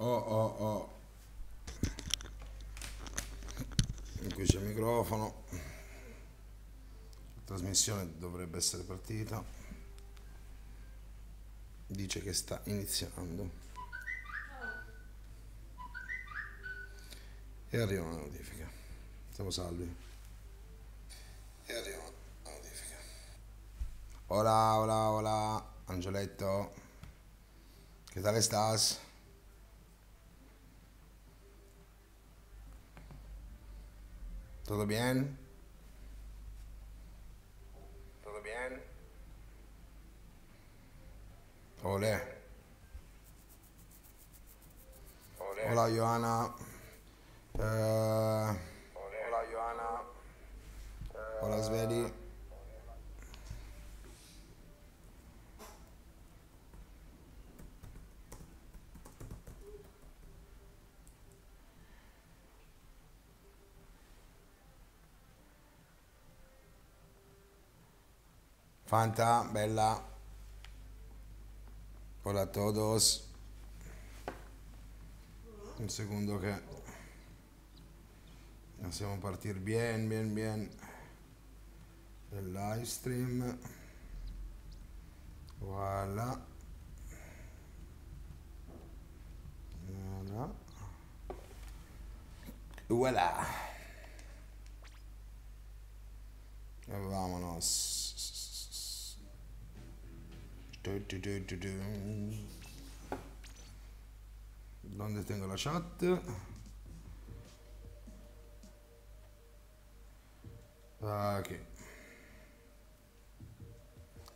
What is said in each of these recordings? Oh. E qui c'è il microfono. La trasmissione dovrebbe essere partita. Dice che sta iniziando. E arriva una notifica. Siamo salvi. E arriva una notifica. Hola, Angeletto. Che tale stas? Tutto bene? Tutto bene? Olè. Olè. Hola Johanna. Hola Johanna. Hola Svedi. Fanta, bella. Hola a todos. Un secondo che possiamo partire bien del live stream. Voilà. E vamonos. Dove tengo la chat? Ok,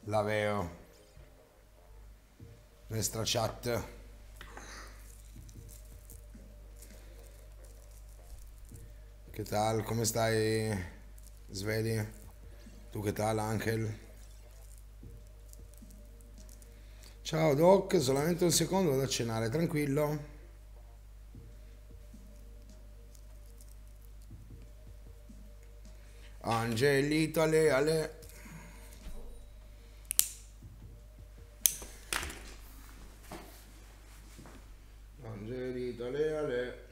la veo nuestra chat. Che tal? Come stai, Svedi? Tu che tal, Angel? Ciao Doc, solamente un secondo, vado a cenare, tranquillo. Angelito, ale. Angelito, ale.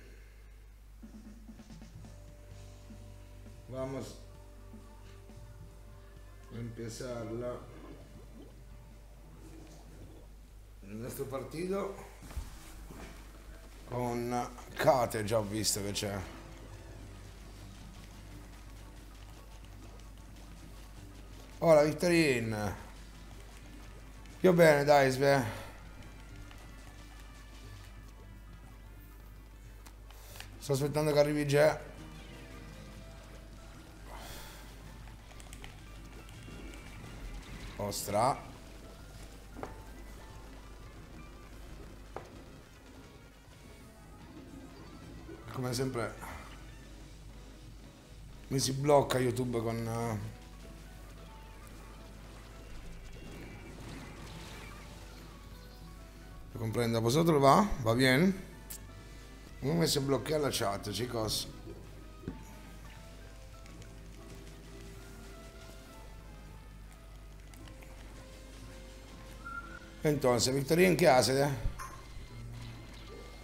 Vamos a empezarla. Il nostro partito con Kate, già ho visto che c'è. Oh, la Victorine. Io bene, dai, Sve. Sto aspettando che arrivi già. Ostra. Come sempre mi si blocca YouTube con comprendo, vosotros va? Va bene? Come si blocca la chat, chicos? Entonces, Victorine, ¿qué haces?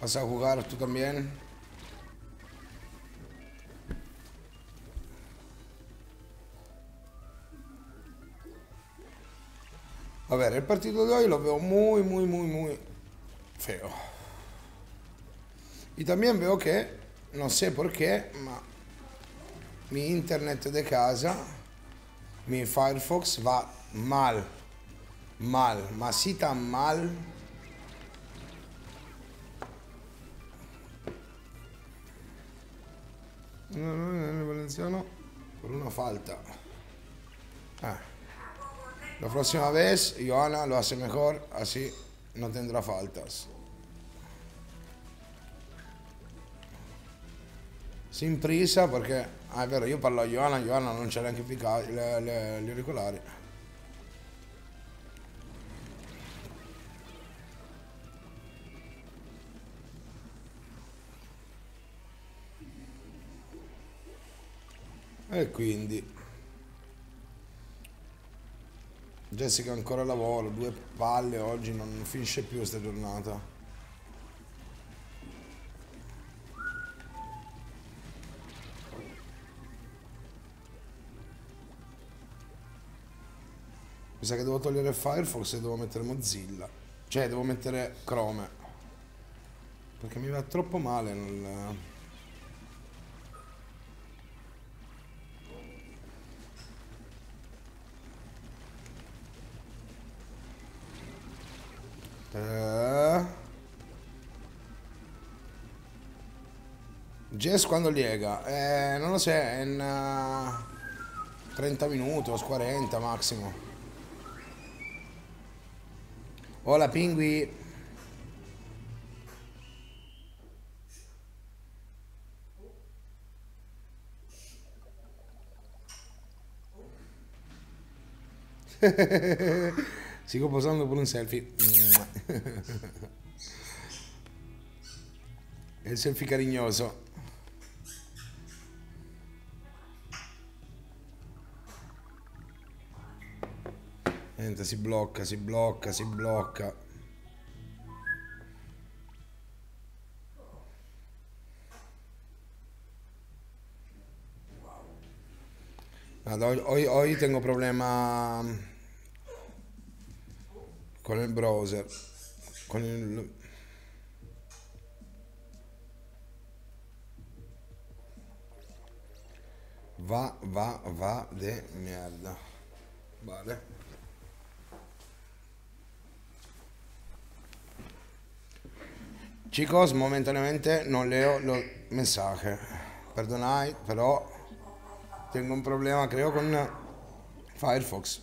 ¿Vas a jugar tú también? Vabbè, il partito di oggi lo veo muy feo. Y también veo que, no sé por qué, ma mi internet de casa, mi Firefox va mal, ma si tan mal. No, Valenziano, por una falta. La próxima vez, Johanna lo hace mejor, así no tendrá faltas. Sin prisa, perché, è vero, io parlo a Johanna non c'è neanche gli auricolari. E quindi... Jessica ancora lavoro, due palle oggi, non finisce più questa giornata. sa che devo togliere Firefox e devo mettere Mozilla. Cioè devo mettere Chrome, perché mi va troppo male nel... Jess quando liega? Non lo so, è in 30 minuti o 40 massimo. Hola Pingui. Si composando pure un selfie. È il selfie carignoso. Niente, si blocca, si blocca, si blocca. Hoy tengo problema con il browser, con il... va de merda. Vale. Chicos, momentaneamente non leo los mensajes. Perdonai, però tengo un problema, creo, con Firefox.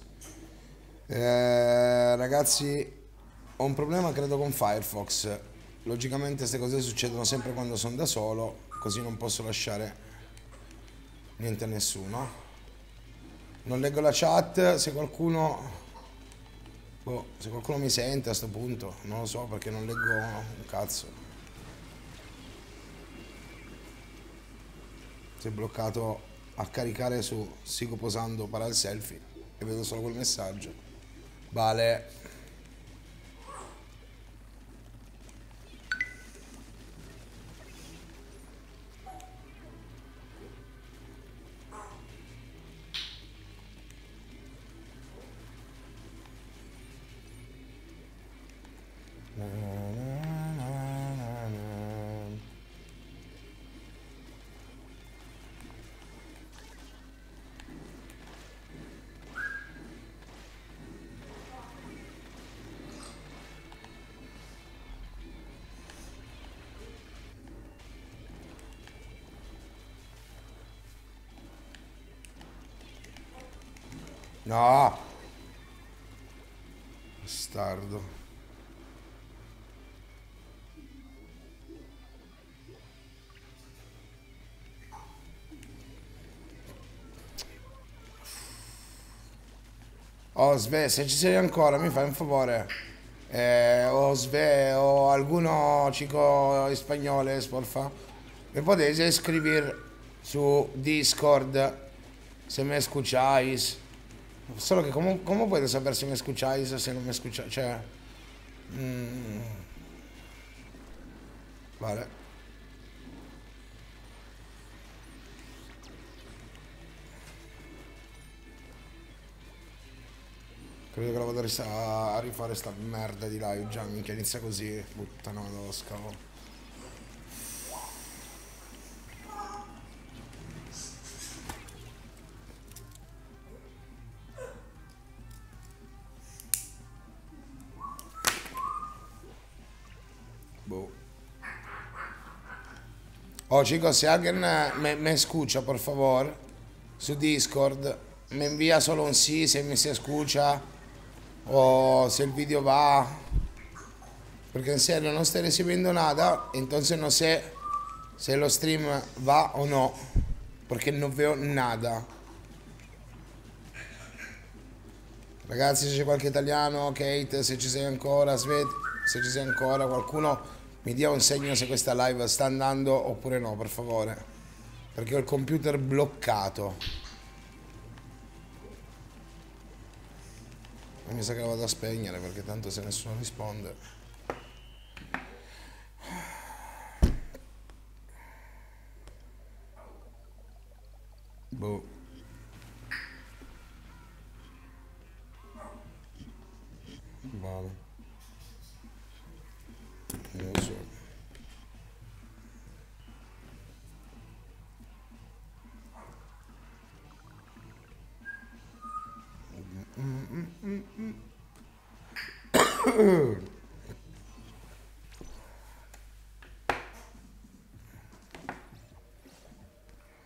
Ragazzi, ho un problema credo con Firefox. Logicamente queste cose succedono sempre quando sono da solo, così non posso lasciare niente a nessuno. Non leggo la chat, se qualcuno, boh, se qualcuno mi sente a sto punto, non lo so, perché non leggo un cazzo. Si è bloccato a caricare su Sigo posando para il selfie e vedo solo quel messaggio. Vale. No! Bastardo. Oh Sve, se ci sei ancora mi fai un favore. Oh Sve, o alcuno chico spagnolo, porfa. Me potete scrivere su Discord se me escucháis. Solo che come potete sapere se mi escucháis o se non mi escucháis? Cioè... Vale. Credo che la vado a rifare sta merda di live già, minchia, inizia così, puttana dello scavo. Oh chicos, se alguien me escucha, por favor, su Discord, me invia solo un sì se mi si escucha o se il video va, perché in serio non sto ricevendo nada, entonces no sé se lo stream va o no, perché non veo nada. Ragazzi, se c'è qualche italiano, Kate, se ci sei ancora, Sved, se ci sei ancora, qualcuno... mi dia un segno se questa live sta andando oppure no, per favore. Perché ho il computer bloccato. E mi sa che la vado a spegnere, perché tanto se nessuno risponde. Boh. adesso.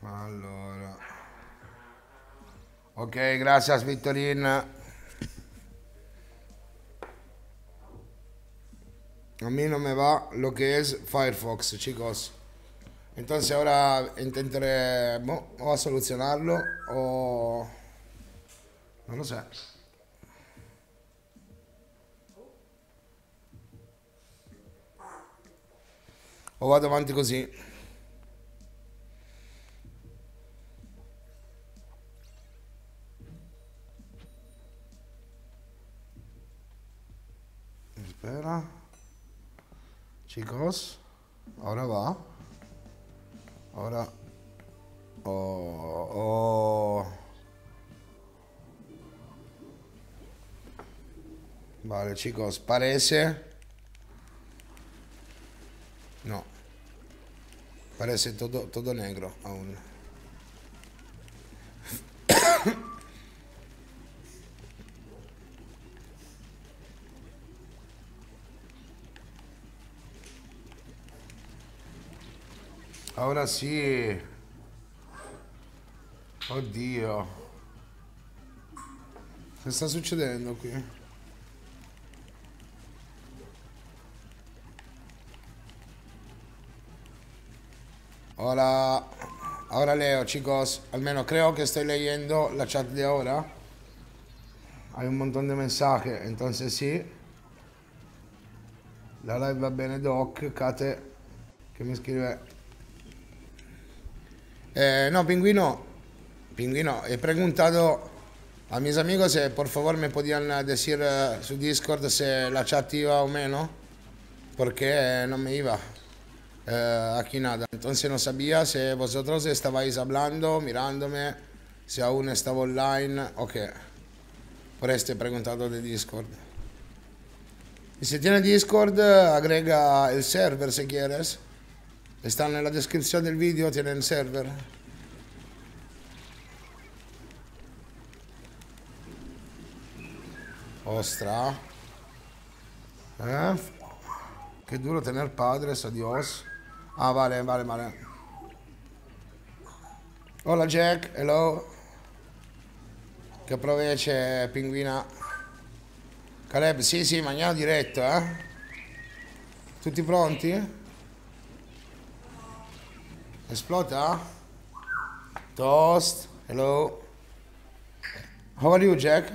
Allora, ok, grazie Vittorina. A me non mi va lo che è Firefox, chicos. Entonces ora intenteremo o a soluzionarlo o... non lo so. O vado avanti così. Spera. Chicos, ora va. Ora. Oh. Vale, chicos, parece. No. Parece todo negro aún. Ahora sí. Oddio. Che sta succedendo qui? Ora, ahora leo, chicos. Almeno creo que estoy leyendo la chat de ahora. Hay un montón de mensajes, entonces sí. La live va bene, Doc. Kate, que me escribe. No, Pingüino. Pingüino, he preguntado a mis amigos si por favor me podían decir su Discord si la chat iba o menos. Porque no me iba. Aquí nada, entonces no sabía si vosotros estabais hablando, mirándome, si aún estaba online o qué. Por este he preguntado de Discord. Y si tiene Discord, agrega el server si quieres. Está en la descripción del vídeo, tiene el server. Ostra. ¿Eh? Qué duro tener padres, adiós. Ah, vale, vale, vale. Hola Jack, hello. Che provece Pinguina. Caleb, sì, ma andiamo diretto, eh. Tutti pronti? Esplota? Toast, hello. How are you, Jack?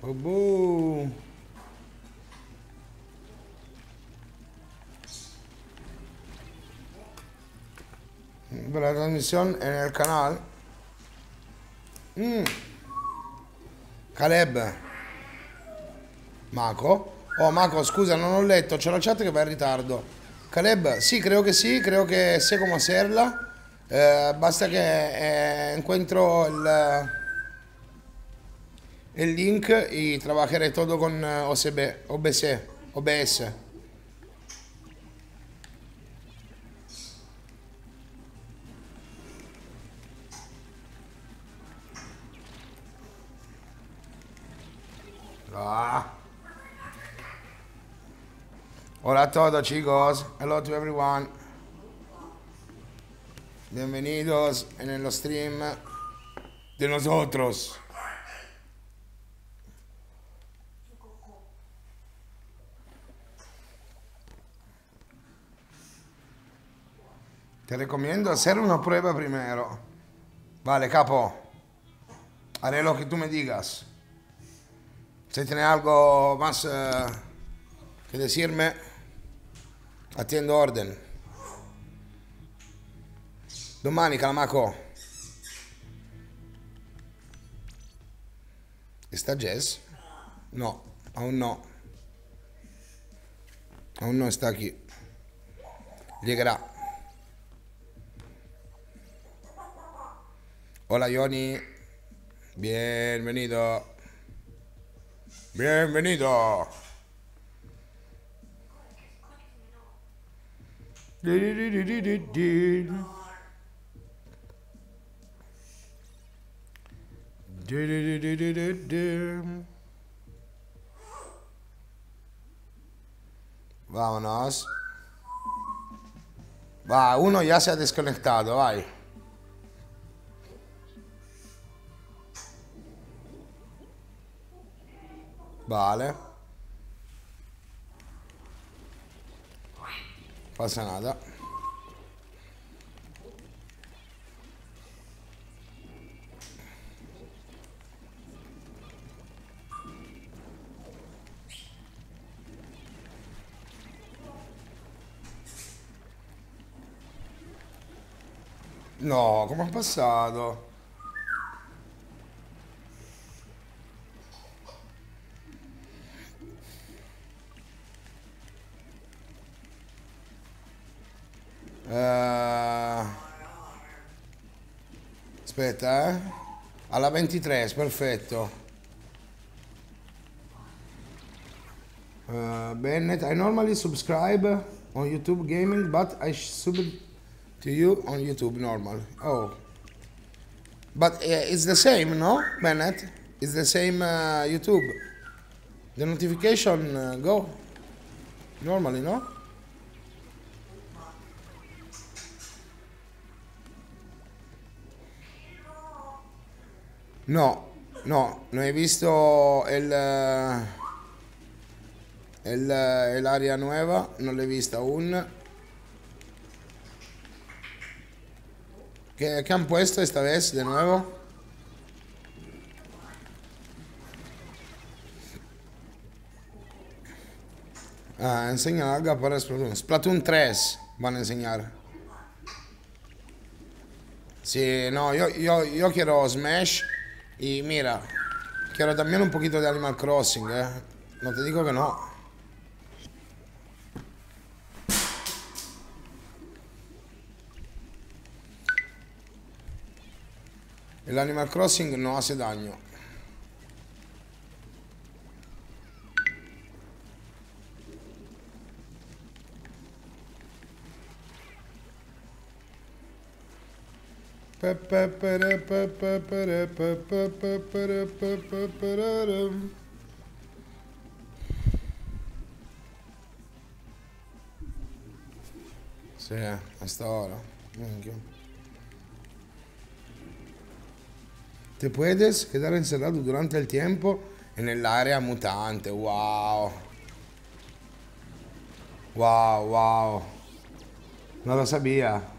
Oh, boh. La transmisión en el canal. Caleb. Mako. Oh, Mako, scusa, non ho letto. C'è la chat che va in ritardo. Caleb, sì, creo che sé come hacerla. Basta che encuentro el link y trabajaré todo con OBS. Ah. Hola a todos, chicos. Hello to everyone. Bienvenidos en el stream de nosotros. Te recomiendo hacer una prueba primero. Vale, capo. Haré lo que tú me digas. Si tienes algo más que decirme, atiendo orden. Domani, Calamaco. ¿Está Jess? No, aún no. Aún no está aquí. Llegará. Hola Ioni, Bienvenido. Bienvenido. Vámonos. Va, uno ya se ha desconectado, vai. Vale. Pasa nada. No, come è passato? Aspetta, eh? Alla 23, perfetto. Bennett, I normally subscribe on YouTube Gaming, but I sub to you on YouTube normal. Oh. But it's the same, no, Bennett? It's the same YouTube. The notification go normally, no? No, no, non hai visto l'area nuova, non l'hai vista aún. ¿Qué han puesto esta vez de nuevo? Ah, enseñan algo para Splatoon. Splatoon 3 van a enseñar. Sí, no, yo quiero Smash. Y mira, quiero también un poquito de Animal Crossing, ¿eh? No te digo que no. El Animal Crossing no hace daño. Sì, hasta ahora. Te puedes quedar encerrado durante il tiempo e nell'area mutante. Wow. Wow, wow. Non lo sapevo.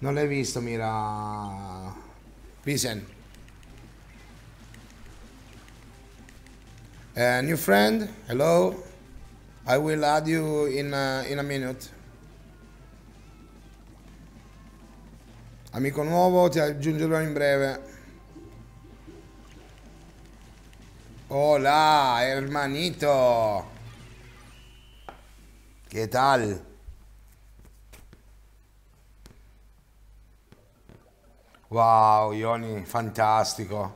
Non l'hai visto, mira. Pisen. New friend, hello. I will add you in a minute. Amico nuovo, ti aggiungerò in breve. Hola, hermanito. Che tal? Wow, Ioni, fantástico.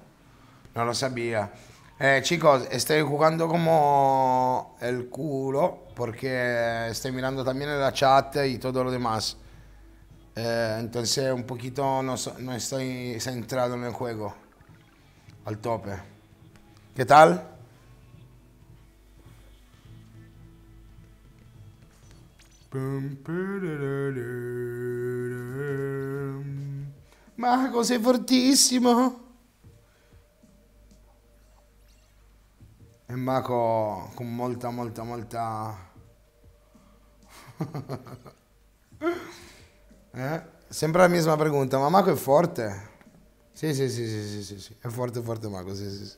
No lo sabía. Chicos, estoy jugando como el culo porque estoy mirando también en la chat y todo lo demás. Entonces un poquito no estoy centrado en el juego. Al tope. ¿Qué tal? Marco, sei fortissimo! E Marco con molta... Sempre la misma pregunta, ma Marco è forte? Sì, è forte Marco, sì.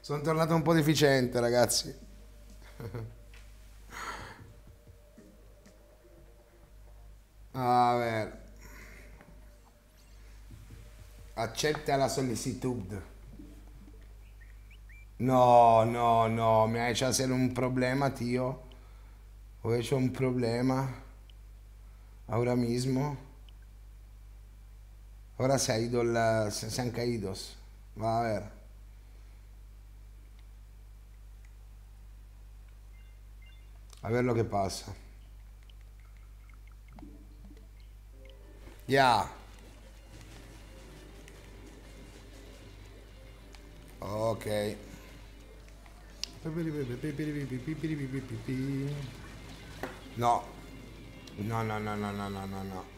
Sono tornato un po' deficiente, ragazzi. A ver. Accetta la solicitud. No, mi hai già solo un problema, tio. Ho hecho un problema. Ahora mismo. Ahora se han caído. Va a ver. A ver lo que pasa. Ya. Ok. No. No, no, no, no, no, no, no, no.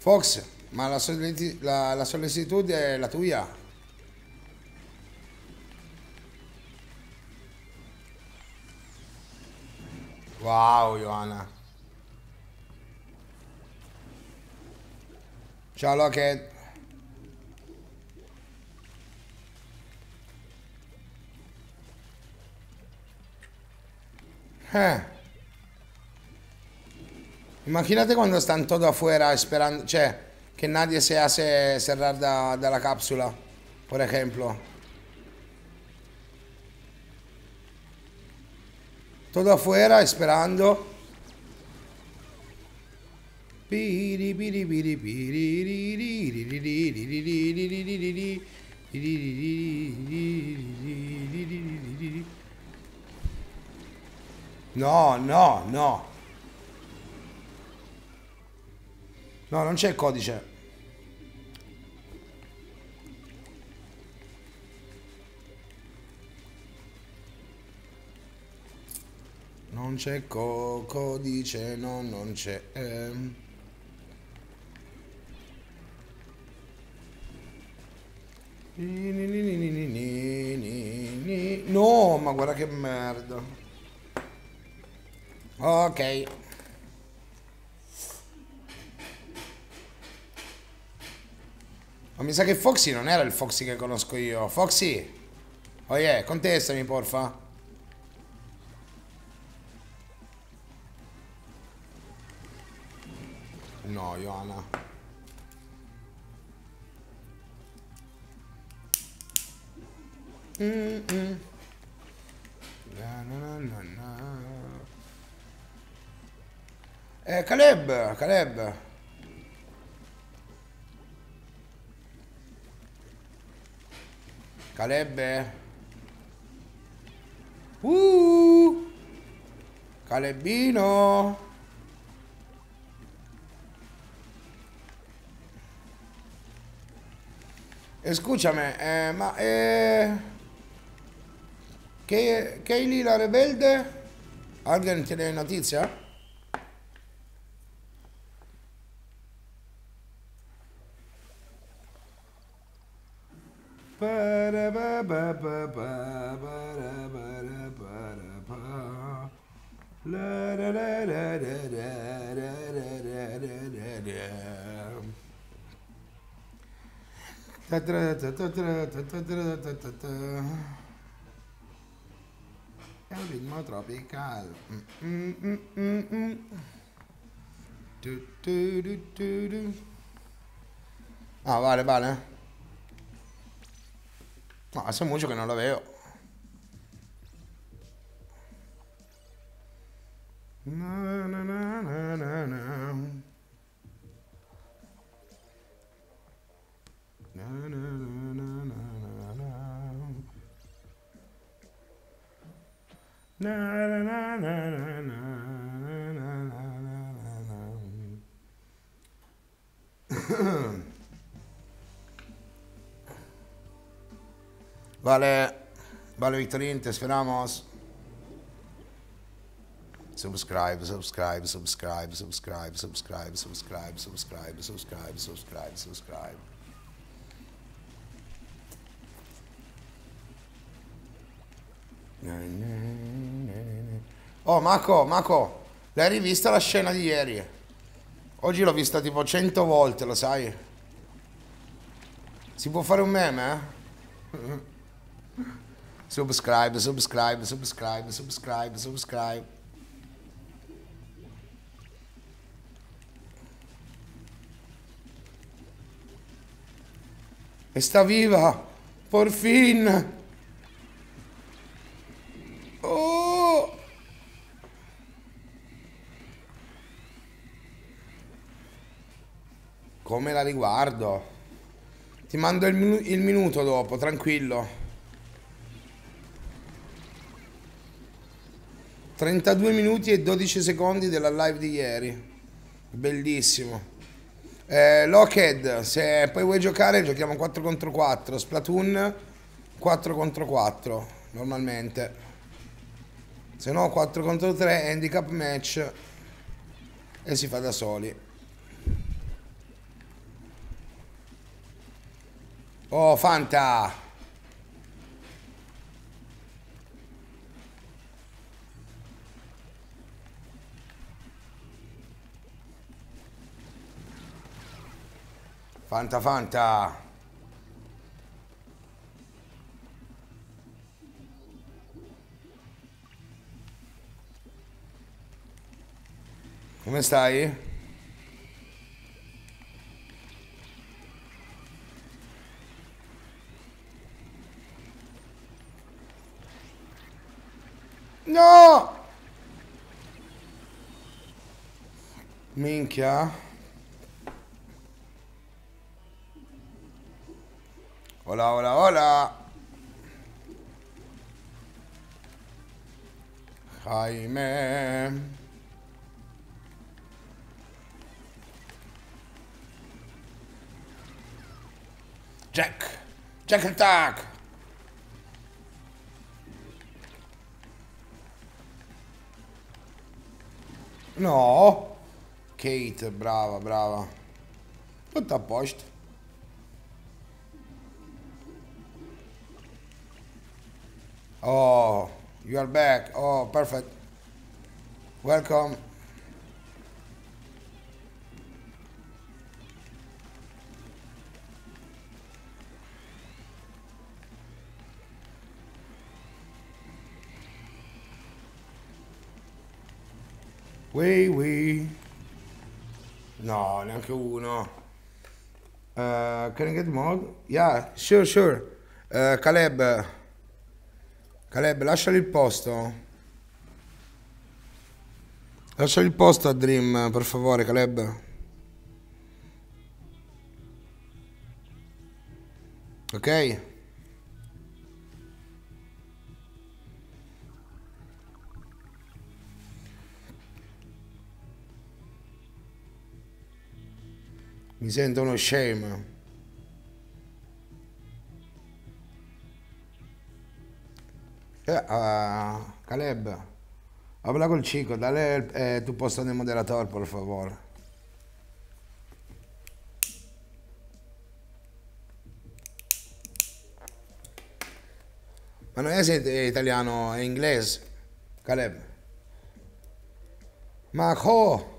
Fox, ma la sollecitudine è la tua? Wow, Johanna. Ciao Locket. Immaginate quando stanno tutti afuera esperando, cioè, che nadie se hace cerrar dalla cápsula, per esempio. Todo afuera esperando. No, no, no. No, non c'è il codice. Non c'è codice, no, non c'è. No, ma guarda che merda. Ok. Ma mi sa che Foxy non era il Foxy che conosco io. Foxy? Oh yeah, contestami, porfa. No, Johanna. Caleb, Caleb. Caleb. Calebino. Escúchame, ma Kaylee la rebelde, ¿alguien tiene noticia? È un ritmo tropicale. Ah, vale, vale. No, hace mucho che non lo veo. No, no, no, no, no, no. Vale, vale Victorín, te esperamos. Subscribe, subscribe, subscribe, subscribe, subscribe, subscribe, subscribe, subscribe, subscribe, subscribe. Oh Mako, Mako, l'hai rivista la scena di ieri? Oggi l'ho vista tipo 100 volte, lo sai? Si può fare un meme, eh? Subscribe, subscribe, subscribe, subscribe, subscribe. Está viva. Por fin. Oh. Come la riguardo? Ti mando il minuto dopo, tranquillo. 32 minuti e 12 secondi della live di ieri. Bellissimo. Lockhead, se poi vuoi giocare giochiamo 4 contro 4. Splatoon 4 contro 4 normalmente. Se no 4 contro 3, handicap match e si fa da soli. Oh, Fanta! Fanta, Fanta! Come stai? No! Minchia. Hola, hola, hola. Jaime. Jack. Jack Attack. No, Kate, brava, brava. Tutto a posto. Oh, you are back. Oh, perfect. Welcome. Wee wee. No, neanche uno. Can I get mod? Yeah, sure, sure. Caleb. Caleb, lasciali il posto. Lasciali il posto a Dream, per favore, Caleb. Ok. Mi sento uno scemo. Caleb, habla col chico, dale tu posto nel moderatore, per favore. Ma non è italiano, è inglese, Caleb. Mako.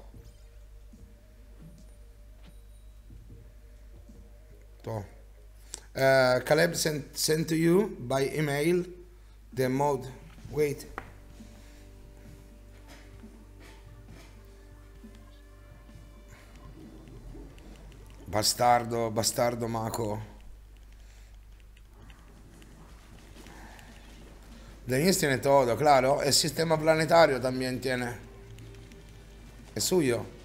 Caleb sent to you by email the mod. Wait. Bastardo, bastardo Mako. Denis tiene todo, claro. El sistema planetario también tiene. Es suyo.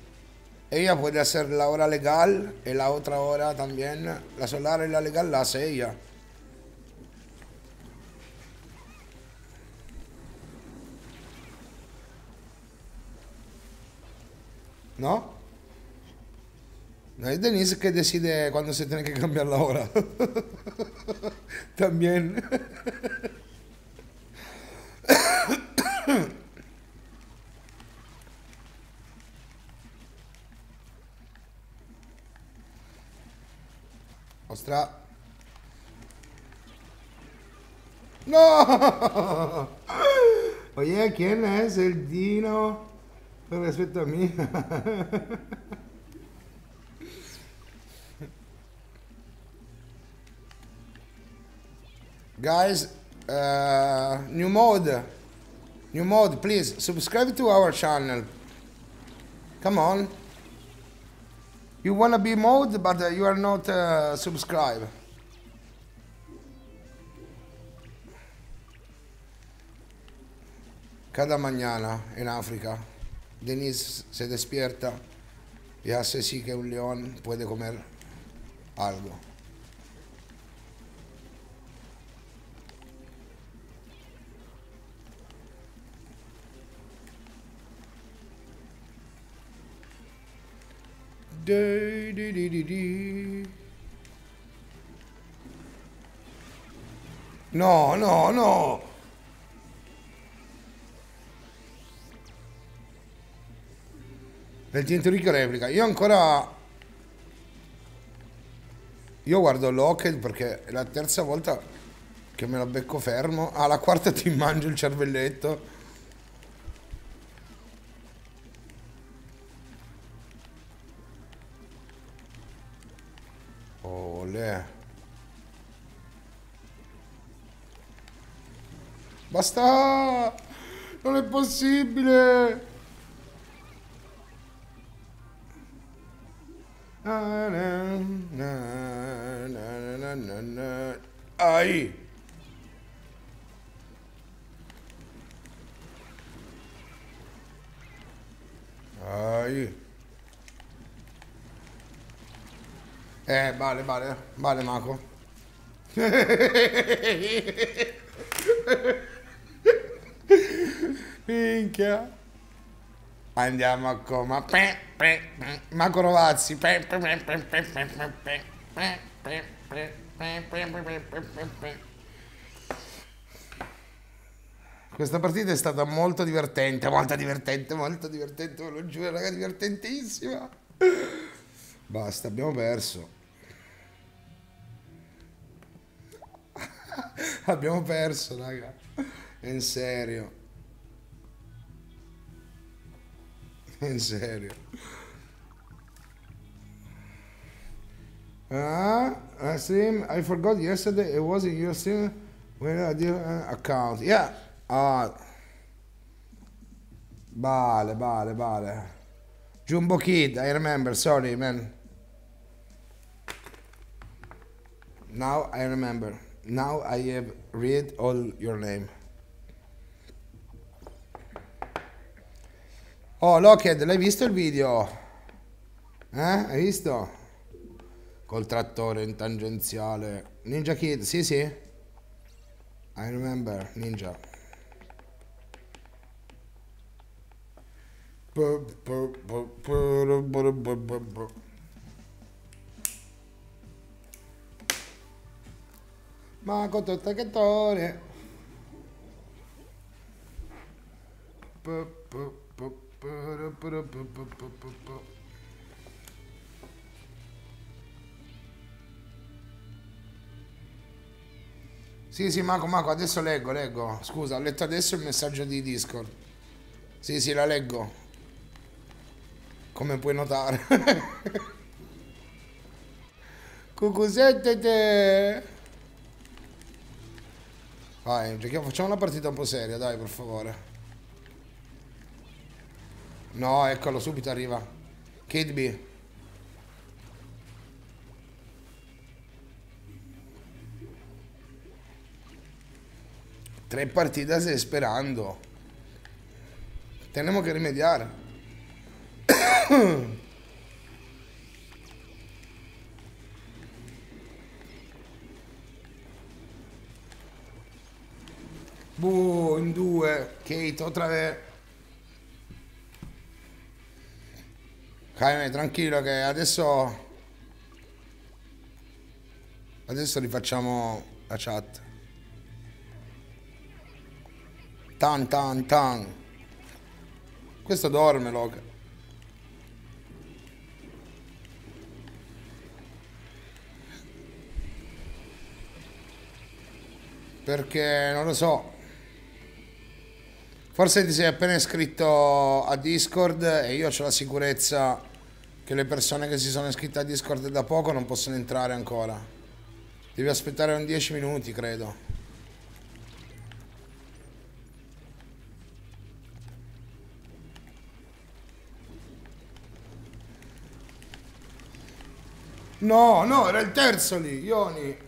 Ella puede hacer la hora legal y la otra hora también. La solar y la legal la hace ella. ¿No? No es Denise que decide cuándo se tiene que cambiar la hora. También. Ostra. No. Oye, ¿quién es el Dino? Por respeto a mí. Guys, new mode, please subscribe to our channel. Come on. You wanna be mod, but you are not subscribed. Cada mañana in Africa. Denise se despierta y hace sí que un león puede comer algo. No, no, no. Nel Tinto Ricco replica. Io ancora... Io guardo Lockheed perché è la terza volta che me la becco fermo. Ah, la quarta ti mangio il cervelletto. Olè. Basta! Non è possibile! Ai! Ai! Vale, vale, vale, Mako. Minchia. Andiamo a coma. Marco Rovazzi. Questa partita è stata molto divertente. Molto divertente, molto divertente. Ve lo giuro, raga, divertentissima. Basta, abbiamo perso. Abbiamo perso, raga. In serio. In serio. I stream. I forgot yesterday. It wasn't your stream when I did an account. Yeah. Vale, vale, vale. Jumbo Kid. I remember. Sorry, man. Now I remember. Now I have read all your name. Oh, Lockheed, l'hai visto il video? Eh? Hai visto? Col trattore in tangenziale. Ninja Kid, sì, sì. I remember, Ninja. Ma con tutto il tacchetone. Sì, sì, Mako, adesso leggo, leggo. Scusa, ho letto adesso il messaggio di Discord. Sì, sì, la leggo. Come puoi notare. Cucusettete. Vai, giochiamo, facciamo una partita un po' seria, dai, per favore. No, eccolo, subito arriva. Kid B. Tre partite stai sperando. Teniamo che rimediare. Boh, in due, Kate, otra vez. Jaime, tranquillo che adesso... Adesso rifacciamo la chat. Tan, tan, tan. Questo dorme, Log. Perché non lo so. Forse ti sei appena iscritto a Discord e io ho la sicurezza che le persone che si sono iscritte a Discord da poco non possono entrare ancora. Devi aspettare un 10 minuti, credo. No, no, era il terzo lì, Ioni.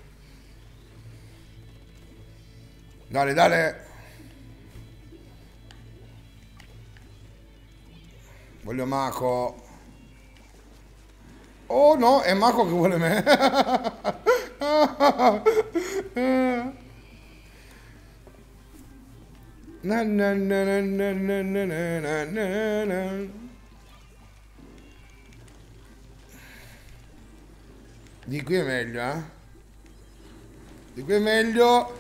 Dale, dale. Voglio Mako. Oh no, è Mako che vuole me. Di qui è meglio, eh? Di qui è meglio.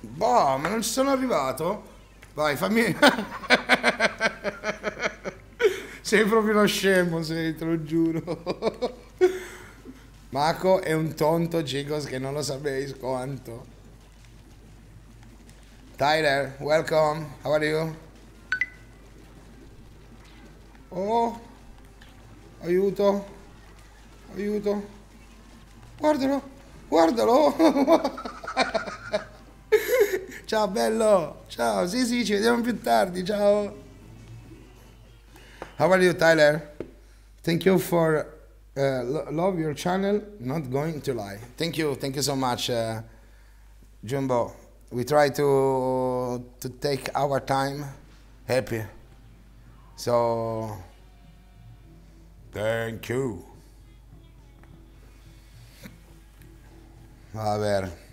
Boh, ma non ci sono arrivato. Vai, fammi. Sei proprio uno scemo, sei, te lo giuro. Mako è un tonto, Gigos, che non lo sapevi quanto. Tyler, welcome. How are you? Oh, aiuto, aiuto. Guardalo, guardalo. Ciao, bello. Ciao, sì, sì, ci vediamo più tardi. Ciao. How are you, Tyler? Thank you for love your channel. Not going to lie. Thank you so much, Jumbo. We try to take our time. Happy. So thank you. A ver.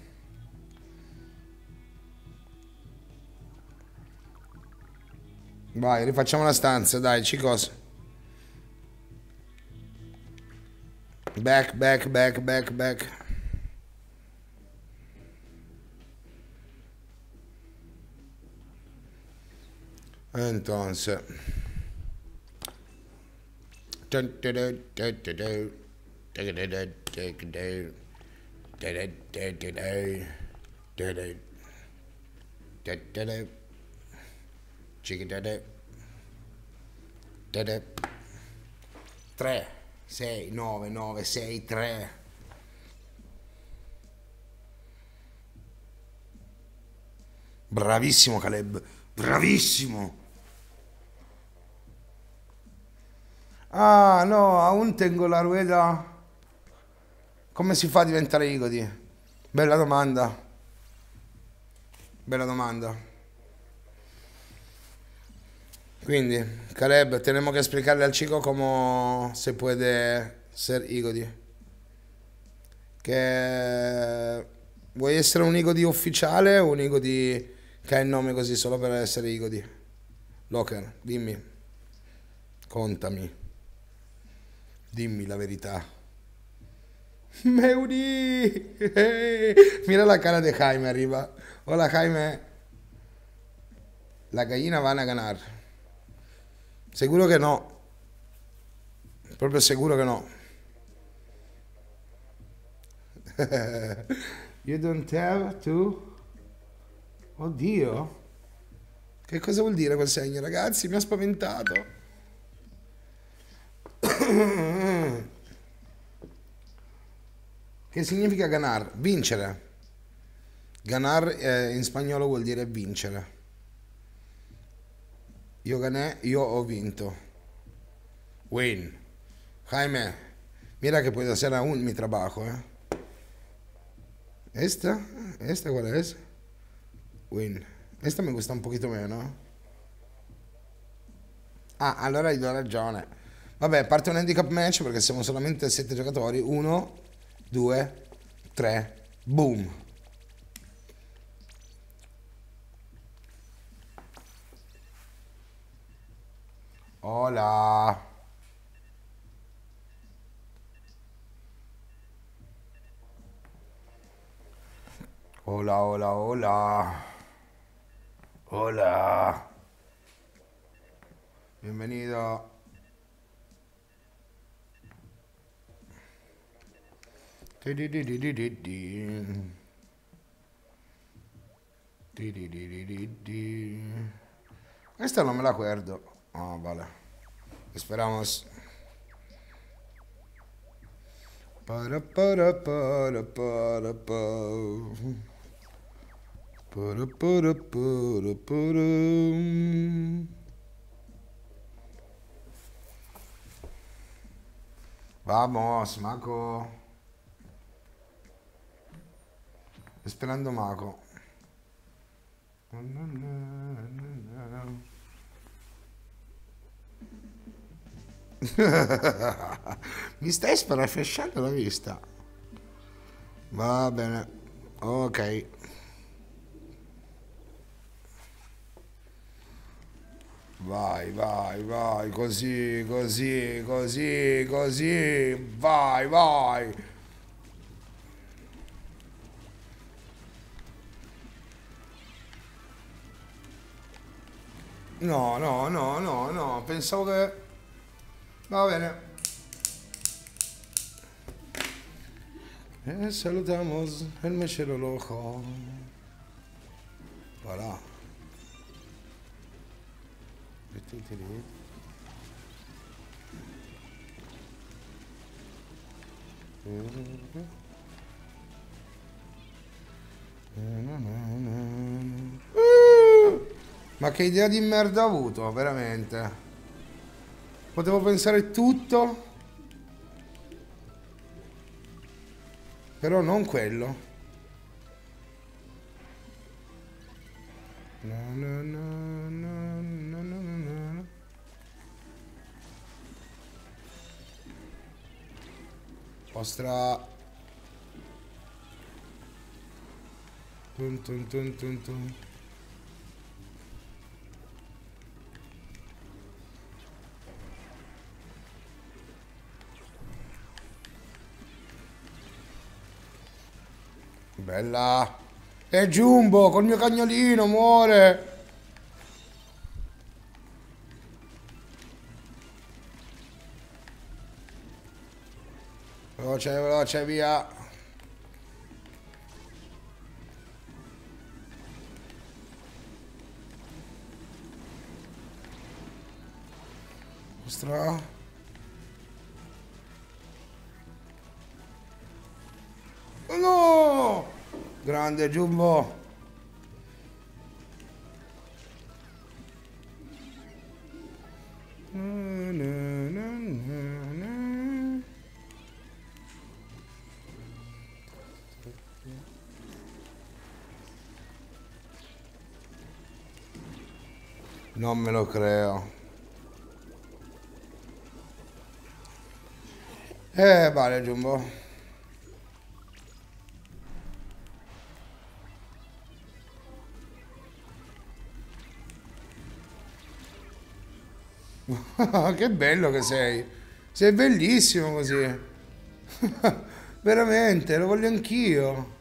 Vai, rifacciamo la stanza, dai, Chicos. Back. Entonces. Chicken 3 6 9 9 6 3 bravissimo Caleb, bravissimo. Ah no, aún tengo la rueda. Come si fa a diventare IGoDI? Bella domanda, bella domanda. Quindi, Caleb, tenemos que explicarle al chico cómo se puede ser IGoDI. Que vuoi essere un IGoDI ufficiale o un IGoDI che ha il nome così solo per essere IGoDI? Locker, dimmi. Contami. Dimmi la verità. Meuri! Mira la cara de Jaime arriba. Hola Jaime. La gallina van a ganar. Seguro che no, proprio seguro che no. You don't have to. Oddio, che cosa vuol dire quel segno, ragazzi? Mi ha spaventato. Che significa ganar? Vincere. Ganar in spagnolo vuol dire vincere. Io gané, io ho vinto. Win. Jaime, mira che puoi hacer aún mi trabajo, eh. Esta qual è? Win. Esta mi gusta un pochino meno. Ah, allora gli do ragione. Vabbè, parte un handicap match perché siamo solamente 7 giocatori. 1, 2, 3, boom. Hola. Hola, hola, hola. Hola. Bienvenido. Esta no me la acuerdo. Ah, vale. Esperamos. Vamos, Mako. Esperando Mako. Mi stai sparafresciando la vista. Va bene, ok. Vai, vai, vai, così, così, così, così, vai, vai. No, no, no, no, no, pensavo che... Va bene. Salutamos el mechero loco. Voilà. Ma che idea di merda ho avuto, veramente. Potevo pensare tutto, però non quello. Ostra. Tun tun tun tun tun. Bella. E Jumbo col mio cagnolino muore. Veloce, veloce, via. Ostra. No! Grande Jumbo! Non me lo creo. Vale Jumbo. Che bello che sei. Sei bellissimo così. Veramente, lo voglio anch'io.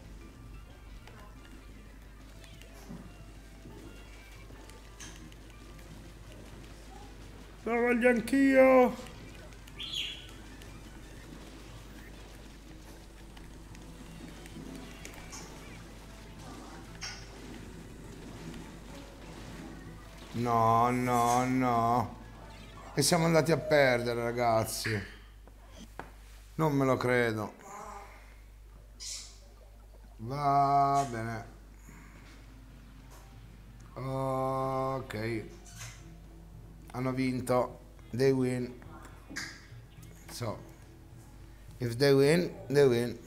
Lo voglio anch'io. No, no, no. E siamo andati a perdere, ragazzi. Non me lo credo. Va bene. Ok. Hanno vinto. They win. So, if they win, they win.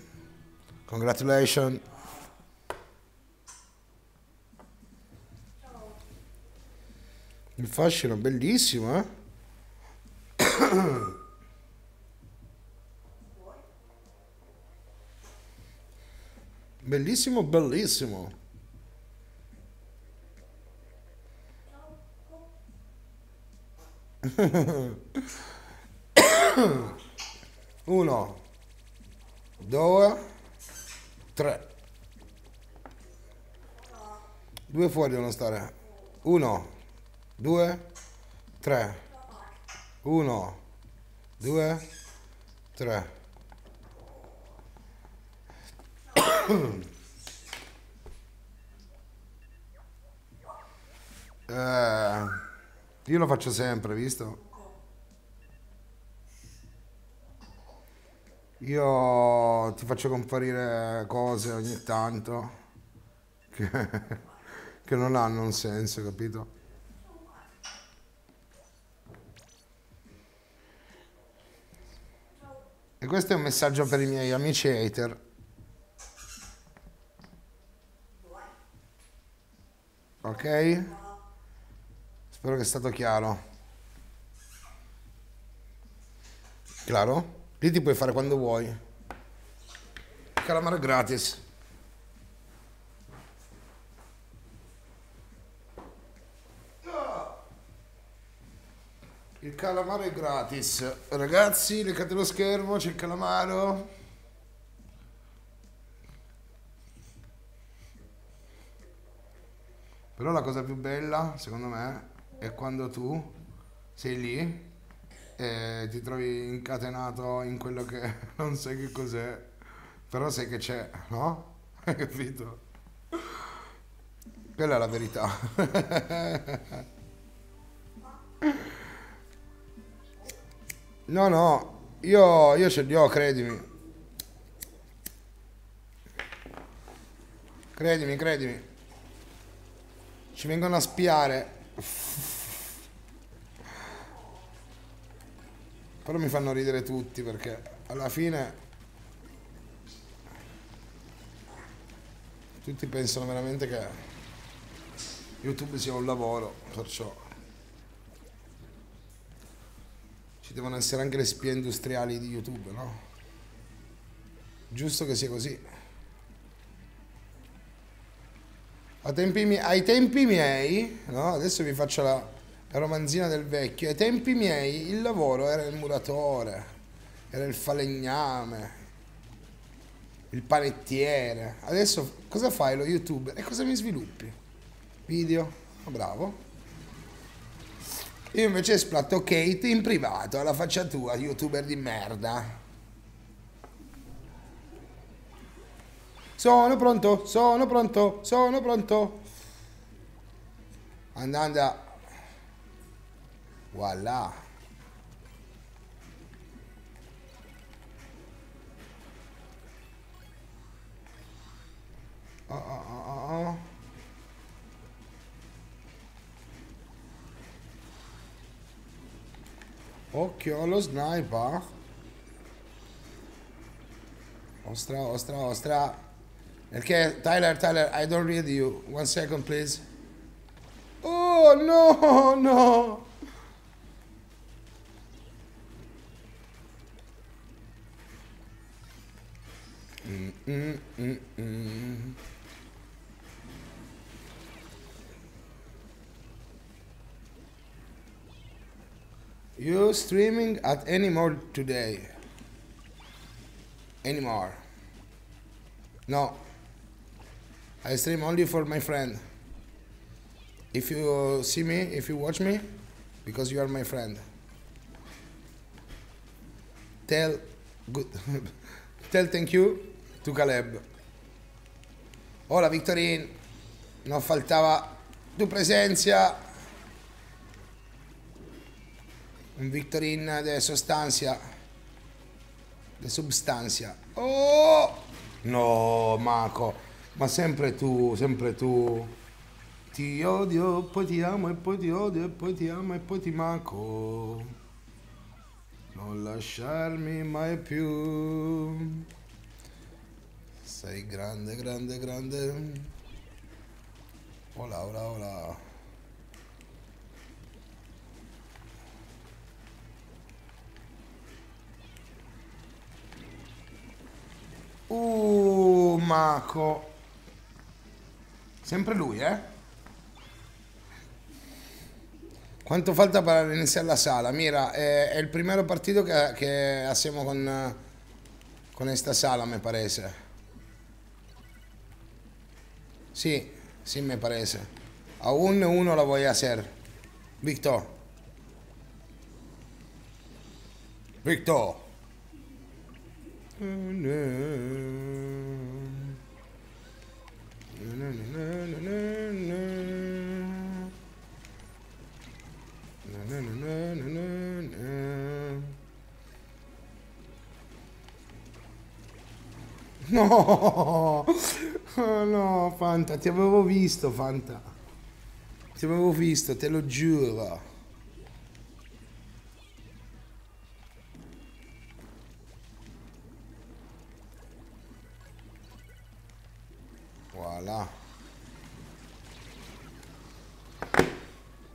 Congratulations. Il fascino bellissimo, eh? Bellissimo, bellissimo. Uno, due, tre. Due fuori devono stare. Uno, due, tre. Uno, due, tre. Io lo faccio sempre, visto? Io ti faccio comparire cose ogni tanto che non hanno un senso, capito? E questo è un messaggio per i miei amici hater. Ok? Spero che sia stato chiaro. Claro? Lì ti puoi fare quando vuoi. Calamaro gratis. Il calamaro è gratis. Ragazzi, leccate lo schermo, c'è il calamaro. Però la cosa più bella, secondo me, è quando tu sei lì e ti trovi incatenato in quello che non sai che cos'è, però sai che c'è, no? Hai capito? Quella è la verità. No, no, io ce li ho, credimi. Credimi. Ci vengono a spiare. Però mi fanno ridere tutti perché alla fine tutti pensano veramente che YouTube sia un lavoro, perciò ci devono essere anche le spie industriali di YouTube, no? Giusto che sia così. Ai tempi miei, no? Adesso vi faccio la romanzina del vecchio. Ai tempi miei il lavoro era il muratore, era il falegname, il panettiere. Adesso cosa fai, lo YouTuber? E cosa mi sviluppi? Video? Oh, bravo. Io invece splatto Kate in privato, alla faccia tua, YouTuber di merda. Sono pronto. Andanda. Voilà. Oh. Occhio allo sniper. Ostra. Perché Tyler, I don't read you. One second, please. Oh no. You streaming at Animal today? Anymore? No. I stream only for my friend. If you see me, if you watch me, because you are my friend. Tell thank you to Caleb. Hola Victorin, non faltava tu presenza. Un Victorin de sostanza. De substanza. Oh! No, Mako. Ma sempre tu. Ti odio, poi ti amo, e poi ti odio, e poi ti amo, e poi ti manco. Non lasciarmi mai più. Sei grande. Hola. Mako. Sempre lui, eh? Quanto falta per iniziare la sala? Mira, è il primo partito che assieme con questa sala, mi pare. Sì, mi pare. A uno la voy a hacer. Victor. No, Fanta, ti avevo visto, te lo giuro. Voilà.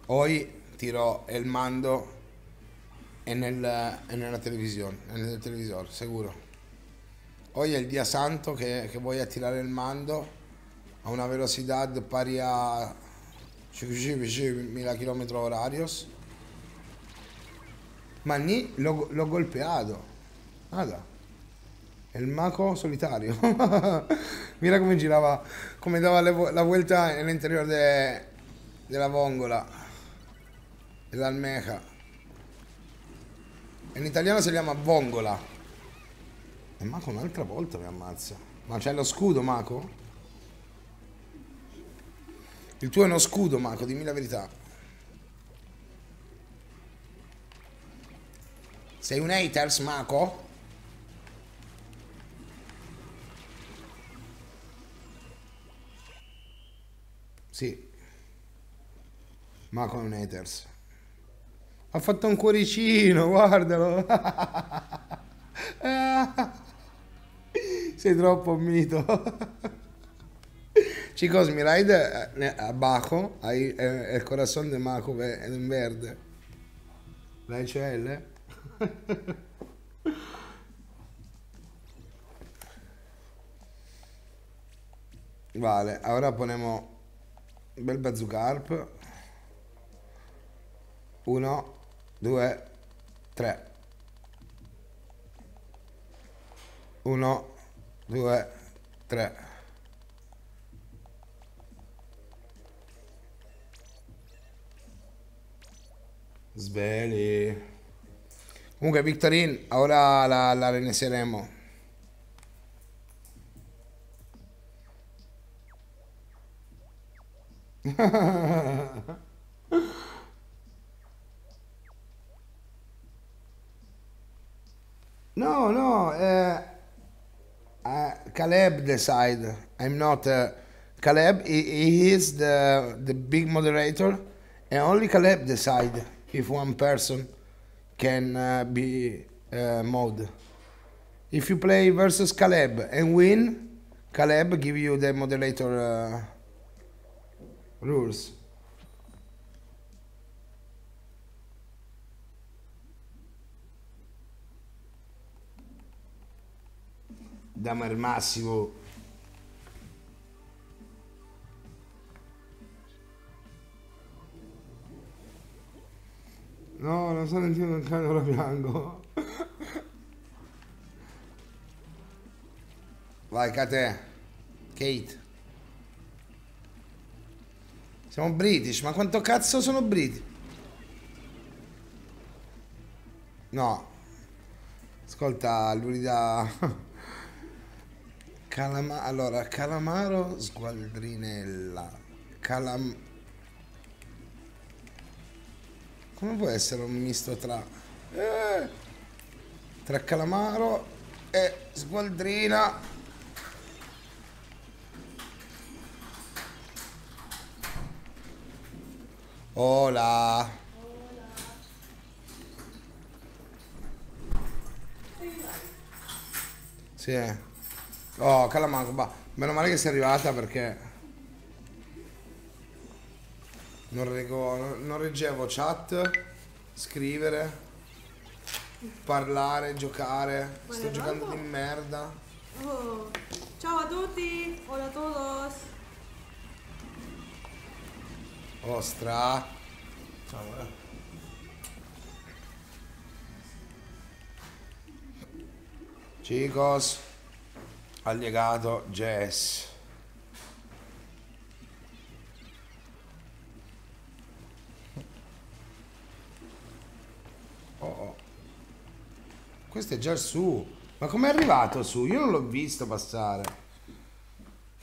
Hoy tirò il mando è nella televisione, è nel televisore, sicuro. Oggi è il dia santo che voglio attirare il mando a una velocità pari a 5.000 km horarios. Ma lì l'ho golpeato. Nada. È il Mako solitario. Mira come girava, come dava la vuelta nell'interior della vongola, dell'almeca. In italiano si chiama vongola. E Mako un'altra volta mi ammazza. Ma c'è lo scudo, Mako? Il tuo è uno scudo, Mako, dimmi la verità. Sei un haters, Mako? Sì. Mako è un haters. Ha fatto un cuoricino, guardalo. Sei troppo mito. Chicos, mi ride abajo, ahí el corazón de Mako en verde. La HL. Vale, ahora ponemos un bel bazookarp. 1, 2, 3. 1, 2, 3. Svegli. Comunque Victorin, ora la reinizieremo. No, Caleb decide. I'm not Caleb, he is the big moderator and only Caleb decide. If one person can be mod. If you play versus Caleb and win, Caleb give you the moderator rules. Dammi il massimo. No, non sono in cane, ora piango. Vai, Kate. Kate. Siamo british, ma quanto cazzo sono british? No. Ascolta, lui da... Allora, calamaro, sgualdrinella. Come può essere un misto tra calamaro e sgualdrina? Hola! Sì. Oh, calamaro, va. Meno male che sei arrivata perché... Non reggevo chat, scrivere, parlare, giocare. Buon sto giocando di merda. Oh. Ciao a tutti, hola a todos. Ostra. Ciao. Chicos, allegato Jess. Oh. Questo è già su. Ma com'è arrivato su? Io non l'ho visto passare.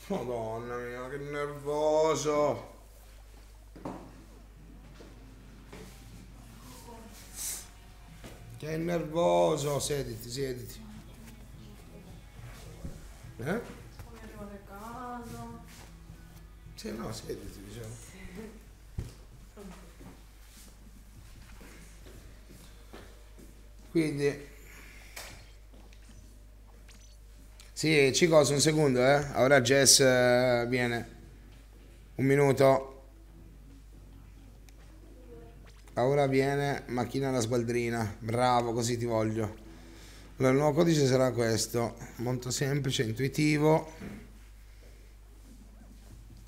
Madonna mia, che nervoso. Che nervoso. Sediti, sediti. Eh? Come arrivato a casa? Sì, no, sediti, diciamo. Quindi sì, chicos, un secondo, ora Jess viene. Un minuto. Ora viene macchina alla sbaldrina. Bravo, così ti voglio. Allora, il nuovo codice sarà questo. Molto semplice, intuitivo.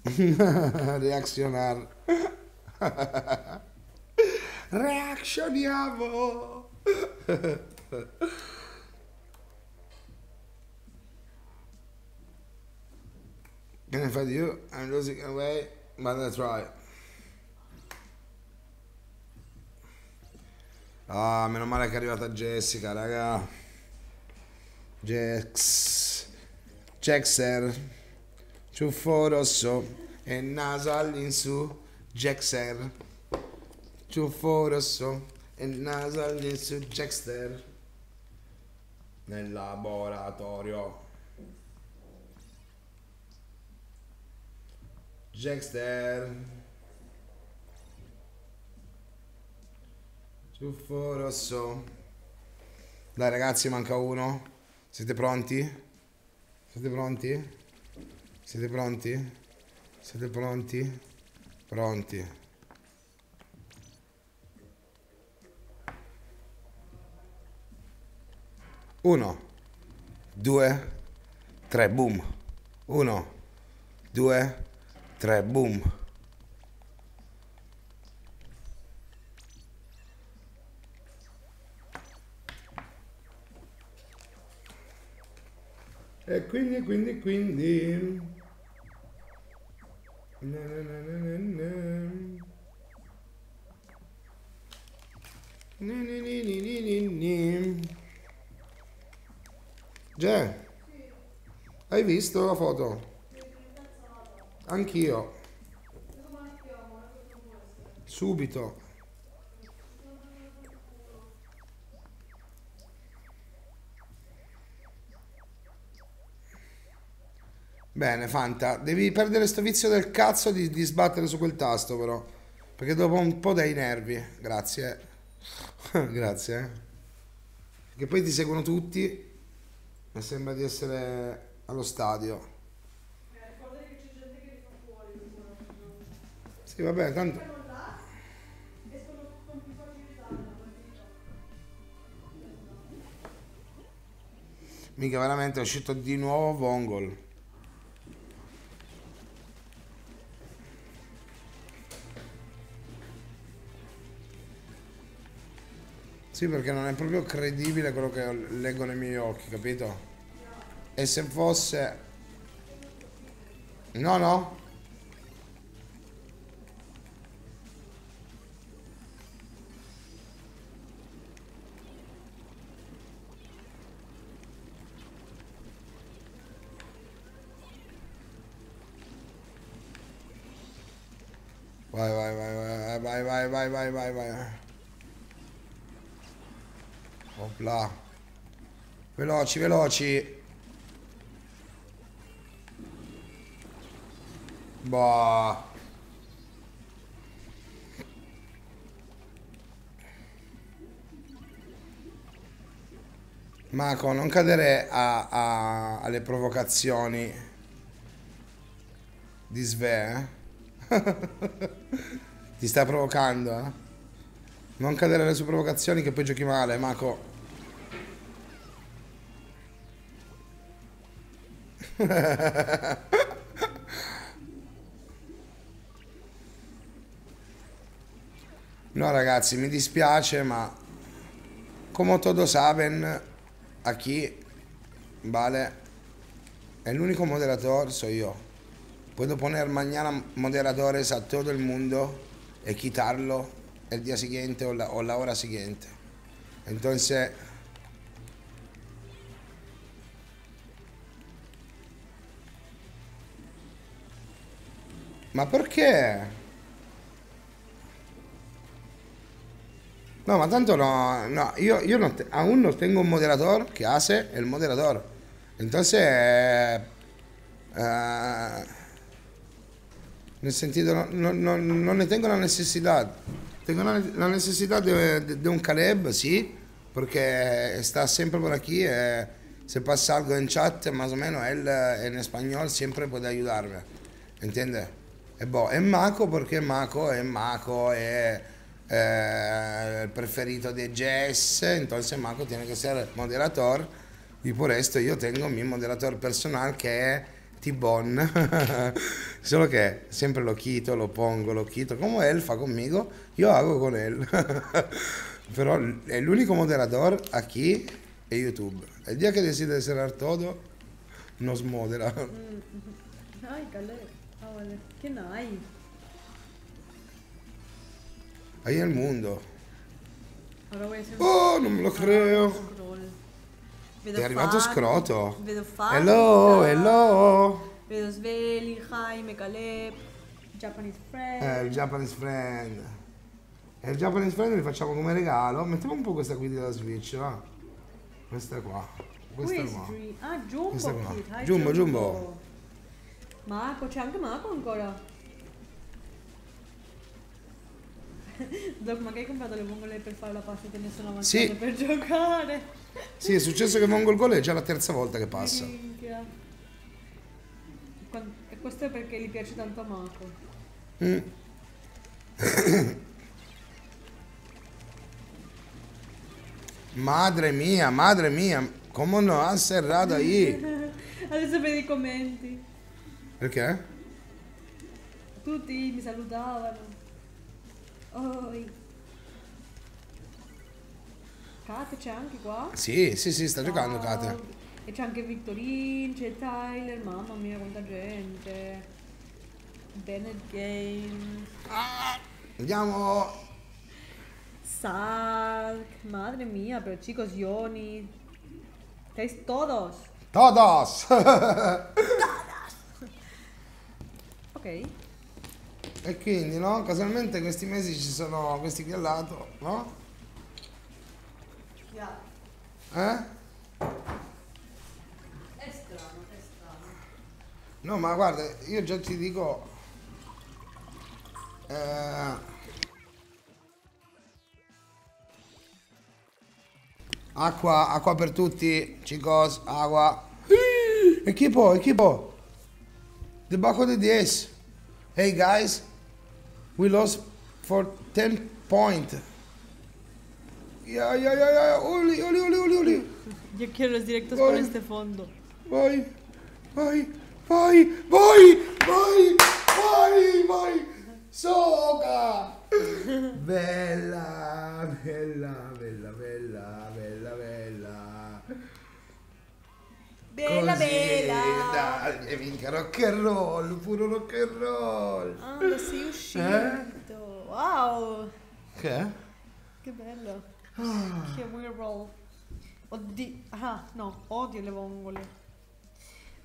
Reazionar. Reazioniamo. Can I find you? I'm losing away, but that's right. Ah, meno male che è arrivata Jessica, raga. Jex. Jexer. Ciuffo rosso e naso all'insù. Jexer. Ciuffo rosso e naso all'insù. Jexter. Nel laboratorio. Jexter. Ciuffo rosso. Dai ragazzi, manca uno. Siete pronti? Siete pronti? Siete pronti? Siete pronti? Pronti. Uno, due, tre, boom. Uno, due, tre, boom. E quindi na, na, na, na, na. Ni, ni, ni, ni, ni, ni. Già, hai visto la foto? Anch'io. Subito. Bene, Fanta, devi perdere sto vizio del cazzo di sbattere su quel tasto però, perché dopo un po' dai nervi. Grazie. Grazie. Perché poi ti seguono tutti e sembra di essere allo stadio. Sì, vabbè, tanto. Mica veramente è uscito di nuovo Vongol. Sì, perché non è proprio credibile quello che leggo nei miei occhi, capito? E se fosse... No, no. Vai, vai, vai, vai, vai, vai, vai, vai, vai, vai. Opla. Veloci, veloci. Boh. Mako, non cadere alle provocazioni di Sve, eh? Ti sta provocando, eh? Non cadere alle sue provocazioni che poi giochi male, Mako. No ragazzi, mi dispiace ma come todo saben a chi vale è l'unico moderatore so io. Puedo poner mañana moderadores a todo el mundo y quitarlo el día siguiente o la hora siguiente. Entonces... ¿Ma perché? No, ma tanto no... no yo no aún no tengo un moderador que hace el moderador. Entonces... nel sentito non ne tengo la necessità, tengo la necessità di un Caleb, sì, perché sta sempre per qui e se passa algo in chat, ma o meno él in spagnolo sempre può aiutarmi, intende? E boh, e Mako perché Mako è el preferido de Jess, entonces Marco tiene que ser moderador y por esto yo tengo mi moderador personal que es T-Bone. Solo que siempre lo quito, lo pongo, lo quito, como él fa conmigo, yo hago con él. Pero el único moderador aquí es YouTube. El día que decide cerrar todo, nos modera. Ay, calor. Ah, vale. ¿Qué no hay? Ahí el mundo. Allora vuoi essere... Oh, non me lo creo. Vedo è arrivato Fabio, Scroto. Vedo Fabio. Hello, hello. Vedo Sveli, Jaime, Caleb, Japanese Friend. Il Japanese Friend. E il Japanese Friend li facciamo come regalo. Mettiamo un po' questa qui della Switch, va. Questa qua. Questa qua. Ah, Jumbo. Questa qua. Hi, Jumbo, Jumbo. Marco, c'è anche Marco ancora. Doc, ma che hai comprato le vongole per fare la pasta e te ne sono avanzate sì, per giocare? Sì, è successo che vongole è già la terza volta che passa. E questo è perché gli piace tanto a Marco. Mm. Madre mia, come non ha serrato lì? Adesso vedi i commenti. Perché? Tutti mi salutavano. Oh, Kate c'è anche qua? Sì, sì, sì, sta giocando Kate. E c'è anche Victorin, c'è Tyler, mamma mia quanta gente. Bennett Games. Ah, andiamo! Salk, madre mia, però chicos Ioni. Teis todos. Todos! Todos! Ok. E quindi, no? Casualmente questi mesi ci sono questi qui al lato, no? Yeah. È strano, è strano. No, ma guarda, io già ti dico... Acqua, acqua per tutti, chicos, acqua. Equipo, equipo. Debajo de 10. Hey guys. We lost for 10 points. Ya, ya, ya, ya. Oli, oli, oli, oli, oli. Yo quiero los directos por este fondo. Voy, voy, voy, voy, voy, voy, voy. Soca. Bella, bella, bella, bella, bella, bella. Bella, così, bella. E vinca rock and roll, puro rock and roll. Ah, sei uscito. Wow. Che? Che bello. Ah. Che weird roll. Oddio. Ah, no, odio le vongole.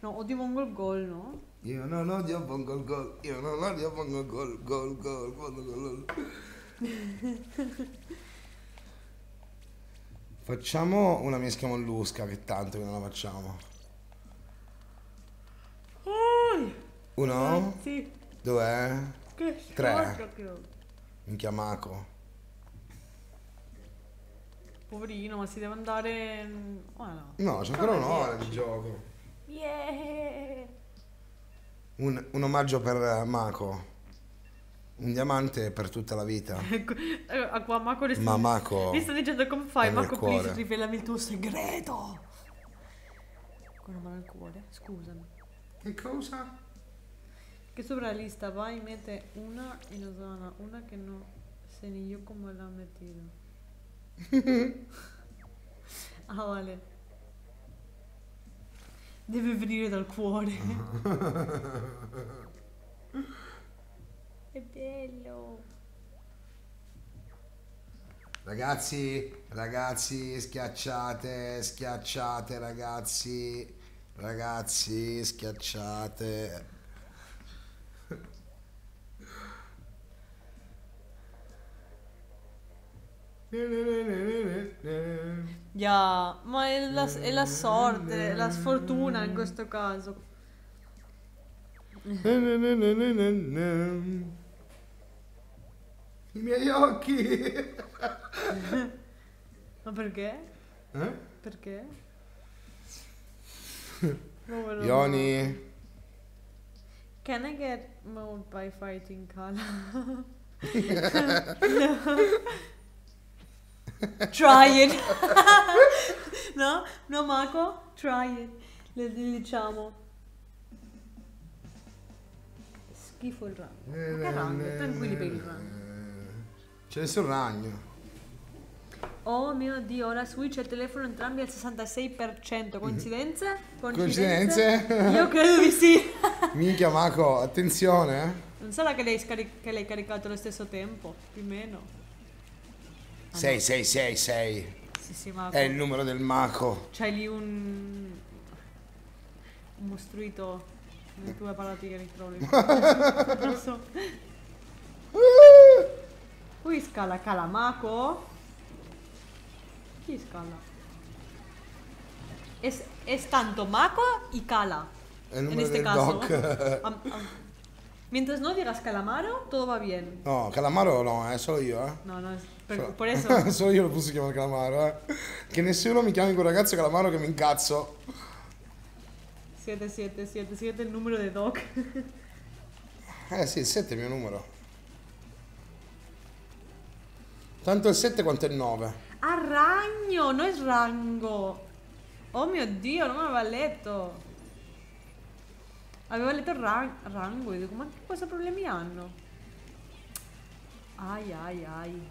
No, odio vongol gol, no? Io non odio vongol gol. Io non odio vongol gol, gol, gol, gol, gol. Facciamo una mischia mollusca, che tanto che non la facciamo. Uno, due, tre. Minchia Mako. Poverino, ma si deve andare... Oh, no, no c'è ancora un'ora di gioco. Yeah. Un omaggio per Mako. Un diamante per tutta la vita. A qua Mako le sta... Mako... Mi sta dicendo come fai, Mako, please, rivelami il tuo segreto. Con una mano al cuore, scusami. Che cosa? Che sopra la lista vai, mette una e la zona, una che no sé ni yo come la metido. Ah, vale. Deve venire dal cuore. È bello. Ragazzi, ragazzi, schiacciate, schiacciate, ragazzi. Ragazzi, schiacciate. Yeah, ma è la sorte, la sfortuna in questo caso. I miei occhi. Ma perché? Eh? Perché? Ioni. Can I get more by fighting color? No. Try it. No? No, Marco? Try it. Le diciamo. Schifo il ragno. Ma che ragno? Tranquilli per il ragno. Ce ne sono ragno. Oh mio Dio, la Switch e il telefono entrambi al 66%. Coincidenze? Coincidenze? Io credo di sì. Minchia Mako, attenzione. Non sarà che l'hai caricato allo stesso tempo? Più o meno. 6666. Sì, sì, Mako. È il numero del Mako. C'hai lì un... mostruito nelle tue palatiche elettroniche. Non so. Qui scala Mako. Chi scala? Es tanto Mako y Cala. El en este caso. Mientras no digas Calamaro, todo va bien. No, Calamaro no, solo io. No, no, per eso. Solo io lo posso chiamare Calamaro, eh. Che nessuno mi chiami quel ragazzo Calamaro che mi incazzo. 777 è il numero di Doc. Sì, il 7 è il mio numero. Tanto il 7 quanto il 9. Ah, ragno, non è rango. Oh mio Dio, non aveva letto. Aveva letto rango e dico, ma che cosa problemi hanno? Ai ai ai.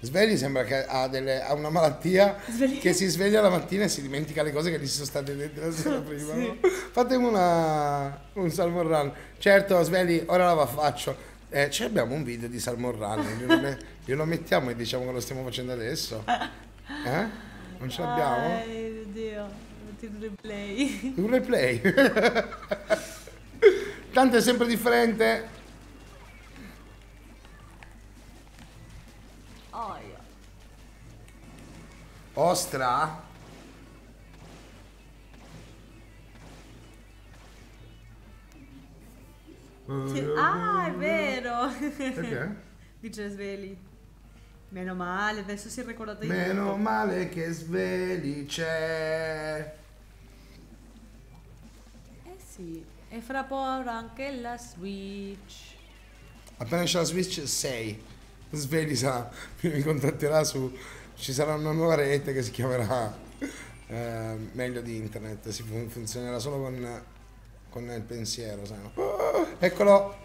Svegli sembra che ha una malattia. Svegli. Che si sveglia la mattina e si dimentica le cose che gli sono state dette la sera prima. Sì. No? Fatemi un salmon run. Certo, Svegli, ora la faccio. Ci abbiamo un video di Salmon Run, glielo mettiamo e diciamo che lo stiamo facendo adesso? Eh? Non ce l'abbiamo? Dio, un replay. Un replay? Tanto è sempre differente. Oh, yeah. Ostra? Ah, è vero! Perché? Dice Sveli. Meno male, adesso si è ricordato. Meno male che Sveli c'è. Eh sì, e fra poco avrà anche la Switch. Appena c'è la Switch 6. Sveli sa, mi contatterà su... Ci sarà una nuova rete che si chiamerà... meglio di internet, si funzionerà solo con il pensiero, sai. Oh, eccolo.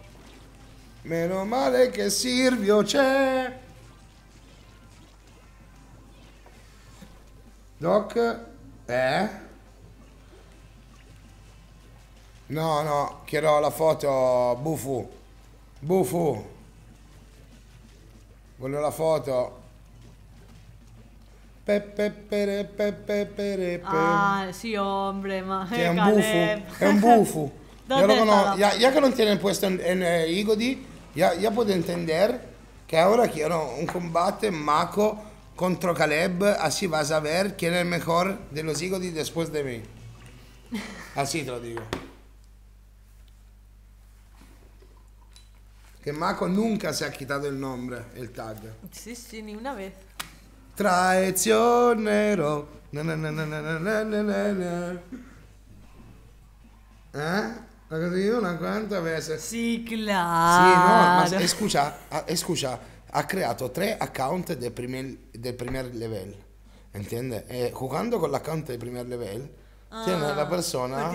Meno male che Silvio c'è. Doc? No, no, chiedo la foto, Bufu. Bufu. Voglio la foto. Ah, sì, hombre, ma che è un bufo. È un bufo. Ya que no tienen puesto en IGoDI, ya puedo entender que ahora quiero un combate Mako contra Caleb, así vas a ver quién es el mejor de los IGoDI después de mí. Así te lo digo. Que Mako nunca se ha quitado el nombre, el tag. Sí, ni una vez. Traicionero. La una quanta vese. Sì, claro. Sì, no, ma scusa, ha creato 3 account del primer level. Entende? E giocando con l'account del primer level, tiene la persona.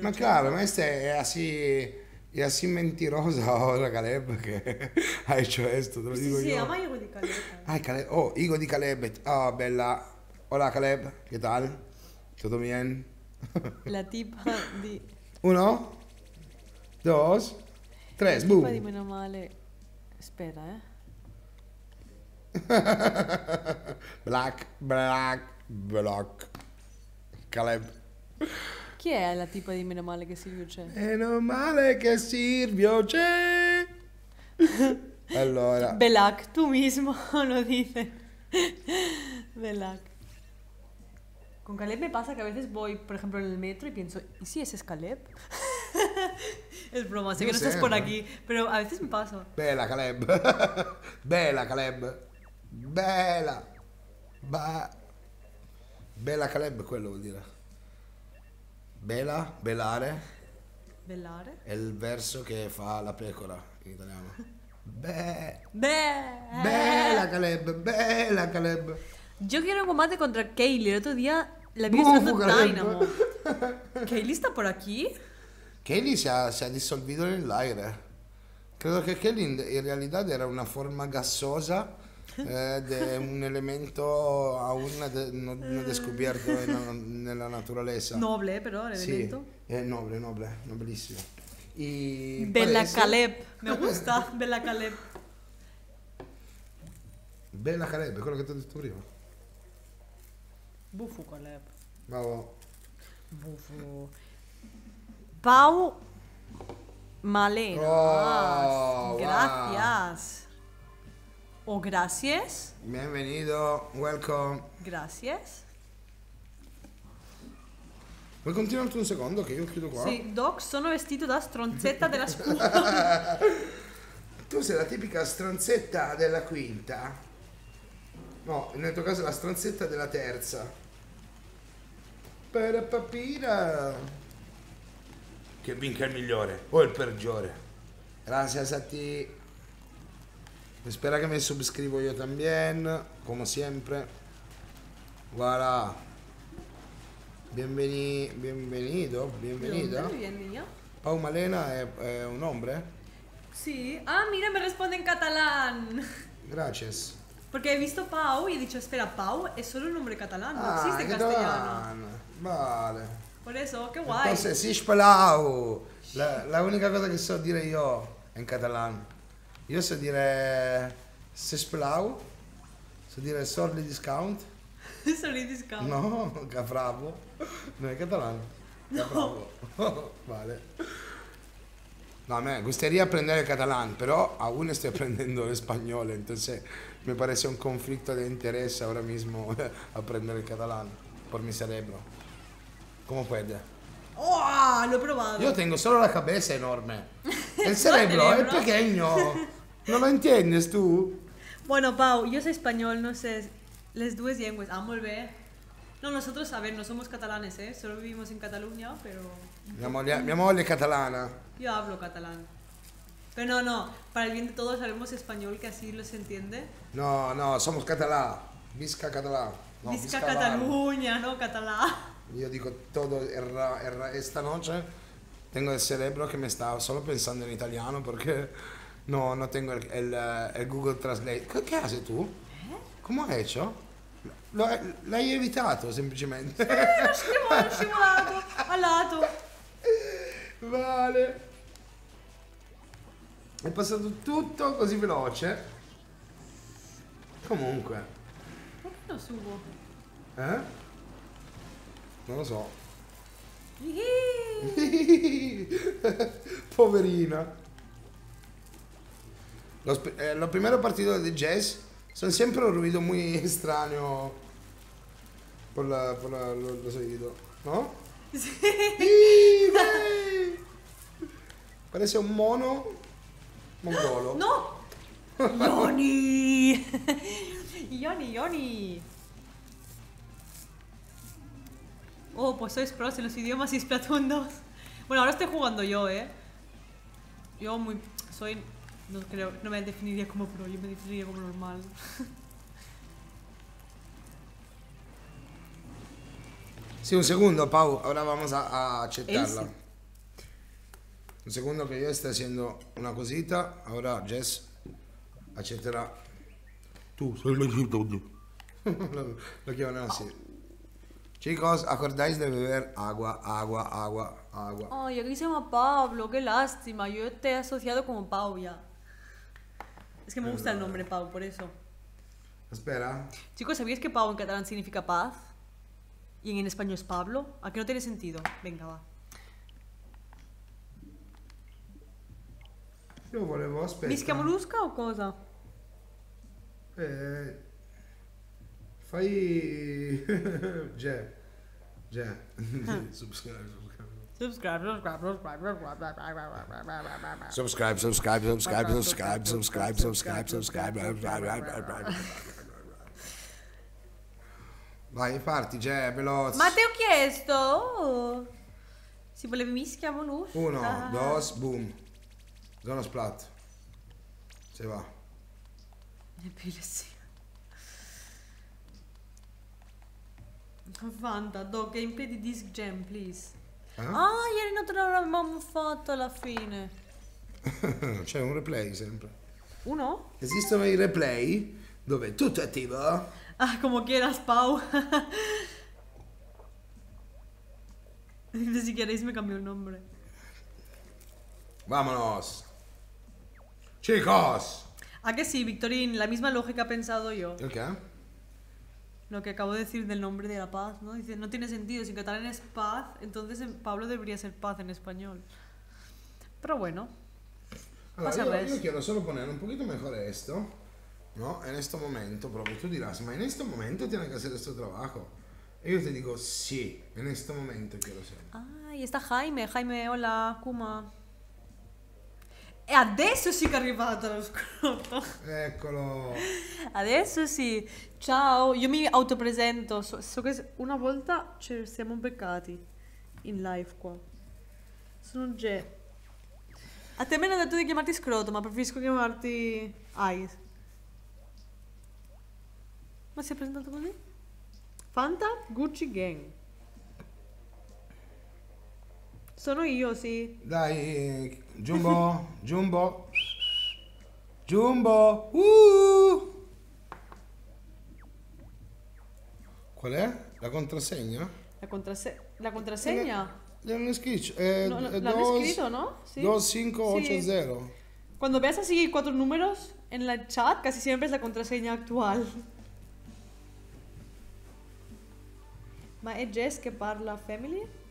Ma claro, ma questa è così. E así mentirosa ora Caleb che hai hecho questo, te lo dico io. Sì, ama IGoDI Caleb. Ah, Caleb. Oh, IGoDI Caleb. Oh, bella. Hola Caleb, che tal? Tutto bien? La tipa di... 1, 2, 3, boom. La tipa di meno male. Spera, eh. Black. Caleb. Chi è la tipa di meno male che Silvio c'è? Meno male che Silvio c'è. Allora Belac, tu mismo lo dices. Belac. Con Caleb me pasa que a veces voy, por ejemplo, en el metro y pienso, ¿y si ese es Caleb? Es broma, sé que no estás por aquí, pero a veces me paso. Bella Caleb. Bella Caleb. Bella. Bella Caleb, quello vuol dire. Bella, bellare. Bellare? È il verso che fa la pecora in italiano. Bella Caleb, bella Caleb. Yo quiero un combate contra Kaylee. El otro día la vi usando Dynamo. ¿Kaylee sta por aquí? Kaylee si è dissolvito nell'aereo. Credo che Kaylee in realtà era una forma gassosa de un elemento aún no descubierto nella naturaleza. Noble, però, l'elemento. Sì, è noble, noble, nobilissimo. Y bella parece... Caleb, me gusta, bella Caleb. Bella Caleb, è quello che ti ho detto prima. Buffo Caleb. Bravo. Buffo. Pau Maleno. Oh, gracias. Wow. O gracias. Bienvenido, welcome. Gracias. Vuoi continuare un secondo che io chiudo qua? Sì, Doc, sono vestito da stronzetta della scuola. Tu sei la tipica stronzetta della quinta. No, nel tuo caso è la stronzetta della terza. Per papina. Che vinca il migliore o il peggiore. Gracias a ti. Spero che mi subscrivo io también, come sempre. Voilà. Bienvenido, bienvenida. Pau Malena è un hombre? Sì. Ah, mira, mi risponde in catalano. Gracias. Perché hai visto Pau e dice, spera, Pau è solo un nome catalano, non esiste in castellano. Vale. Per eso, che guai. Entonces, si spalao. La unica cosa che so dire io è in catalano. Io so dire Sesplau, so dire Sorli Discount. Sorli Discount? No, Capravo. Non è catalano. Capravo. No. Vale. No, a me gustaría aprender el catalán, pero aún estoy aprendiendo el español, entonces me parece un conflicto de interés ahora mismo aprender el catalán por mi cerebro. ¿Cómo puede? Oh, l'ho provato. Io tengo solo la cabeza enorme. El cerebro è pequeño. Non lo entiendes tu? Bueno, Pau, io soy español, no sé les dues lenguas. Ah, muy bien. No, nosotros, a ver, no somos catalanes, ¿eh? Solo vivimos en Cataluña, pero... Mi amor es catalana. Yo hablo catalán. Pero no, no, para el bien de todos sabemos español, que así los entiende. No, no, somos catalá. Visca catalá. No, visca Cataluña, no catalá. Io dico tutto esta noche. Tengo il cerebro che mi sta solo pensando in italiano perché no, non tengo il Google Translate. Che haces tu? Come hai fatto? L'hai evitato semplicemente. Ho scivolato al lato. Vale. È passato tutto così veloce. Comunque. Perché lo subo? Eh? Non lo so. Poverina. Lo primero partido de jazz son siempre un ruido muy extraño por los oídos, ¿no? Sí. Parece un mono mongolo. ¡No! ¡Yoni! ¡Yoni, Yoni! Oh, pues sois pros en los idiomas y Splatoon 2. Bueno, ahora estoy jugando yo, ¿eh? Yo muy... soy... no creo... no me definiría como pro, yo me definiría como normal. Sí, un segundo, Pau. Ahora vamos a aceptarla. Un segundo que yo estoy haciendo una cosita. Ahora Jess aceptará. Tú, soy la gente. Lo quiero así. Chicos, acordáis de beber agua, agua, agua, agua. Ay, aquí se llama Pablo, qué lástima. Yo te he asociado como Pau ya. Es que me gusta el nombre Pau, por eso. Espera. Chicos, ¿sabíais que Pau en catalán significa paz? Y en español es Pablo. ¿A qué no tiene sentido? Venga, va. Yo volevo aspettare. Misca molusca o cosa? Fai... Già. Subscribe. Vai, parti, Già, veloce. Ma ti ho chiesto? Oh. Si vuole mischia molusca. Uno, dos, boom. Sono splat. Se va. Ebbene sì. Fanta, Doc, gameplay di Disc Jam, please. Eh? Ah, ieri non te l'avevamo fatto alla fine. C'è un replay sempre. Uno? Esistono i replay dove tutto è attivo. Ah, come quiera, Spau. Si queréis me cambió il nome. Vámonos. Chicos. Ah, que sí, Victorín, la misma lógica he pensado yo. ¿El qué? Lo que acabo de decir del nombre de la paz, ¿no? Dice, no tiene sentido, si catalán es paz, entonces en Pablo debería ser paz en español. Pero bueno. Allora, io quiero solo poner un poquito mejor esto, ¿no? En este momento, proprio tú dirás, ma en este momento tiene que hacer este trabajo. E io ti dico sì, in questo momento che lo so. Ah, e sta Jaime, Jaime, hola, Kuma. E adesso sì che è arrivato lo scrotto. Eccolo. Adesso sì. Ciao, io mi autopresento. So che una volta ci siamo beccati in live qua. Sono G. A te me ne hanno detto di chiamarti scroto, ma preferisco chiamarti Ice. Ma si è presentato così? Fanta Gucci Gang. Sono io, sì. Dai, Jumbo, Jumbo, Jumbo. Qual è? La contrassegna? La contrassegna? L'hanno scritto. No, l'hanno scritto, ¿no? Sí. 2580. Sí. Quando ves así cuatro números en la chat, casi siempre es la contraseña actual. Ma è Jess che parla family?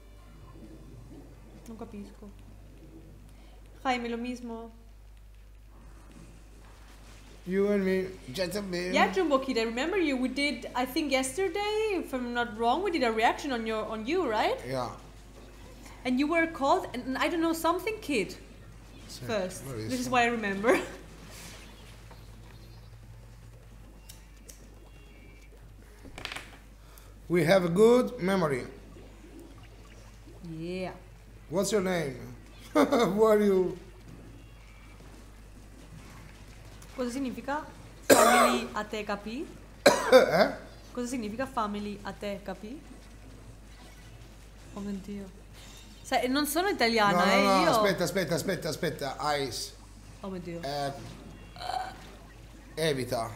Non capisco. Jaime, lo mismo. You and me, just a bit. Yeah, Jumbo Kid, I remember you. We did, I think yesterday, if I'm not wrong, we did a reaction on your, on you, right? Yeah. And you were called, and I don't know, something Kid. Sì, first. Bellissimo. This is what I remember. We have a good memory. Yeah. What's your name? Who are you? Cosa significa family a te capì? Eh? Cosa significa family a te capì? Oh mio Dio. Sai, non sono italiana, no, no, io. Aspetta, Ice. Oh mio Dio. Evita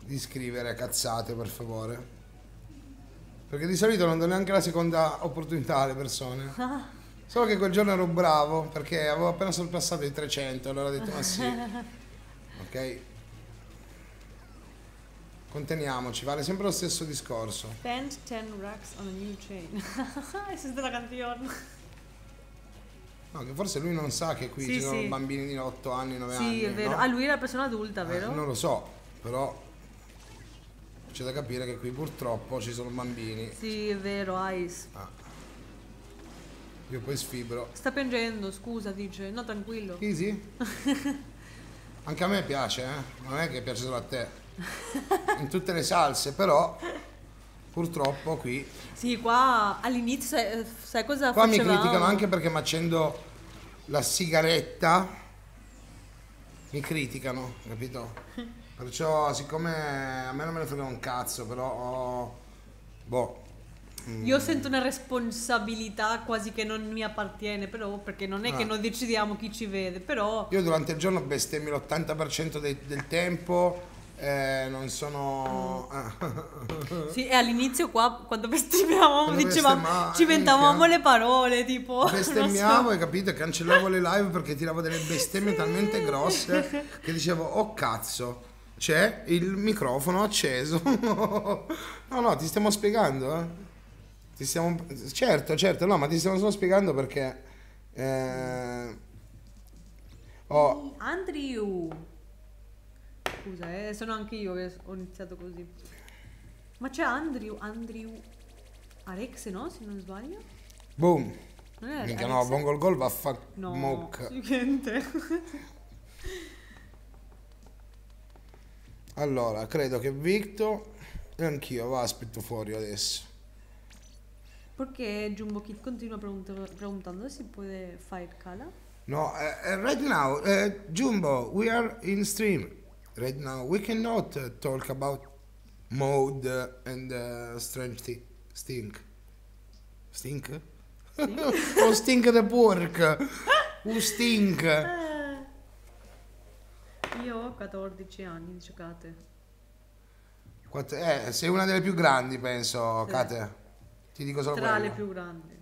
di scrivere cazzate, per favore, perché di solito non do neanche la seconda opportunità alle persone. Solo che quel giorno ero bravo perché avevo appena sorpassato i 300, allora ho detto ma sì, ok, conteniamoci, vale sempre lo stesso discorso. Spend 10 racks on a new chain. Questa è della canzone. No, che forse lui non sa che qui ci sono bambini di 8 anni, 9 anni. Sì, è vero. No? Ah, lui era una persona adulta, vero? Non lo so, però c'è da capire che qui purtroppo ci sono bambini. Sì, è vero, Ice. Ah. Io poi sfibro. Sta piangendo, scusa, dice. No, tranquillo. Easy? Anche a me piace, eh? Non è che piace solo a te. In tutte le salse, però purtroppo qui... Sì, qua all'inizio sai cosa qua facevamo? Mi criticano anche perché mi accendo la sigaretta. Mi criticano, capito? Perciò, siccome a me non me ne frega un cazzo, però boh. Io sento una responsabilità quasi che non mi appartiene, però, perché non è che noi decidiamo chi ci vede, però... Io durante il giorno bestemmio l'80% del tempo, non sono... Sì, e all'inizio qua, quando bestemmiavamo, dicevamo, ci inventavamo le parole, tipo... Bestemmiavo, hai capito? E cancellavo le live perché tiravo delle bestemmie talmente grosse che dicevo, oh cazzo! C'è il microfono acceso. No, ti stiamo spiegando, eh. Ti stiamo... Certo, no, ma ti stiamo solo spiegando perché... Oh. Andrew! Scusa, sono anche io che ho iniziato così. Ma c'è Andrew... Arexe, no? Se non sbaglio? Boom! Non è Arexe? No, Bongo il gol, vaffa... No, mock. Niente. Allora, credo che Victor e anch'io, va, aspetto fuori adesso. Perché Jumbo Kid continua preguntando se si può fare cala? No, right now, Jumbo, we are in stream. Right now, we cannot talk about mode and strange stink. Stink? Oh, stink the pork. Who stink? Io ho 14 anni, dice Kate. Sei una delle più grandi, penso, sì. Kate. Ti dico solo quello. Tra le più grandi.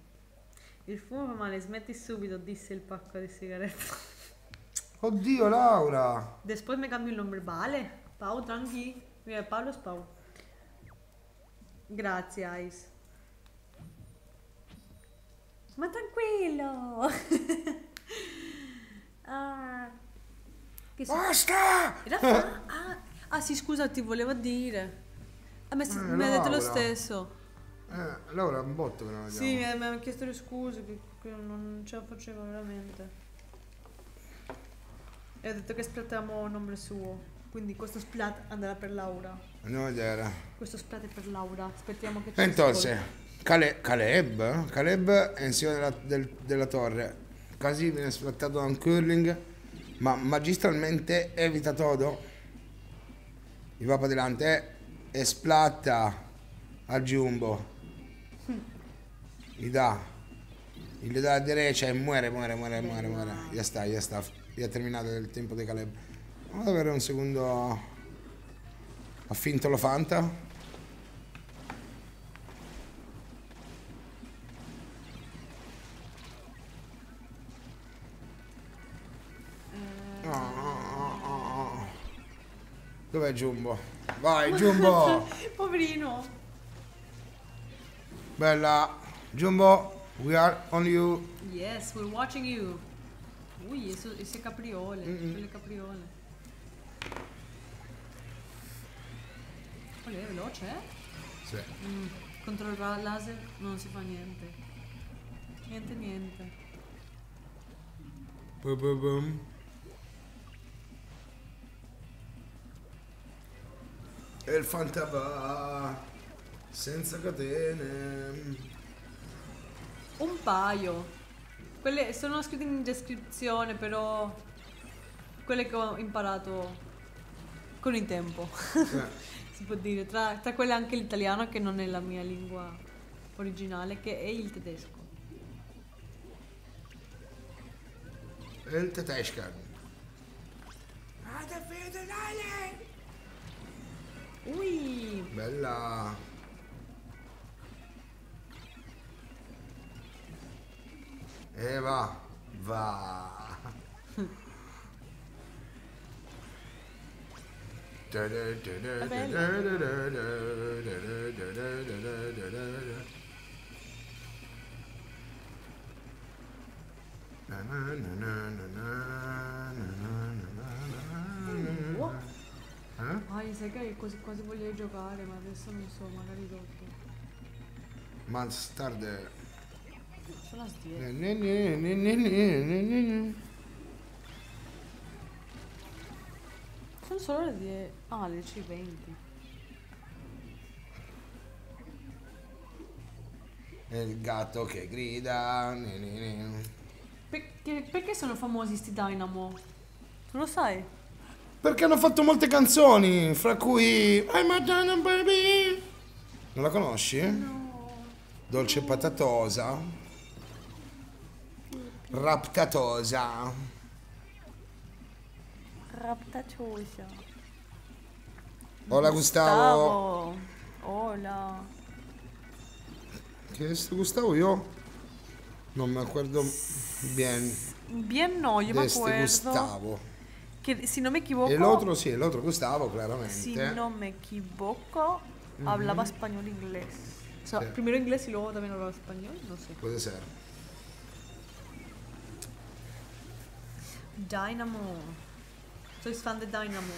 Il fumo fa male, smetti subito, disse il pacco di sigarette. Oddio Laura! Después me cambio il nome, vale? Pau, tranqui. Paolo Spau. Grazie, Ice. Ma tranquillo! Basta! In realtà, ah sì, scusa, ti volevo dire. A me mi ha detto lo stesso. Laura, un botto però. Sì, mi hanno chiesto le scuse, che non ce la facevo veramente. E ho detto che splattiamo il nome suo, quindi questo splat andrà per Laura. No, era. Questo splat è per Laura, aspettiamo che ci entonces, Caleb è insieme della torre. Casi viene splattato da un curling, ma magistralmente evita todo. E va per delante e splatta al Jumbo. Gli dà. Gli dà la derecha e muore. Ya sta. Ha terminato il tempo di Caleb. Vado ad avere un secondo. Ha finto lo Fanta. Oh. Dov'è Jumbo? Vai Jumbo! Poverino! Bella! Jumbo, we are on you! Yes, we're watching you! Ui, esse capriole, quelle capriole. Quello è veloce, eh? Sì. Contro il laser non si fa niente. Niente. Boom. E il Fanta va senza catene. Un paio. Quelle sono scritte in descrizione, però quelle che ho imparato con il tempo, si può dire, tra quelle anche l'italiano che non è la mia lingua originale, che è il tedesco. Il tedesco. Ui! Bella! E va. Sai che quasi voglio giocare, ma adesso non so, magari dopo. Ma starde. Sono solo le 10. Ah, le 10:20. È il gatto che grida. Perché sono famosi sti Dynamo? Tu lo sai? Perché hanno fatto molte canzoni, fra cui I'm a Dynamo Baby. Non la conosci? No. Dolce patatosa. Raptatosa. Hola Gustavo. Hola. Che è sto Gustavo io? Non mi acuerdo bien no, io mi acuerdo. Gustavo. Che se non mi equivoco. E l'altro sì, l'altro Gustavo chiaramente. Se non mi equivoco, parlava spagnolo inglese. Cioè, sí. Primero inglese e luego también hablaba spagnolo, non so. Può essere. Dynamo. Sono fan di Dynamo.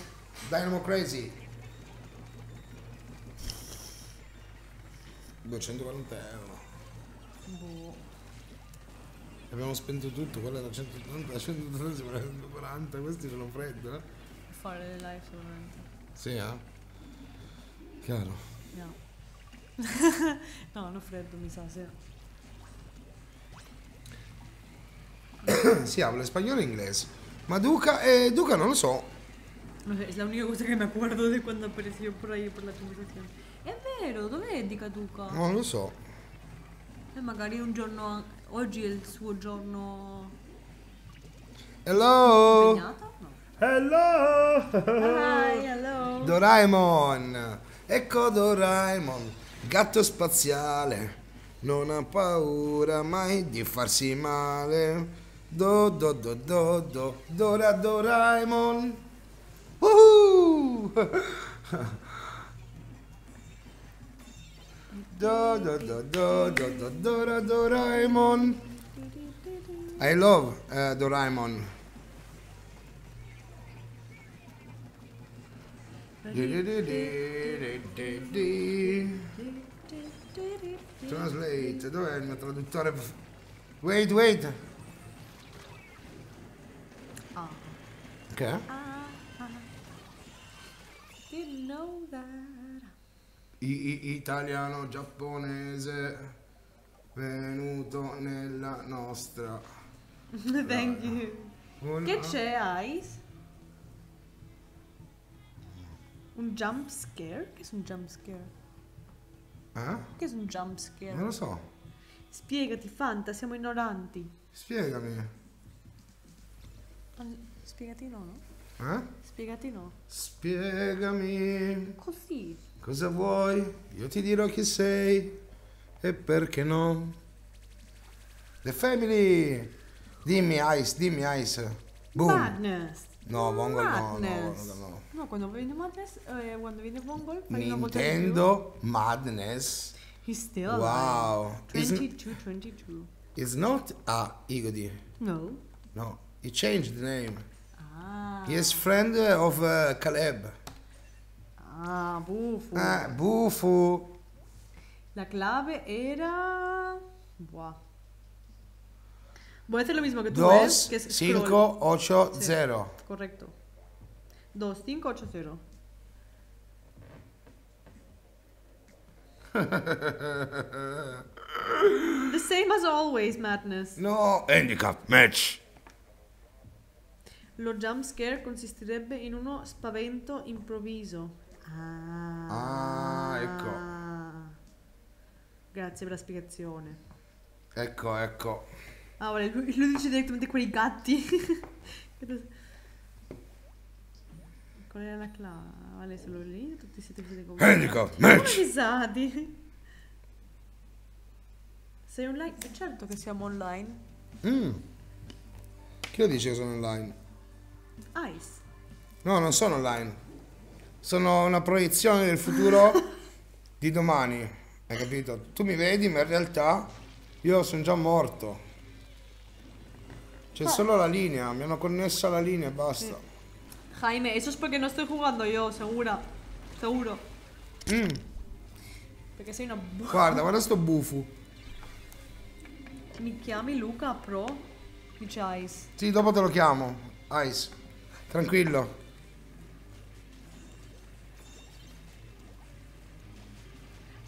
Dynamo Crazy. 240 euro. Boh. Abbiamo spento tutto, quello era 180, 130, 140, questi sono freddi, eh? Fare le live solamente. Sì, eh? Chiaro. No. No, non freddo, mi sa, sì. si habla spagnolo e inglese. Ma Duca, Duca non lo so. No, es la única cosa che mi acuerdo de cuando apareció por ahí por la conversazione. È vero, dov'è Dica Duca? Non lo so. E magari un giorno, oggi è il suo giorno. Hello! No. Hello! Hi, hello! Doraemon! Ecco Doraemon, gatto spaziale. Non ha paura mai di farsi male. Do do do do do Dora Doraemon. Do do do do do do Dora Doraemon. I love Doraemon. Translate. Dov'è il mio traduttore? Wait, wait. Okay. Didn't know that. Italiano giapponese venuto nella nostra. Thank you. Una... Che c'è, Ice? Un jump scare? Che è un jump scare? Eh? Che è un jump scare? Non lo so. Spiegati, Fanta, siamo ignoranti. Spiegami. Spiegati no, no? Eh? Spiegati no. Spiegami. Così. Cosa vuoi? Io ti dirò chi sei e perché no. The Family. Dimmi Ice, dimmi Ice. Boom. Madness. No, Vongol no, no, no, no. No, quando viene Madness, quando viene Vongol fai una volta Nintendo Madness. He's still wow. 22. It's not a IGoDI. No. No. He changed the name. He is friend of Caleb. Ah, Bufu. Ah, Bufu. La clave era... Buah. Voy a hacer lo mismo que tú ves. 2-5-8-0. Correcto. 2-5-8-0. The same as always, Madness. No, handicap match. Lo jump scare consisterebbe in uno spavento improvviso. Ah, ecco. Grazie per la spiegazione. Ecco, ecco. Ah, vale, lui dice direttamente quei gatti. Qual era la clava? Vale, solo lì, tutti siete così come... Handicap, match! Risati. Sei online? È certo che siamo online. Chi lo dice che sono online? Ice. No, non sono online. Sono una proiezione del futuro di domani. Hai capito? Tu mi vedi, ma in realtà io sono già morto. C'è solo la linea, mi hanno connesso alla linea e basta. Jaime, eso es perché non sto jugando io, segura. Seguro. Perché sei una buffa. Guarda, guarda sto bufu. Mi chiami Luca Pro? Dice Ice. Sì, dopo te lo chiamo. Ice, tranquillo.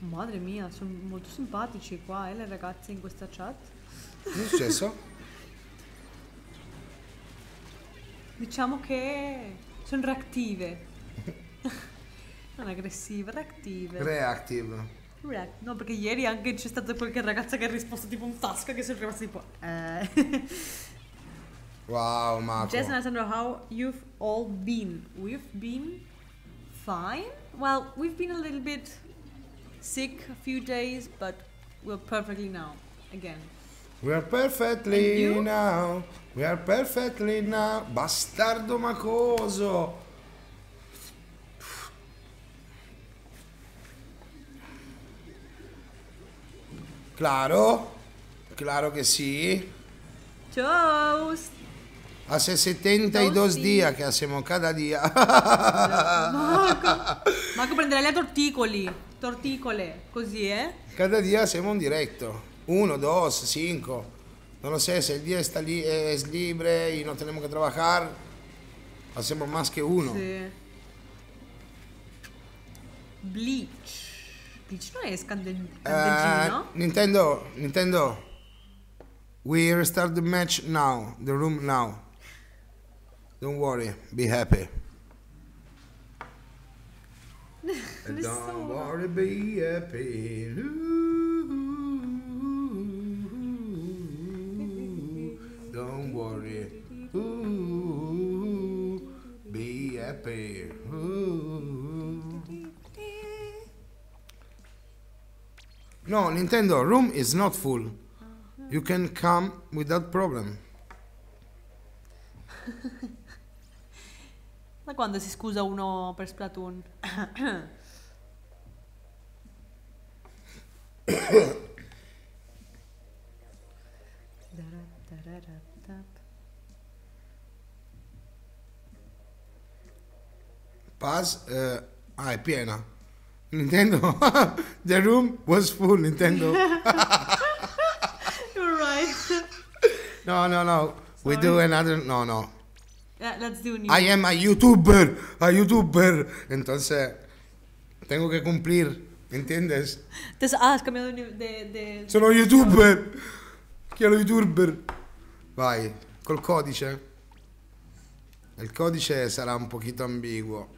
Madre mia, sono molto simpatici qua, le ragazze in questa chat. Che è successo? Diciamo che sono reattive. Non aggressive, reattive. Reactive. No, perché ieri anche c'è stata qualche ragazza che ha risposto tipo un tasca che sono rimasta tipo... Wow, Marco. Jess and Alessandro, how you've all been? We've been fine. Well, we've been a little bit sick a few days, but we're perfectly now again. We're perfectly now. We're perfectly now. Bastardo macoso. Claro, claro che sì. Ciao. Hace 72 días que hacemos cada día. Marco, Marco prenderà le torticoli, torticole, così eh? Cada día hacemos un directo. 1, 2, 5. No lo sé, si el día está li es libre y no tenemos que trabajar, hacemos más que uno. Sí. Bleach. Bleach no es candeggino. Nintendo, Nintendo. We restart the match now, the room now. Don't worry, be happy. Don't worry, be happy. Don't worry, be happy. No, Nintendo, room is not full. You can come without problem. Da quando si scusa uno per Splatoon? Paz, è piena. Nintendo, the room was full, Nintendo. You're right. No, no, no. Sorry. We do another. No, no. Let's do new. I am a YouTuber. A YouTuber. Entonces, tengo que cumplir. ¿Entiendes? Entonces, has cambiado de... Sono YouTuber. Chiaro YouTuber. Vai, col codice. Il codice sarà un pochino ambiguo.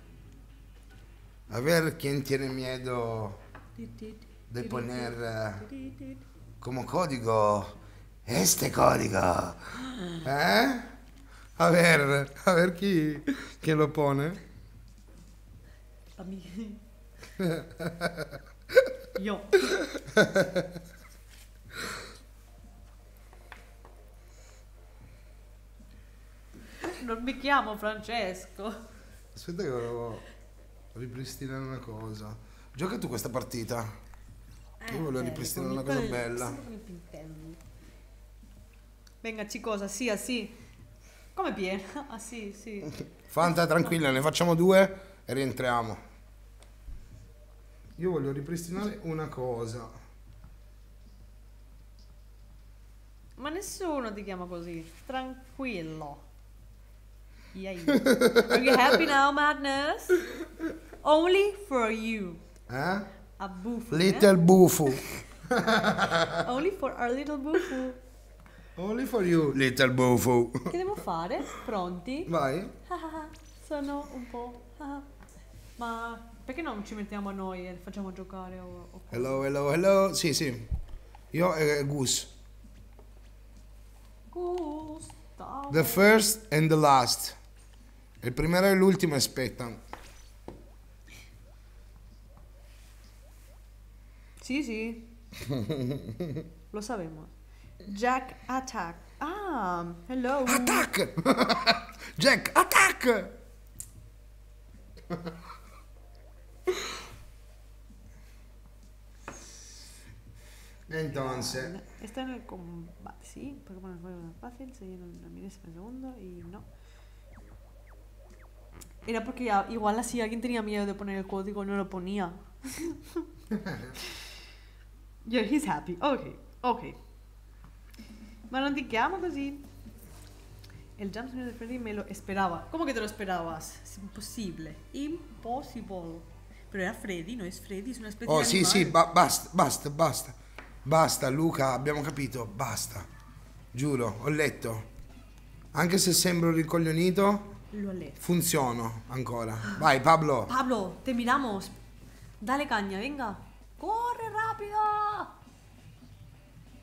A ver quién tiene miedo de poner como código este código. ¿Eh? A ver chi, chi lo pone. Io. Non mi chiamo Francesco. Aspetta che volevo ripristinare una cosa. Gioca tu questa partita. Io volevo ripristinare una cosa bella. Venga, cicosa, sì, sì. Come piena? Ah sì, sì. Fanta, tranquilla, ne facciamo due e rientriamo. Io voglio ripristinare una cosa. Ma nessuno ti chiama così. Tranquillo. Yeah, yeah. Are you happy now, Madness? Only for you. Eh? A bufu. Little bufu. Only for our little bufu. Only for you, little bufu. Che devo fare? Pronti? Vai. Sono un po'... Ma... Perché non ci mettiamo noi e facciamo giocare o hello, hello, hello. Sì, sì. Io e Goose. Gustavo. The first and the last. Il primo e l'ultimo aspettano. Sì, sì. Lo sapevamo. Jack Attack. Ah, hello. Attack! Jack Attack! Entonces está en el combate, sí, porque bueno, fue más fácil, se dieron a milésima de segundo y no. Era porque ya, igual así alguien tenía miedo de poner el código, no lo ponía. Yeah, he's happy, ok, ok. Ma non ti chiamo così. El jump de Freddy me lo esperaba. ¿Cómo que te lo esperabas? Es imposible, impossible. Però era Freddy, no? È Freddy, è una specie di... Oh sì, sì, basta, basta, basta. Basta, Luca, abbiamo capito, basta. Giuro, ho letto. Anche se sembro ricoglionito, lo letto. Funziono ancora. Vai, Pablo. Pablo, terminamos. Dale caña, venga. Corre, rapido.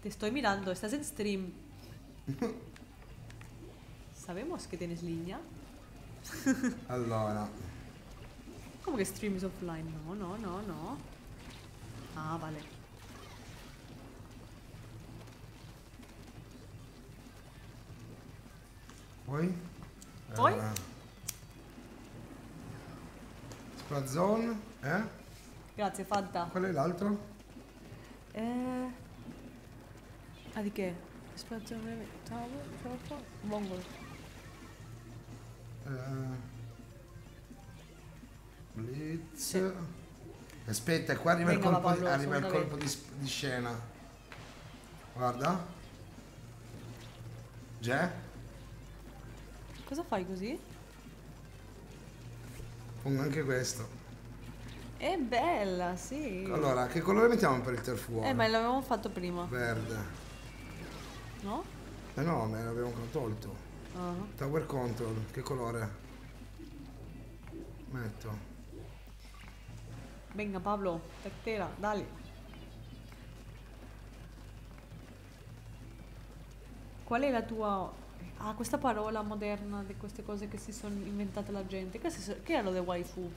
Te sto mirando, estás en stream. Sabemos que tienes linea. Allora. Come che stream is offline? No, no, no, no. Ah, vale. Poi? Poi? Splatzone, eh? Grazie, Fanta. Qual è l'altro? Ah, di che? Splatzone, tavolo, troppo, mongol. Blitz. Sì. Aspetta, qua arriva, venga, il colpo, Pablo, arriva il colpo di scena. Guarda. Già. Cosa fai così? Pongo anche questo. È bella, sì. Allora, che colore mettiamo per il terfuoco? Ma l'avevamo fatto prima. Verde. No? Eh no, me l'abbiamo tolto. Tower control, che colore? Metto. Venga Pablo, tattera, dale. Qual è la tua... Ah, questa parola moderna di queste cose che si sono inventate la gente. Che erano le waifu?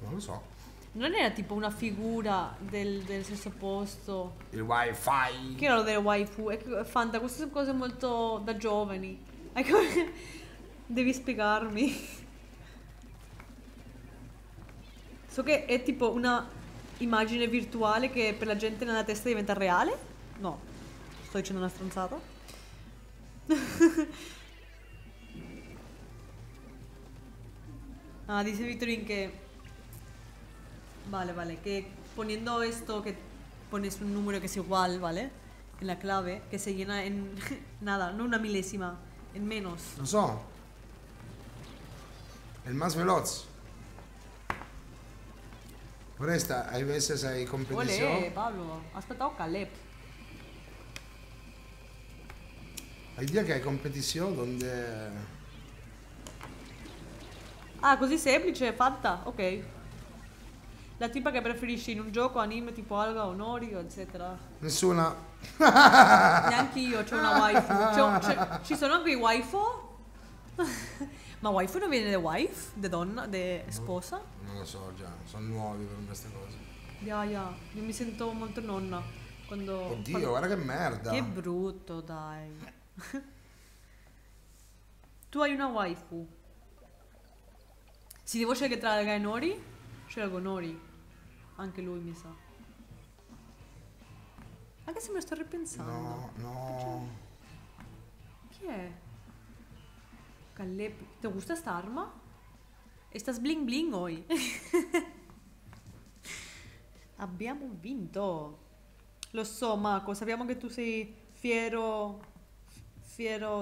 Non lo so. Non era tipo una figura del stesso posto? Il wifi. Che erano delle waifu? Fanta, queste sono cose molto da giovani. Ecco, devi spiegarmi. So che è tipo una immagine virtuale che per la gente nella testa diventa reale? No. Sto dicendo una stronzata. Ah, dice Victorin que... Vale, vale, que poniendo esto, que pones un número que es igual, ¿vale? En la clave, que se llena en... Nada, no una milésima, en menos. No sé. El más veloz. Por esta, hay veces hay competición. Ole, Pablo, has petado Caleb. Hai idea che hai competizione dove... Ah, così semplice, fatta, ok. La tipa che preferisci in un gioco anime tipo Alga o Norio, eccetera. Nessuna. Neanche io, c'ho una waifu. Ci sono anche i waifu? Ma waifu non viene da wife? Da donna? Da sposa? Non lo so già, sono nuovi per queste cose. Ya, ya, io mi sento molto nonna quando... Oddio, guarda che merda. Che brutto, dai. Tu hai una waifu. Se devo scegliere tra Alga e Nori, scelgo Nori. Anche lui mi sa. Anche se me lo sto ripensando. No, no. Chi è? Callepi. Ti gusta sta arma? E sta bling bling hoy. Abbiamo vinto. Lo so Mako, sappiamo che tu sei fiero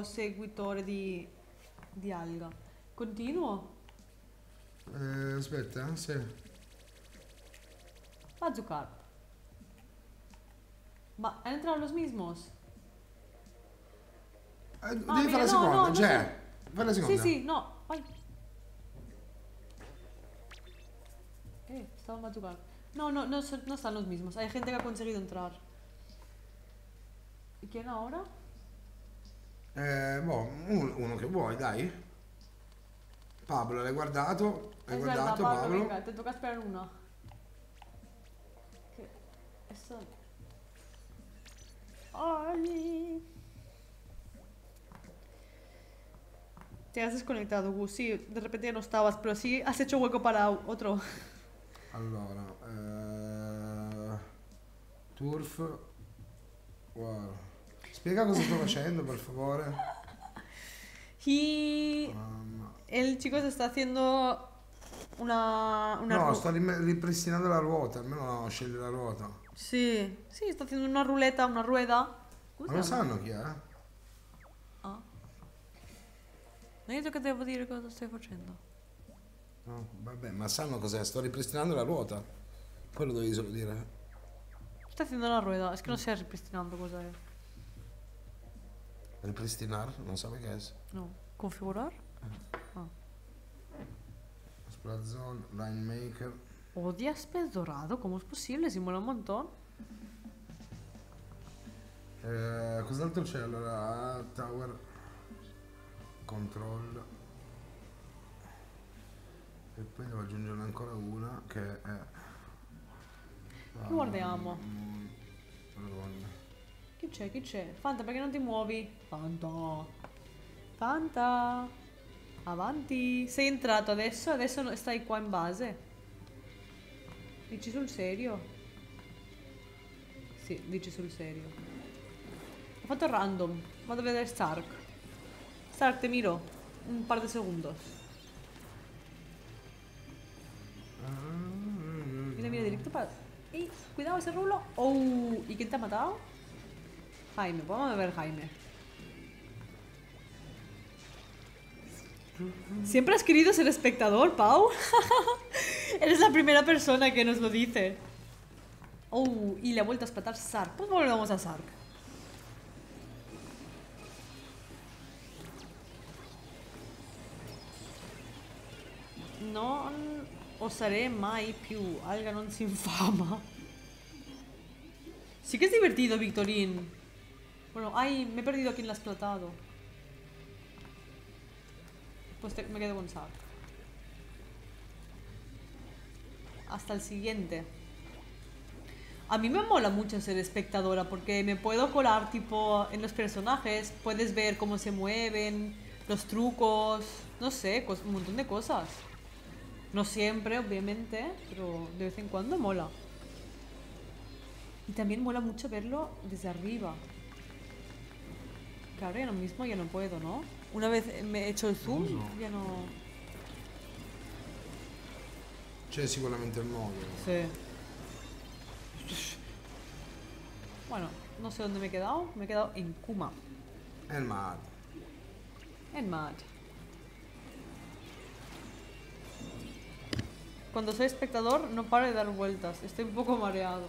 seguitore di Alga. Continuo? Aspetta, sì. Mazzucar. Ma entrano los mismos? Devi fare la seconda, no, cioè. No. Fai la seconda. Sì, sì, no, vai. Stavo Mazzucar. No, no, no, no stanno los mismos. Hay gente che ha conseguito entrar. E chi è ora? Boh, uno che vuoi, dai. Pablo, l'hai guardato? Hai guardato Pablo? Venga, ti tocca sperare una. Che è solo. Te has desconectado, Gus. Sí, de repente no estabas, pero sí has hecho hueco para otro. Allora, Turf. Wow. Spiega cosa sto facendo, per favore. El chico se sta facendo una no, sta ripristinando la ruota, almeno sceglie la ruota. Sì, sì, sta facendo una ruletta, una rueda. Ma lo sanno chi è? Ah. Non è detto che devo dire cosa stai facendo. No, vabbè, ma sanno cos'è, sto ripristinando la ruota. Poi lo dovevi solo dire. Sta facendo una ruota, è che non stai ripristinando cos'è. Ripristinar? Non so che è. No. Configurar? Ah. Splazone, line maker. Odia spes dorado, come è possibile? Simula un montone. Cos'altro c'è allora? Tower control. E poi devo aggiungerne ancora una che è. Che guardiamo? Madonna. Chi c'è? Chi c'è? Fanta, perché non ti muovi? Fanta! Fanta! Avanti! Sei entrato adesso? Adesso stai qua in base? Dici sul serio? Sì, dici sul serio. Ho fatto random. Vado a vedere Stark. Stark, te miro. Un par di secondi. Mira, mira, diritto para... Ehi, cuidado ese rulo. Oh, e chi ti ha matato? Jaime, vamos a ver Jaime. ¿Siempre has querido ser espectador, Pau? Eres la primera persona que nos lo dice. Oh, y le ha vuelto a espetar Sark. Pues volvemos a Sark. sarei mai più. Alga non si infama. Sí que es divertido, Victorín. Bueno, ay, me he perdido a quien la has platado. Pues me quedo con Sack. Hasta el siguiente. A mí me mola mucho ser espectadora porque me puedo colar tipo en los personajes, puedes ver cómo se mueven, los trucos, no sé, un montón de cosas. No siempre, obviamente, pero de vez en cuando mola. Y también mola mucho verlo desde arriba. Claro, ahora mismo ya no puedo, ¿no? Una vez me he hecho el zoom, ya no... C'è sicuramente il modo. Sí. Bueno, no sé dónde me he quedado en Kuma. En Mad. En Mad. Cuando soy espectador no paro de dar vueltas, estoy un poco mareado.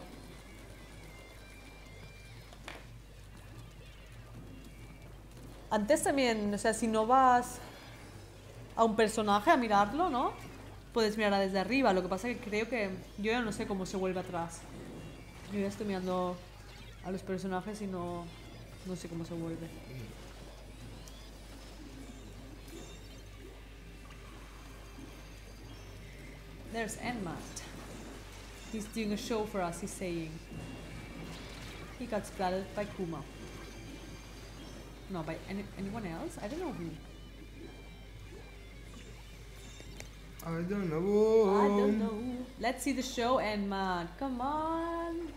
Antes también, o sea, si no vas a un personaje a mirarlo, ¿no? Puedes mirarla desde arriba, lo que pasa es que creo que yo ya no sé cómo se vuelve atrás. Yo ya estoy mirando a los personajes y no sé cómo se vuelve. There's Enmat. He's doing a show for us, he's saying. He got splatted by Kuma. No, by anyone else? I don't know who. I don't know. I don't know. Let's see the show, Enmat. Come on.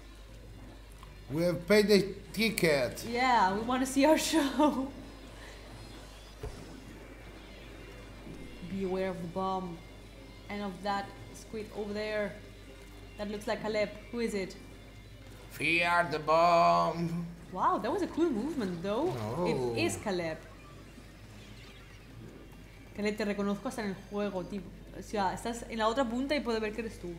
We have paid the ticket. Yeah, we want to see our show. Beware of the bomb. And of that squid over there. That looks like Caleb. Who is it? Fear the bomb. Wow, that was a cool movement though. No. It is Caleb. Caleb, te reconozco hasta en el juego, tipo. O sea, estás en la otra punta y puedo ver que eres tú.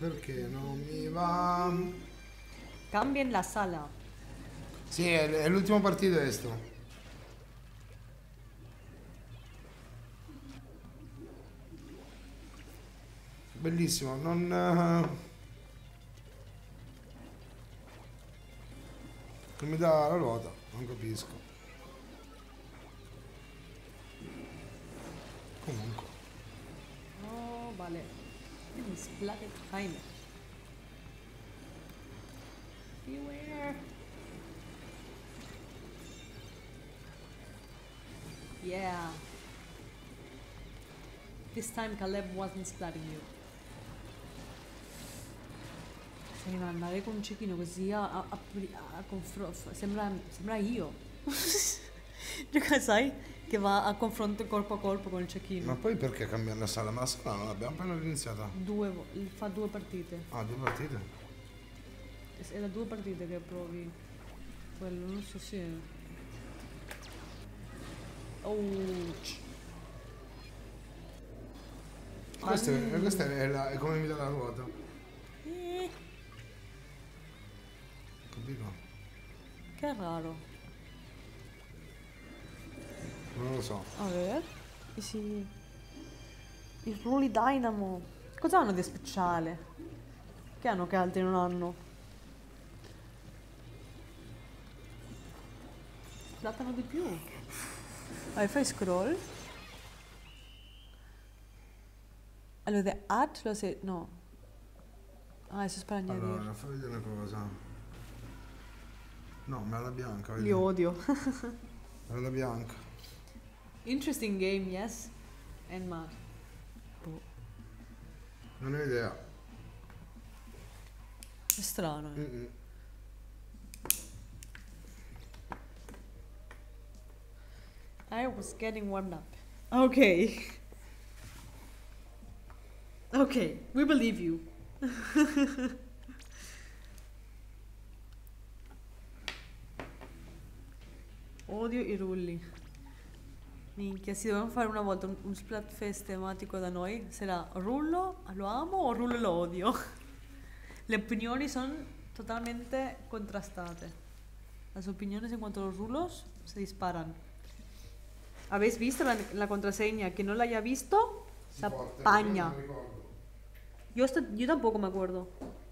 Perché non mi va? Cambia in la sala. Sì, è l'ultimo partito questo. Bellissimo, non mi dà la ruota, non capisco. Comunque. Oh, vale. Mi splate Jaime. Beware. Yeah. This time Caleb wasn't splatting you. Sì, ma andare con un cecchino così a confronto. Sembra io. Perché sai che va a confronto corpo a corpo con il cecchino. Ma poi perché cambiare la sala? Ma la sala non l'abbiamo appena iniziata? Fa due partite. Ah, due partite? È da due partite che provi quello, non so se... Ouch. Questa è come mi dà la ruota. Capito? Che raro. Non lo so. A ver. Sì. I ruoli Dynamo. Cosa hanno di speciale? Che hanno che altri non hanno? Splattano di più. Vai, fai scroll. Allora, the ad lo sei... No. Ah, adesso spara. Allora, fai vedere una cosa. No, ma la bianca. Vedi? Li odio. Ma la bianca. Interesting game, yes? And mad. Boh. Non ho idea. È strano. I was getting warmed up. Okay. Okay, we believe you. Odio i rulli. Minchia, se dobbiamo fare una volta un Splatfest tematico da noi, sarà Rullo lo amo o Rullo lo odio? Le opinioni sono totalmente contrastate. Las opiniones en cuanto a los rulos se disparan. Avete visto la contrasegna? Chi non l'hai visto, si pagna. Io tampoco mi accordo.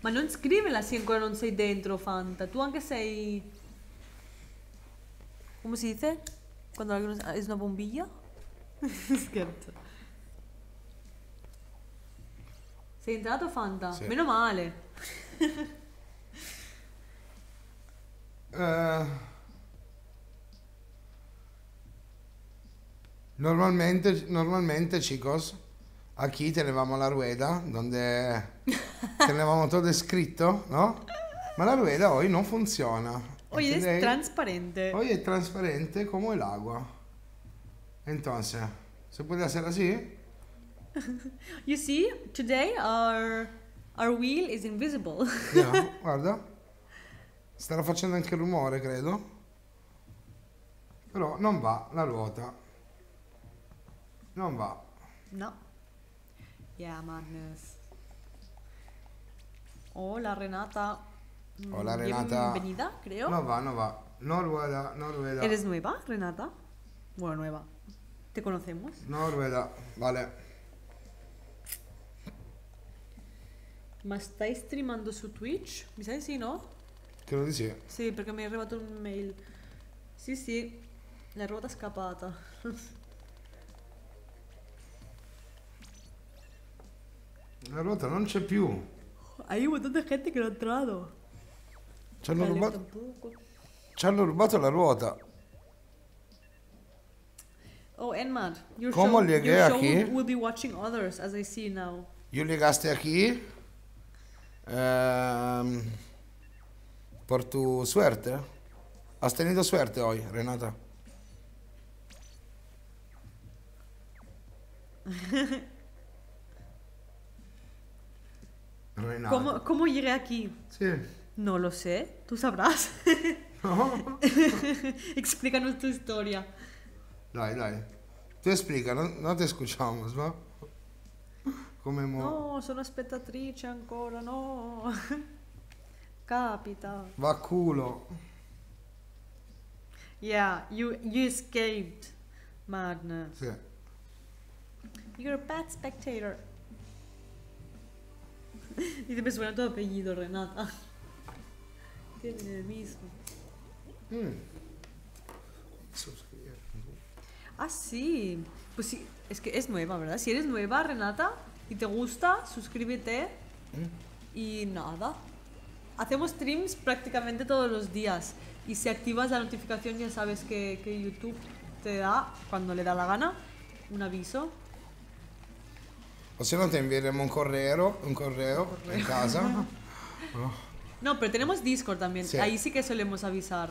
Ma non scrivela se ancora non sei dentro, Fanta. Tu anche sei... Come si dice? Quando è una bombiglia? Scherzo. Sei entrato, Fanta? Sì. Meno male. Normalmente, chicos, aquí tenevamo la rueda, donde tenevamo todo escrito, ¿no? Ma la rueda hoy no funciona. Hoy es transparente. Hoy es transparente como el agua. Entonces, ¿se puede hacer así? You see, today our wheel is invisible. Yeah, guarda. Starà facendo anche rumore, credo. Però non va la ruota. Non va. No. Yeah, Magnus. Hola, Renata. Hola, Renata. Benvenuta, creo. No va, no va. Noruega, Noruega. ¿Eres nueva, Renata? Bueno, nueva. ¿Te conocemos? Noruega, vale. Ma stai streamando su Twitch? Mi sa di sì, no? Credo di sì. Sì, perché mi è arrivato un mail. Sì, sì, la ruota è scappata. La ruota non c'è più. Aiuto, tanta gente che l'ha entrato. Ci hanno rubato la ruota. Oh, Enmad, your show, will be watching others, as I see now. Io legaste aquí. Por tu suerte. Has tenido suerte hoy, Renata. Renata. ¿Cómo llegué aquí? Sí. No lo sé, tú sabrás. No. Explícanos tu historia. Dai, dai. Tú explica, no te escuchamos, ¿va? Come no, sono spettatrice ancora, no. Capita. Va culo. Yeah, you escaped madness. Sì. You're a bad spectator. Mi sembra suonato appeglito, Renata. Tiene il viso. Ah sì. Pues sì, es que es nueva, ¿verdad? Si eres nueva, Renata, y te gusta, suscríbete. Y nada. Hacemos streams prácticamente todos los días y si activas la notificación ya sabes que YouTube te da, cuando le da la gana, un aviso. O si no te enviaremos un correo en casa. No, pero tenemos Discord también, sí. Ahí sí que solemos avisar.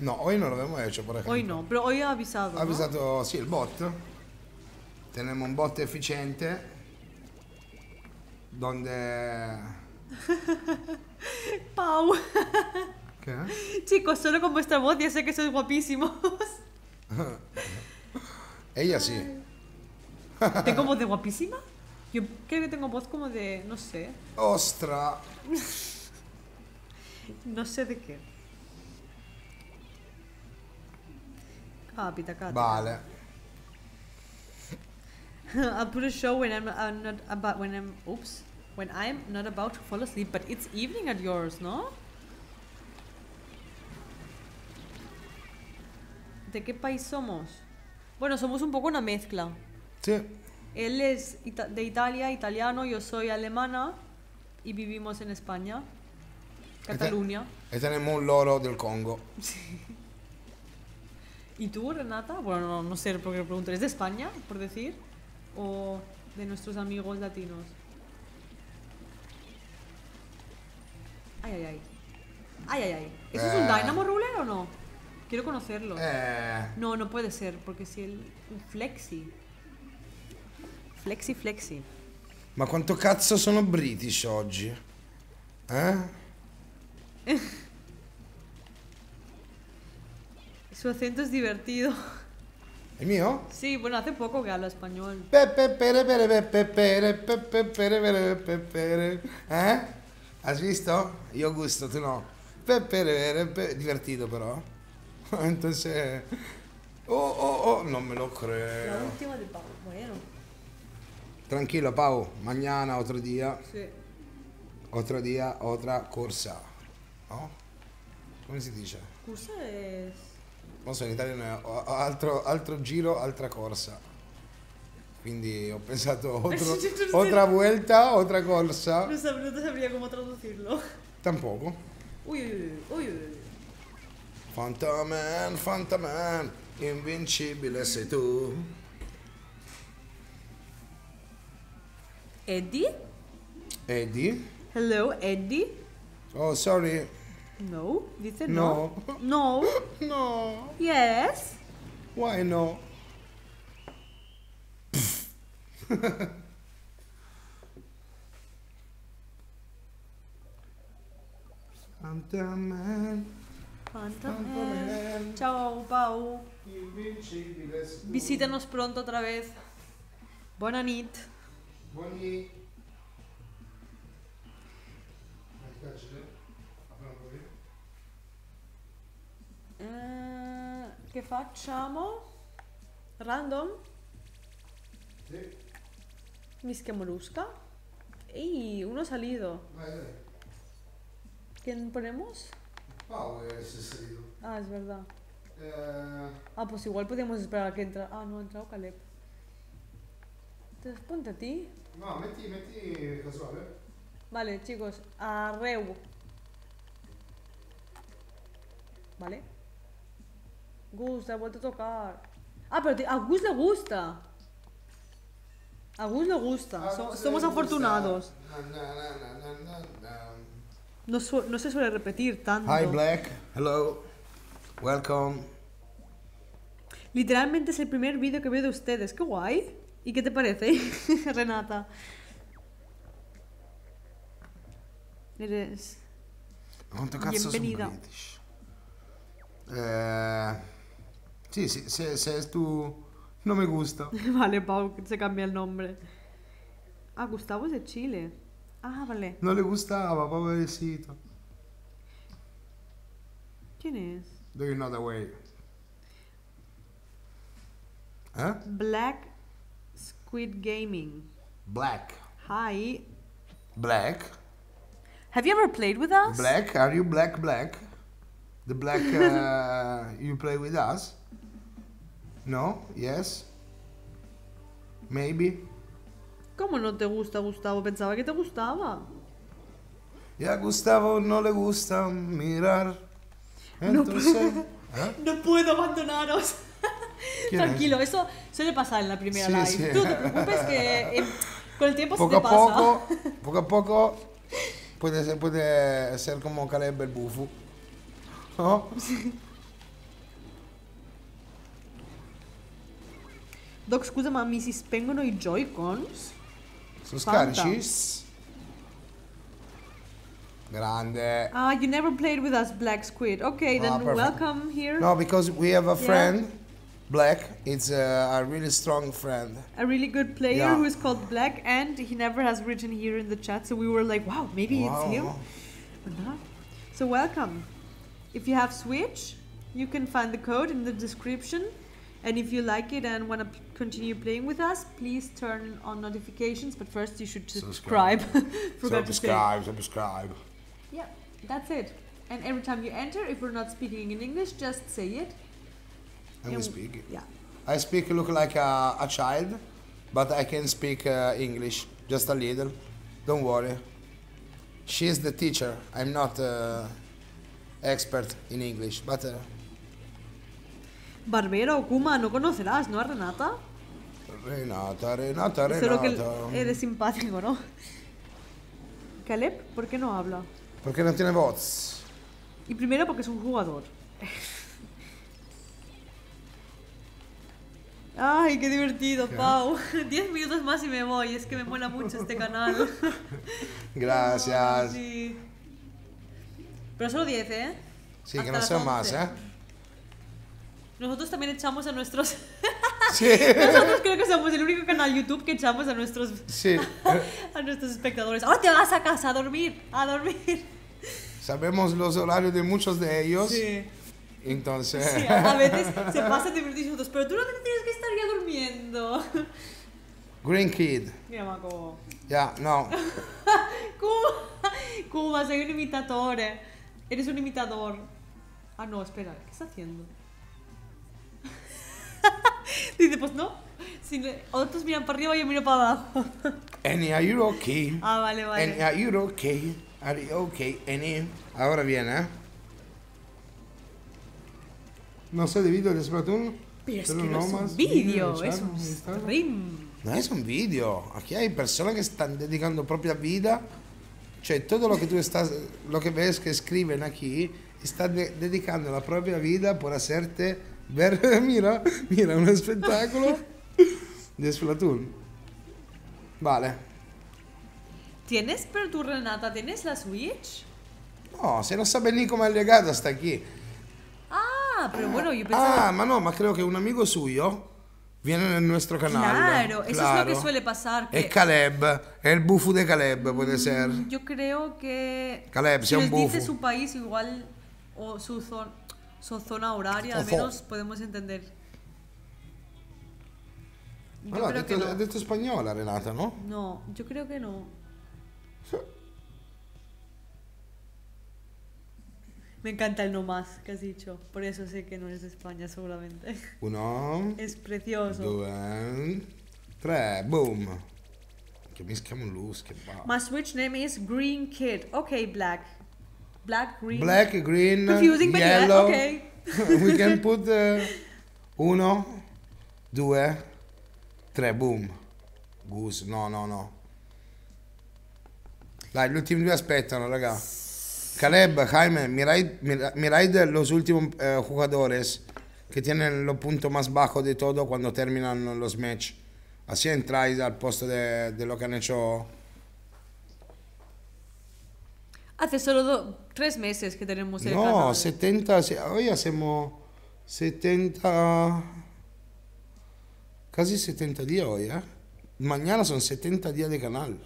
No, hoy no lo hemos hecho, por ejemplo. Hoy no, pero hoy ha avisado. Ha avisado, ¿no? Sí, el bot. Tenemos un bot eficiente donde... Pau. ¿Qué? Chicos, solo con vuestra voz ya sé que sois guapísimos. Ella sí. ¿Tengo voz de guapísima? Yo creo que tengo voz como de... no sé. ¡Ostra! No sé de qué. Capita, capita. Vale. I put a show when I'm not about... when I'm... oops. When I'm not about to fall asleep, but it's evening at yours, no? ¿De qué país somos? Bueno, somos un poco una mezcla. Sí. Él es de Italia, italiano, yo soy alemana y vivimos en España, Cataluña. Y tenemos un loro del Congo. Sí. ¿Y tú, Renata? Bueno, no sé por qué pregunto. ¿Es de España, por decir? ¿O de nuestros amigos latinos? Ay, ay, ay. Ay, ay, ay. ¿Eso es un Dynamo Ruler o no? Quiero conocerlo. No, no puede ser, porque si el... un flexi. Flexi, flexi. Ma quanto cazzo sono british oggi? Eh? Su acento es divertido. ¿El mío? Sí, bueno, hace poco que hablo español. ¿Eh? ¿Has visto? Io gusto, tu no. Divertito però. Entonces... Oh, non me lo credo. L'ultimo di Pau, bueno. Tranquillo Pau, mañana otro día. Sì. Otro día, otra corsa. No? Come si dice? Corsa è... non so, in italiano è altro giro, altra corsa. Quindi ho pensato otra vuelta, otra corsa. Non saprei come tradurlo. Tampoco. Ui. Fantaman, invincibile sei tu. Eddie? Hello, Eddie. Oh, sorry. No, dice no. No. No. Yes. Why no? Fantaman. Ciao Pau. Visítanos pronto otra vez. Buena nit. Buena nit. Che facciamo? Random? Sì. Misca molusca. Ehi, uno salido. ¿Quién ponemos? Pau es salido. Ah, es verdad. Pues igual podíamos esperar a que entra. Ah, no ha entrado Caleb. Entonces ponte a ti. No, metti casuale. Vale, chicos, arreu. Vale. Gus, ha vuelto a tocar. Ah, pero a Gus le gusta. A Gus le gusta. Somos afortunados. No se suele repetir tanto. Hi Black, hello, welcome. Literalmente es el primer vídeo que veo de ustedes. ¡Qué guay! ¿Y qué te parece, Renata? Eres... bienvenida. Sí, ese es tu... no me gusta. Vale, Pau, se cambia el nombre. Ah, Gustavo es de Chile. Ah, vale. No le gustaba, pobrecito. ¿Quién es? Do you know the way? ¿Eh? Black Squid Gaming. Black. Hi. Black. Have you ever played with us? Black, are you black? The black you play with us? No? Yes? Maybe? Come non te gusta Gustavo? Pensava che te gustava. Ya Gustavo no le gusta mirar. Entonces, no puedo abandonaros. Tranquilo, eso suele pasar en la primera live. Tú te preocupes que con el tiempo poco se te pasa. Poco a poco puede ser como Caleb el bufo. ¿No? Sí. Doc, scusa, ma mi si spengono i Joy-Cons? Sono scarici? Grande. Ah, you never played with us, Black Squid. Okay, then perfect. Welcome here. No, because we have a friend, Black. It's a really strong friend. A really good player who is called Black, and he never has written here in the chat, so we were like, wow, maybe it's him. But not. So welcome. If you have Switch, you can find the code in the description. And if you like it and want to continue playing with us, please turn on notifications. But first, you should subscribe. Subscribe. Yeah, that's it. And every time you enter, if we're not speaking in English, just say it. And we speak it. Yeah. I speak look like a child, but I can speak English just a little. Don't worry. She's the teacher. I'm not expert in English, but. Barbero, Kuma, no conocerás, ¿no, a Renata? Renata. Solo que eres simpático, ¿no? Caleb, ¿por qué no habla? Porque no tiene voz. Y primero porque es un jugador. Ay, qué divertido, Pau. 10 minutos más y me voy. Es que me mola mucho este canal. Gracias. Sí. Pero solo 10, ¿eh? Sí, hasta que no sea más, ¿eh? Nosotros también echamos a nuestros... Sí. Nosotros creo que somos el único canal YouTube que echamos a nuestros... Sí. A nuestros espectadores. Ahora te vas a casa a dormir. sabemos los horarios de muchos de ellos. Sí. Entonces... Sí, a veces se pasa de 20 minutos, pero tú no te tienes que estar ya durmiendo. Green Kid. Mira, Mako. Ya, no. Cuba, sei un imitatore. Eres un imitador. Ah, no, espera, ¿qué está haciendo? Dice, pues no. Si otros miran para arriba, yo miro para abajo. Any, are you okay? Ah, vale, vale. Any, are you okay? Are you okay? Any. Ahora bien, ¿eh? No sé de vídeo de Splatoon. Pero es que no es un vídeo, es un stream. No es un vídeo. Aquí hay personas que están dedicando propia vida. Cioè, todo lo que tú estás, lo que ves que escriben aquí, están dedicando la propia vida por hacerte ver. Mira, mira, un espectáculo de Splatoon. Vale. ¿Tienes, pero tú, Renata, tienes la Switch? No, se non sa ben lì come è legata sta qui. Ah, pero bueno, yo pensaba... Ah, ma no, ma creo que un amigo suyo viene nel nostro canale. Claro, eso es lo que suele pasar. Que... Es Caleb, es el bufu de Caleb, puede ser. Yo creo que... Caleb, si un bufu. Dice su país igual, o su zona horaria, al menos podemos entender. Yo allora, creo detto, que no. Ha detto spagnola Renata, ¿no? No, yo creo que no. Me encanta el no más que has dicho. Por eso sé que no es de España, seguramente. Uno. Es precioso. Due, tre, boom. Che misca un luz, che va. My Switch name is Green Kid. Okay, black. Black, green. Black, green. Confusing, but yellow. Okay. We can put uno, due, tre, boom. Goose, no, no, no. Dai, gli ultimi due aspettano, raga. Caleb, Jaime, mirad los últimos jugadores que tienen los puntos más bajos de todo cuando terminan los match. Así entráis al puesto de lo que han hecho. Hace solo tres meses que tenemos el canal. No, 70, hoy hacemos 70, casi 70 días hoy, ¿eh? Mañana son 70 días de canal.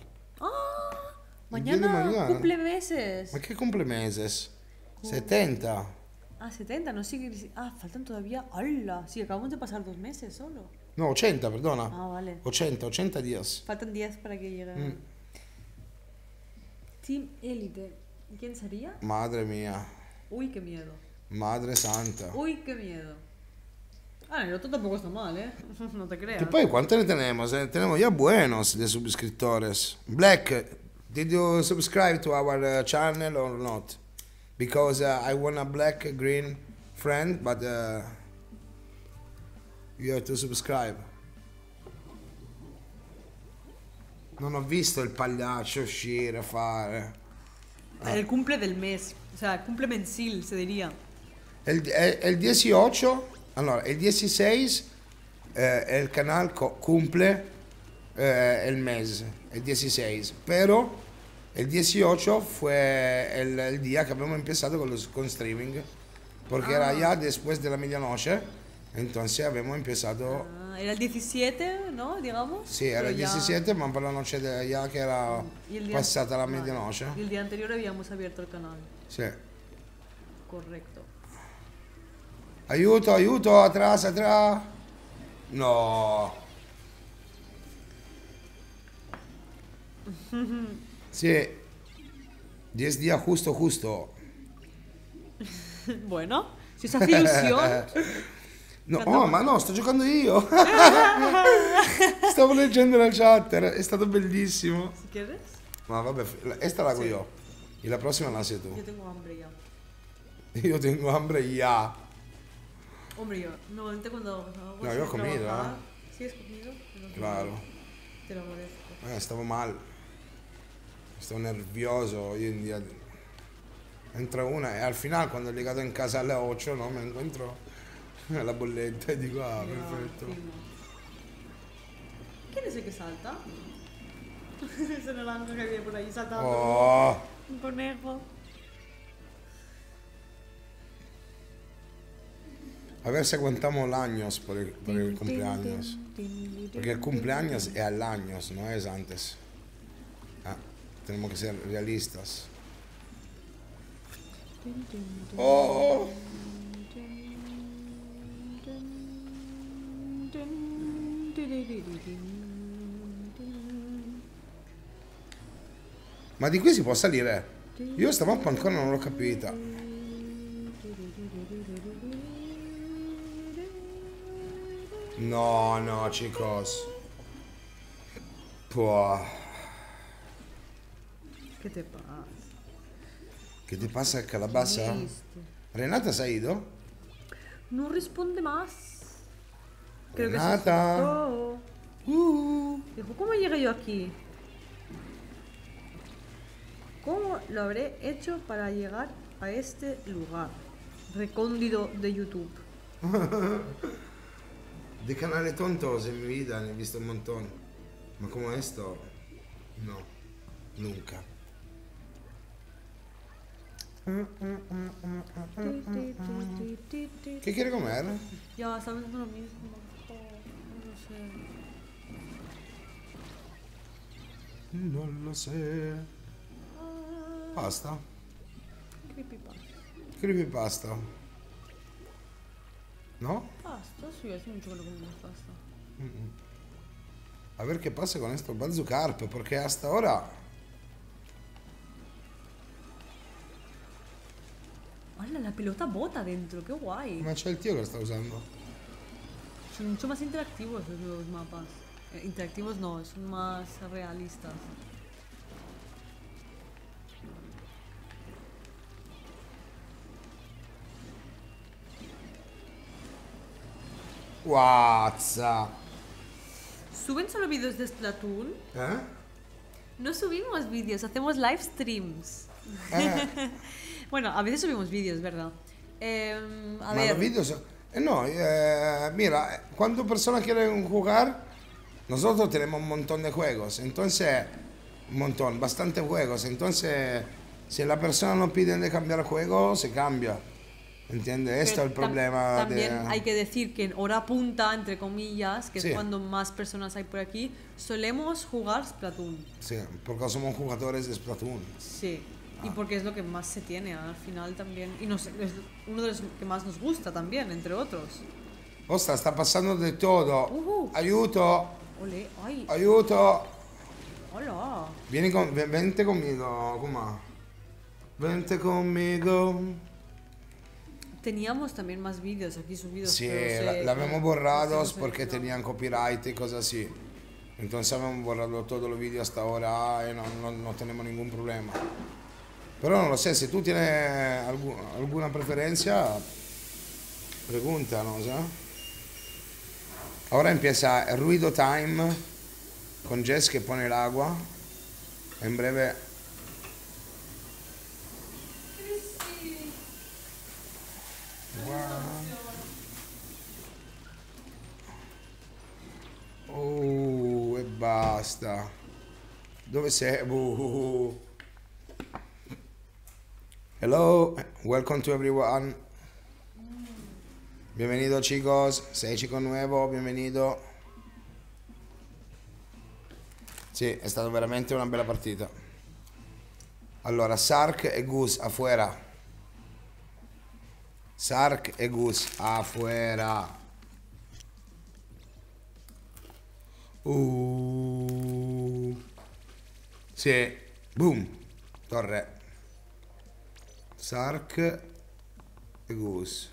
Mañana cumple meses. ¿Pero qué cumple meses? 70. Ah, 70, no sigue. Ah, faltan todavía. ¡Hala! Sí, acabamos de pasar 2 meses solo. No, 80, perdona. Ah, vale. 80 días. Faltan 10 para que llegue. Mm. Team Elite. ¿Quién sería? Madre mía. Uy, qué miedo. Madre santa. Uy, qué miedo. Ah, el otro tampoco está mal, ¿eh? No te creas. Y poi, ¿cuántos le tenemos? Tenemos ya buenos de suscriptores. Black. Did you subscribe to our channel or not? Because I want a black green friend, but you have to subscribe. Non ho visto il pagliaccio uscire a fare. È il cumple del mese, cioè il cumple mensil, si diria. Il 18, allora il 16 è il canale cumple il mese. El 16, pero el 18 fue el día que habíamos empezado con streaming, porque era ya después de la medianoche, entonces habíamos empezado... era el 17, ¿no? Digamos. Sí, era el 17, pero por la noche ya que era pasada la medianoche. Y el día anterior habíamos abierto el canal. Sí. Correcto. Aiuto, aiuto, atrás, atrás. No. Sí, 10 días justo, justo. Bueno, si os hace ilusión. No, oh, ma no, sto giocando io. Stavo leggendo la chat, è stato bellissimo. Si quieres? Ma vabbè, questa la hago yo. Y la prossima la haces tú. Yo tengo hambre ya. Yo tengo hambre ya. Hombre, yo normalmente cuando hago... No, yo he comido, ¿eh? ¿Sí has comido? Claro. Te lo agradezco. Stavo male, stavo nervioso. Io entro una e al finale quando è legato in casa alle 8, no, mi incontro la bolletta e dico ah, perfetto. Chi ne sei che salta? Sono l'angolo che viene por ahí saltando. Oh. Un conejo. A ver si aguantamos el años por el cumpleaños. Porque el cumpleaños es al años, no es antes. Ah, tenemos que ser realistas. Oh! Ma di qui si può salire? Io sta mappa ancora non l'ho capita. No, no, chicos. Puah. Che te passa? Che te passa a Calabassa? Renata Saido? Non risponde mas. Renata! Come llegué io qui? ¿Cómo lo habré hecho para llegar a este lugar recóndito de YouTube? De canale tontos en mi vida, ne ho visto un montón. Ma come esto? No, nunca. ¿Qué quiere comer? Ya, estamos haciendo lo mismo. No sé. Non lo sé. Pasta. Creepypasta. Creepypasta. No? Pasta, sì, è un gioco con la pasta. A ver che passa con questo bazookarp, perché a sta ora... Guarda, la pilota bota dentro, che guai! Ma c'è il tio che la sta usando. Sono mucho más interactivos los mapas. Interactivos no, sono más realistas. Guazza. ¿Suben solo videos de Splatoon? ¿Eh? No subimos vídeos, hacemos live streams. Bueno, a veces subimos vídeos, ¿verdad? A ver. Los vídeos... no, mira, cuando personas quieren jugar, nosotros tenemos un montón de juegos, entonces... Un montón, bastante juegos, entonces... Si la persona no pide de cambiar juego, se cambia. Entiende, esto es el problema. También hay que decir que en hora punta, entre comillas, que es cuando más personas hay por aquí, solemos jugar Splatoon. Sí, porque somos jugadores de Splatoon. Sí, y porque es lo que más se tiene al final también. Y nos, es uno de los que más nos gusta también, entre otros. Ostras, está pasando de todo. Ayuto. Olé. Ay. Ayuto. Hola. Vente conmigo, Kuma. Vente conmigo. Teníamos también más vídeos aquí subidos. Sí, los habíamos borrado porque tenían copyright y cosas así. Entonces habíamos borrado todos los vídeos hasta ahora y no tenemos ningún problema. Pero no lo sé, si tú tienes alguna preferencia, pregúntanos. Ahora empieza el ruido time con Jess que pone el agua. En breve... Oh, e basta. Dove sei? Hello, welcome to everyone. Bienvenido chicos, sei chico nuovo, bienvenido. Sì, è stata veramente una bella partita. Allora, Sark e Goose, afuera. Sark e Goose, afuera. Sì. Boom. Torre. Sark e Goose.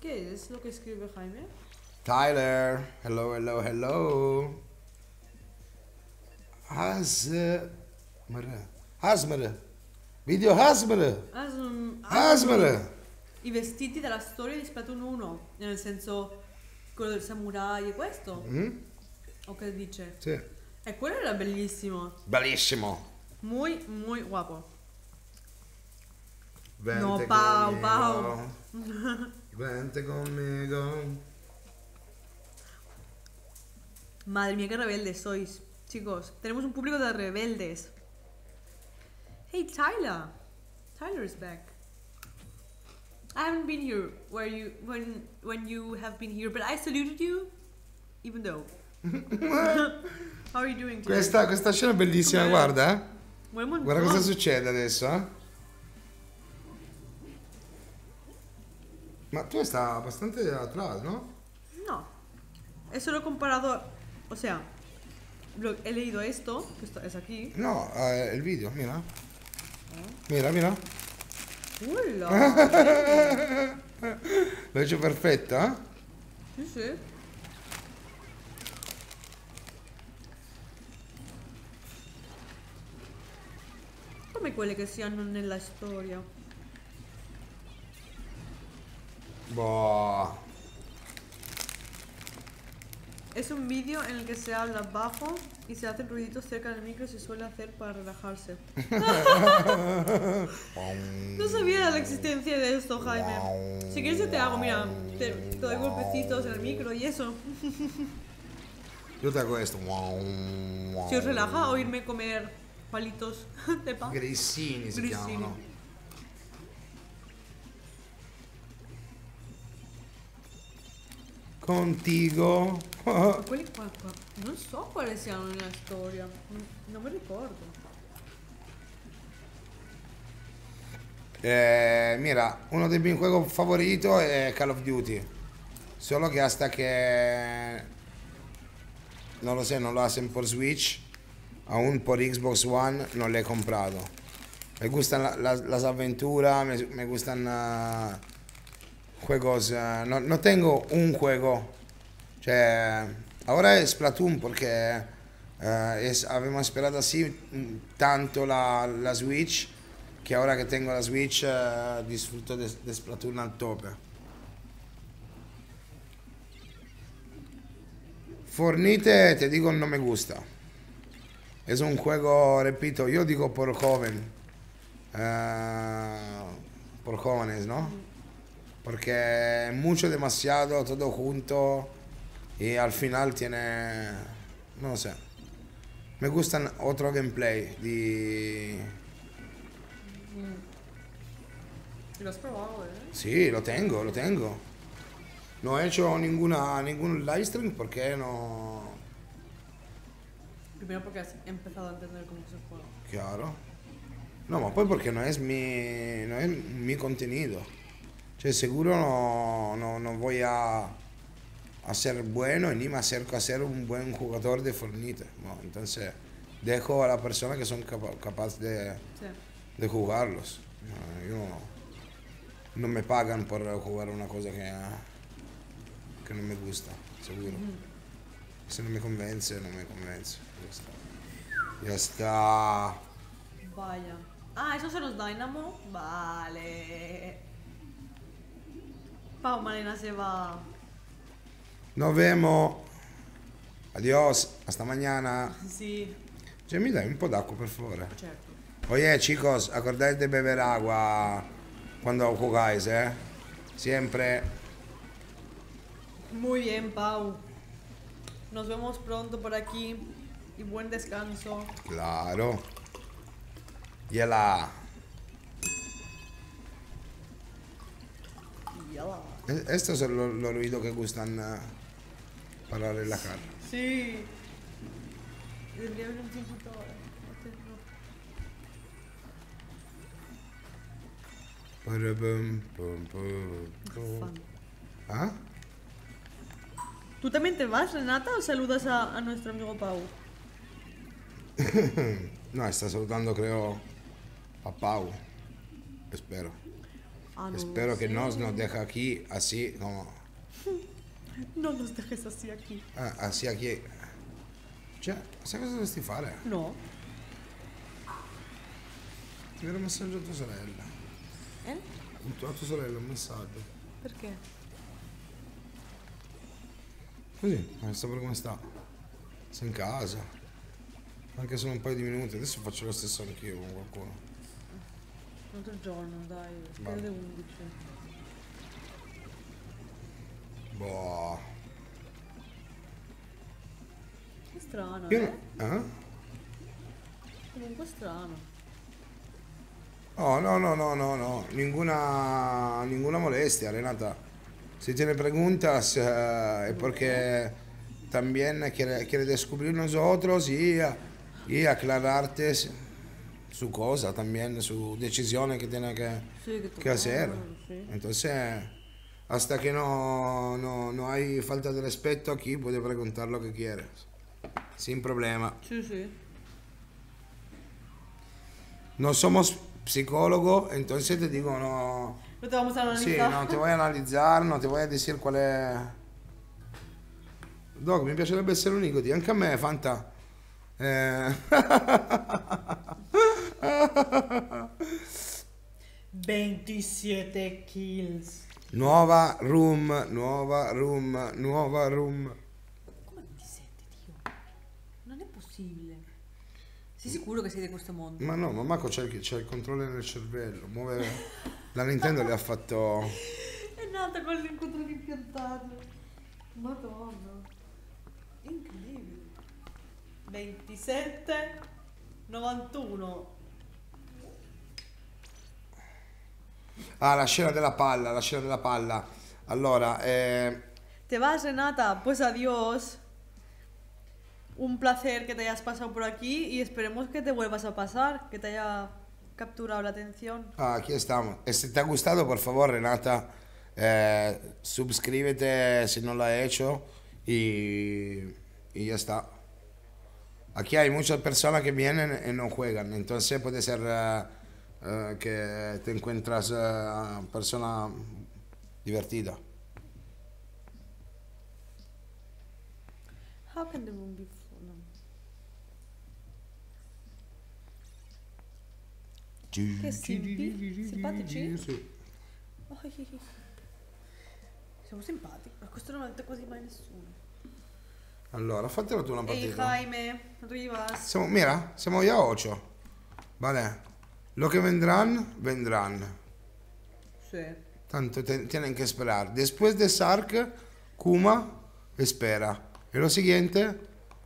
Che è lo che scrive Jaime? Tyler. Hello, hello, hello. Asmer. Video Asmer. Asmer. I vestiti della storia di Splatoon 1. Nel senso... quello del samurai è questo? O che dice? Sì. E quello era bellissimo. Bellissimo. Muy, muy guapo. Vente no, Pau, Pau. Vente conmigo. Madre mía, qué rebeldes sois, chicos. Tenemos un público de rebeldes. Hey, Tyler. Tyler is back. I haven't been here where you when you have been here, but I saluted you, even though. How are you doing today? Questa scena è bellissima, guarda. Guarda cosa succede adesso, eh? Ma tu stai bastante atrás, ¿no? No. Eso lo he comparado, o sea, he leído esto, que esto es aquí. No, el vídeo, mira. Mira, mira. ¡Hola! Lo he hecho perfecto, ¿eh? Sí, sí. Come quelle che si hanno nella storia. Boh. Es un vídeo en el que se habla bajo y se hace ruiditos cerca del micro y se suele hacer para relajarse. No sabía la existencia de esto, Jaime. Si quieres yo te hago, mira, te doy golpecitos en el micro y eso. Yo te hago esto. Si os relaja oírme comer palitos de pan. Grissini si chiamano. Contigo. Quelli qua, non so quale siano nella storia, non mi ricordo. Mira, uno dei miei giochi favoriti è Call of Duty. Solo che hasta che non lo so, non lo hacen por Switch, aún por Xbox One non l'ho comprato. Mi gustan las avventuras, mi gustan... Juegos, no tengo un juego, cioè, ora è Splatoon perché avevo sperato sì tanto la Switch, che ora che tengo la Switch disfrutto di Splatoon al tope. Fortnite, te dico, non mi gusta. È un juego, ripeto, io dico por joven, por jóvenes, no? Porque mucho demasiado todo junto y al final tiene, no sé, me gustan otro gameplay de... ¿Lo has probado, eh? Sí, lo tengo. No he hecho ningún live stream porque no... Primero porque has empezado a entender cómo se juega. Claro. No, pero pues porque no es mi contenido. Cioè, sicuro no voy a ser bueno y ni me acerco a ser un buen jugador de Fortnite. No, entonces dejo a la persona que son capaces de jugarlos. Yo no me pagan por jugar una cosa que no me gusta, seguro. Se no me convence. Ya está. Vaya. Ah, esos son los Dynamo. Vale. Pau Malena se va. Nos vemos. Adiós. Hasta mañana. Sí. Cioè, mi dai un po' d'acqua, per favore? Certo. Oye, chicos, acordate di beber agua quando jugáis, eh? Siempre. Muy bien, Pau. Nos vemos pronto por aquí. Y buen descanso. Claro. Yela. Yela. Estos son los ruidos que gustan para relajar. Sí. Debería haber un computador. ¿Ah? ¿Tú también te vas, Renata, o saludas a nuestro amigo Pau? No, está saludando, creo, a Pau. Espero. Ah, no. Espero que nos deje aquí, así como... No nos dejes así aquí. Ah, así aquí. Cioè, sai cosa dovresti fare? No. Ti era un messaggio a tua sorella. Eh? A tua sorella un messaggio. Perché? Così, non so come sta. Sei in casa. Anche solo un paio di minuti, adesso faccio lo stesso anch'io con qualcuno. Un altro giorno, dai, vale. 11. Boh. Che strano, eh? Comunque strano. Oh, no. Ninguna molestia, Renata. Si te le preguntas es porque también quiere descubrir nosotros y aclararte su cosa también, su decisione que tiene que hacer. Entonces, hasta que no hay falta de respeto aquí, puedes preguntar lo que quieras, sin problema. Sí, sí. No somos psicólogo, entonces te digo, no. No te vamos a analizar. Sí, no te voy a analizar, no te voy a decir cuál es. Doc, mi piacerebbe essere un IGoDI, anche a me, Fanta. ...27 kills. Nuova room, nuova room, nuova room. Come ti senti, Dio? Non è possibile. Sei sicuro che siete in questo mondo? Ma no, ma Mako c'è il controllo nel cervello. Muove... La Nintendo le ha fatto... È nata con l'incontro di piantato. Madonna. Incredibile. 27 91. Ah, la scena della palla, la scena della palla. Allora Te vas, Renata, pues adiós. Un placer que te hayas pasado por aquí y esperemos que te vuelvas a pasar, que te haya capturado la atención. Ah, aquí estamos. Si te ha gustado, por favor, Renata, suscríbete si no lo has hecho y ya está. Aquí hay muchas personas que vienen y no juegan, entonces puede ser que te encuentras persona divertida. How can the room be full? No. Che simpi? Simpatici? Sì. Oh, siamo simpatici, ma questo non è quasi mai nessuno. Allora, fatela tu una partita. Ehi, Jaime, dove vas? Siamo, mira, siamo io a 8. Vale. Lo che vendrán, vendrán. Sì. Tanto tienen que esperar. Después de Sark, Kuma espera. E lo siguiente,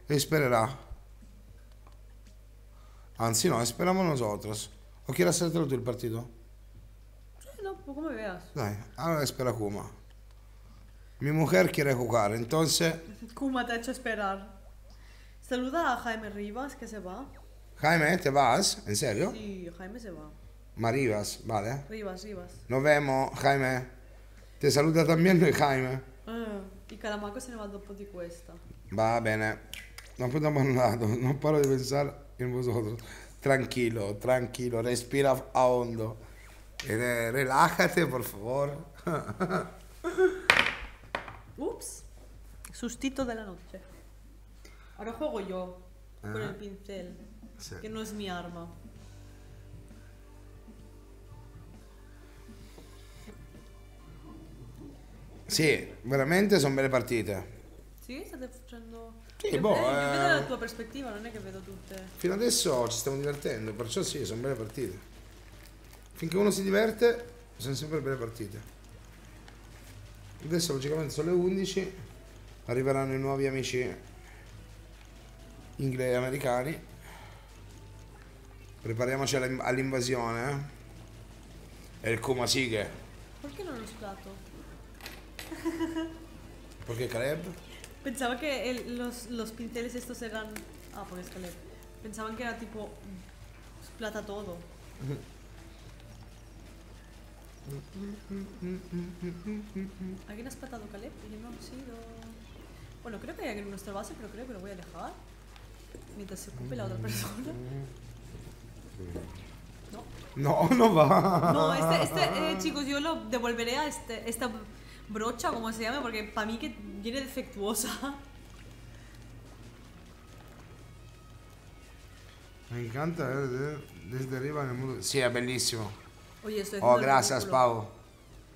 espererà. Anzi no, esperamos nosotros. ¿O quieres hacerlo tú el partido? Sì, no, come veas. Dai, allora espera Kuma. Mi mujer quiere jugar, entonces... Kuma te ha hecho esperar. Saluda a Jaime Rivas, que se va. Jaime, ¿te vas? ¿En serio? Sí, Jaime se va. Ma Rivas, vale. Rivas, Rivas. Nos vemos, Jaime. Te saluda también Jaime. Il Calamaco se ne va dopo di questa. Va bene. Non abbiamo parlato, non paro di pensare in vosotros. Tranquilo, tranquilo, respira a hondo. Relájate, por favor. Ups, sustito de la noche. Ahora juego yo con el pincel, sí, que no es mi arma. Sì, veramente sono belle partite. Sì, state facendo... Sì, boh, vedo la tua prospettiva, non è che vedo tutte. Fino adesso ci stiamo divertendo, perciò sì, sono belle partite. Finché uno si diverte, sono sempre belle partite. Adesso logicamente sono le 11, arriveranno i nuovi amici inglesi e americani. Prepariamoci all'invasione. È il Kumasighe. Perché non ho citato? Perché Caleb? Pensavo che los pinteles estos eran... Ah, perché es Caleb. Pensavo che era tipo... Splata todo. ¿Alguien ha espatado Caleb? Yo no he sido... Bueno, creo que hay alguien en nuestra base, pero creo que lo voy a dejar mientras se ocupe la otra persona. No. No, no va. No, chicos, yo lo devolveré a esta brocha, como se llama, porque para mí que viene defectuosa. Me encanta ver desde arriba en el mundo. Sí, es bellísimo. Oye, oh, gracias, Pau.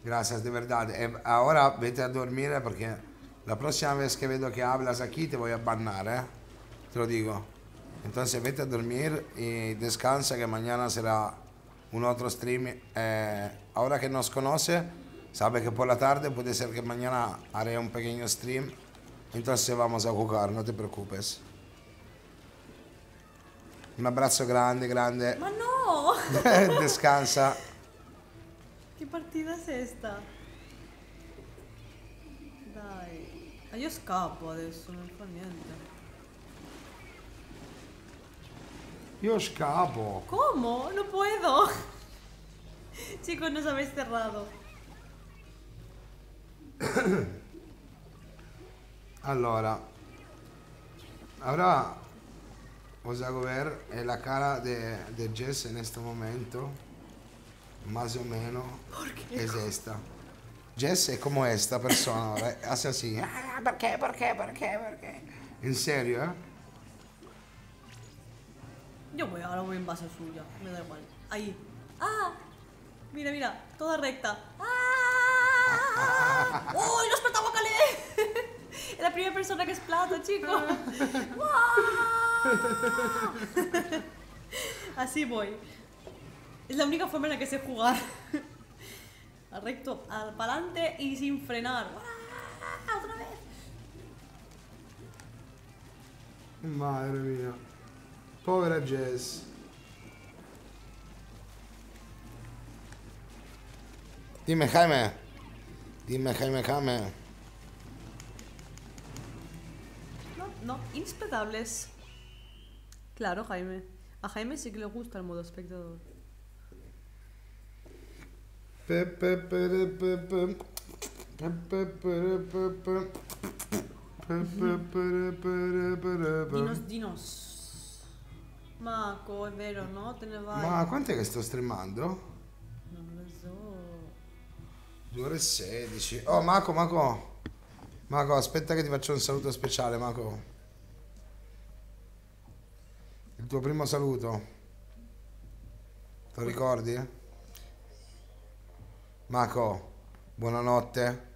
Gracias, de verdad. Ahora vete a dormire perché la prossima vez que vedo che hablas aquí te voy a bannar, eh. Te lo digo. Entonces vete a dormir y descansa que mañana será un otro stream. Ahora que nos conoce, sabe que por la tarde puede ser que mañana haré un pequeño stream. Entonces vamos a jugar, no te preocupes. Un abbraccio grande, grande. Ma no! Descansa. ¿Qué partida es esta? Dai. Ah, io scappo adesso, non fa niente. Yo escapo. ¿Cómo? No puedo. Chicos, nos habéis cerrado. Allora, ahora os hago ver la cara de Jess en este momento. Más o menos es esta. Jess è come questa persona, assassina. Ah, perché? In serio, eh? Yo voy, ahora voy en base suya, me da igual. Ahí. ¡Ah! Mira, mira, toda recta. ¡Ah! ¡Uy, lo espetavocalé! Es la primera persona que es plato, chicos. Así voy. Es la única forma en la que sé jugar. Recto, al pa'lante y sin frenar. ¡Otra vez! Madre mía. Povera Jess. Dime, Jaime. Dime, Jaime. No, inspectables. Claro, Jaime. A Jaime sí que le gusta el modo espectador. Dinos. Mako, è vero, no? Te ne vai. Ma quant'è che sto streamando? Non lo so. 2 ore e 16. Oh, Mako, aspetta che ti faccio un saluto speciale, Mako. Il tuo primo saluto. Te lo ricordi? Mako, buonanotte.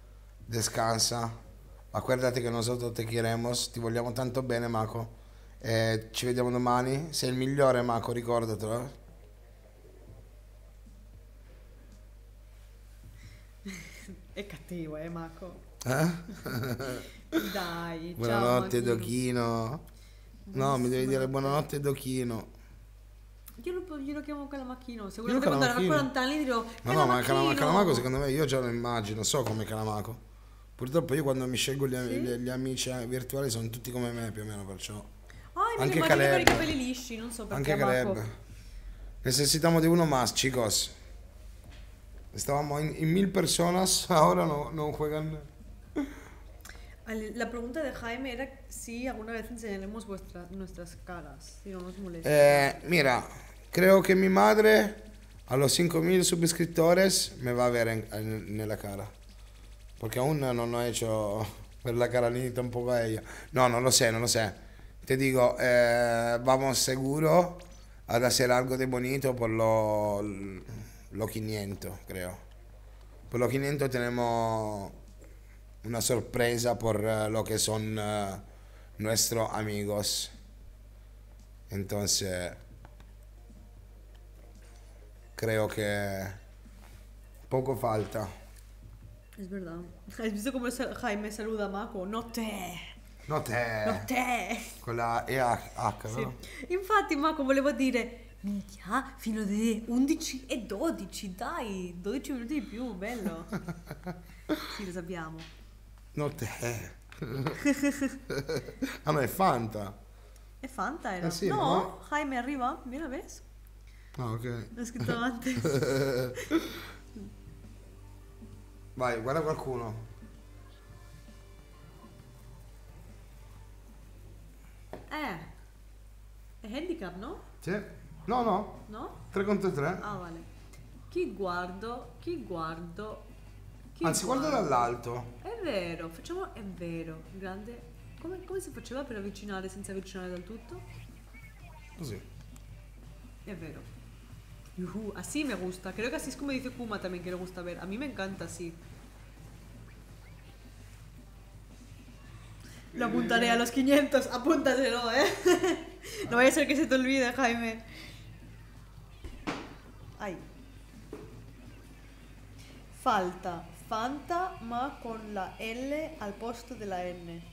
Descansa. Acuérdate que nosotros te queremos. Ti vogliamo tanto bene, Mako. Ci vediamo domani. Sei il migliore, Mako, ricordatelo. È cattivo, Mako. Dai. Buonanotte, ciao, Dochino. No, mi devi dire buonanotte, Dochino. Io lo chiamo Calamacchino. Sicuramente quando avrà 40 anni dirò Calamacchino. No, ma Calamako secondo me io già lo immagino. So come Calamako. Purtroppo io quando mi scelgo gli amici virtuali sono tutti come me più o meno, perciò. Anche Caleb con i capelli lisci, non so perché. Anche Caleb. Necesitamos de uno más, chicos. Estábamos en 1000 personas, ahora no juegan. La pregunta de Jaime era si alguna vez enseñaremos nuestras caras, si no nos molesta. Mira, creo que mi madre a los 5000 suscriptores me va a ver en la cara. Perché aún non ho hecho per la cara lì tampoco a ella. No, non lo sé. Te digo, vamos seguro ad hacer algo de bonito por lo 500, creo. Por lo 500 tenemos una sorpresa por lo que son nuestros amigos. Entonces, creo que poco falta. Es verdad. ¿Has visto cómo Jaime saluda a Mako? No te! Con la EH, sì. No? Infatti, Mako, volevo dire, minchia, fino alle 11 e 12, dai, 12 minuti di più, bello. Sì, lo sappiamo. No te. Ah, ma è Fanta. È Fanta, era. Sì, no, ma... Jaime arriva, mira, ves? Ah, ok. L'ho scritto avanti. Vai, guarda qualcuno. È handicap, no? Sì. No. No? 3 contro 3. Ah, vale. Chi guardo? Anzi, guardo dall'alto. È vero, facciamo... È vero, grande... Come si faceva per avvicinare senza avvicinare del tutto? Così. È vero. Yuhu, así me gusta. Creo que así es como dice Kuma también, que le gusta ver. A mí me encanta así. Lo apuntaré a los 500, apúntaselo, ¿eh? No vaya a ser que se te olvide, Jaime. Ay. Falta. Fanta, ma con la L al posto de la N.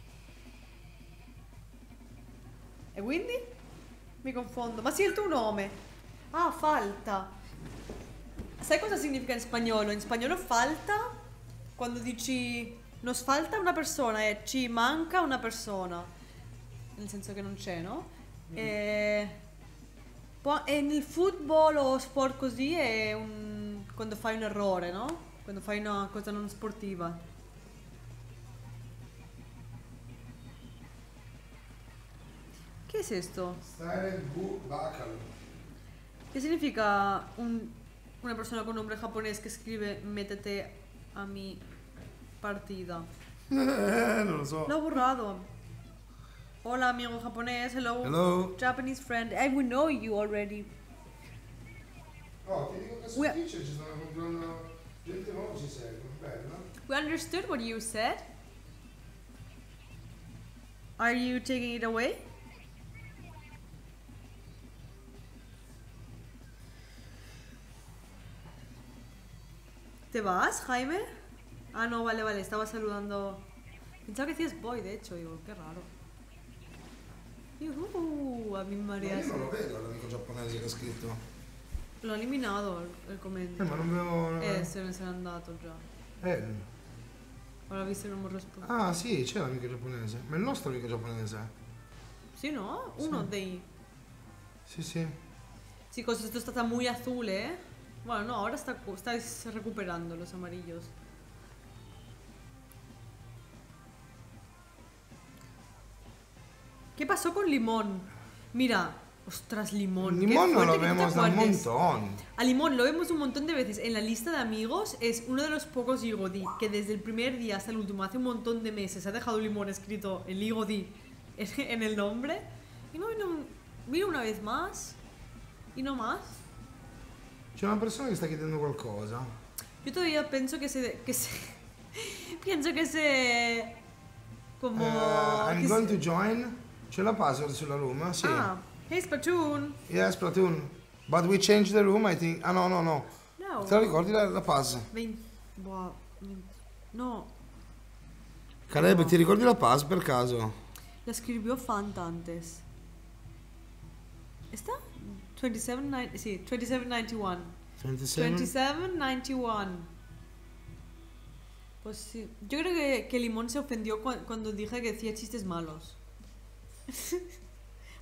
¿E quindi? Mi confondo. Ma sì, è il tuo nome. Ah, falta. Sai cosa significa in spagnolo? In spagnolo falta quando dici... Nos falta una persona, ci manca una persona, nel senso che non c'è, no? E E nel football o sport così è un... quando fai un errore, no? Quando fai una cosa non sportiva. Che è questo? Che significa una persona con un nome giapponese che scrive mettete a mi partita? Non lo so. L'ho borrato. Hola amico giapponese, hello. Hello. Japanese friend, I will know you already. Oh, ti dico che su Twitch ci sono controllando. Gente nuova ci segue, bello. We understood what you said. Are you taking it away? ¿Te vas, Jaime? Ah, no, vale, vale, estaba saludando. Pensaba que decías boy, de hecho, digo, qué raro. A mi María. Io non lo vedo l'amico giapponese che ha scritto. L'ho eliminato il commento. Ma non vedo. Se ne sarà andato già. L'ho visto e non mi risposto. Ah, sì, c'è l'amico giapponese. Ma è il nostro amico giapponese. Sì, no? Uno dei. Sì, sì. Sì, cosa è stata muy azul, eh? Bueno, no, ahora estáis recuperando los amarillos. ¿Qué pasó con Limón? Mira, ostras, Limón. Limón no lo vemos un montón. A Limón lo vemos un montón de veces. En la lista de amigos es uno de los pocos IGoDI que desde el primer día hasta el último, hace un montón de meses, ha dejado Limón escrito el IGoDI en el nombre. Y no vino una vez más. Y no más. C'è una persona che sta chiedendo qualcosa. Io todavía penso che se... penso che se... Come... I'm going to join. C'è la password sulla room, sì. Ah, hey Splatoon. Yeah, Splatoon. But we changed the room, I think. Ah, no, no, no. No. Te la ricordi la password? Boh, no. Caleb, no. Ti ricordi la password per caso? La scrivió Fantantes. Esta? 2790, sì, 2791. 2791. Pues sí. Yo creo que Limón se ofendió cuando dije que decía chistes malos.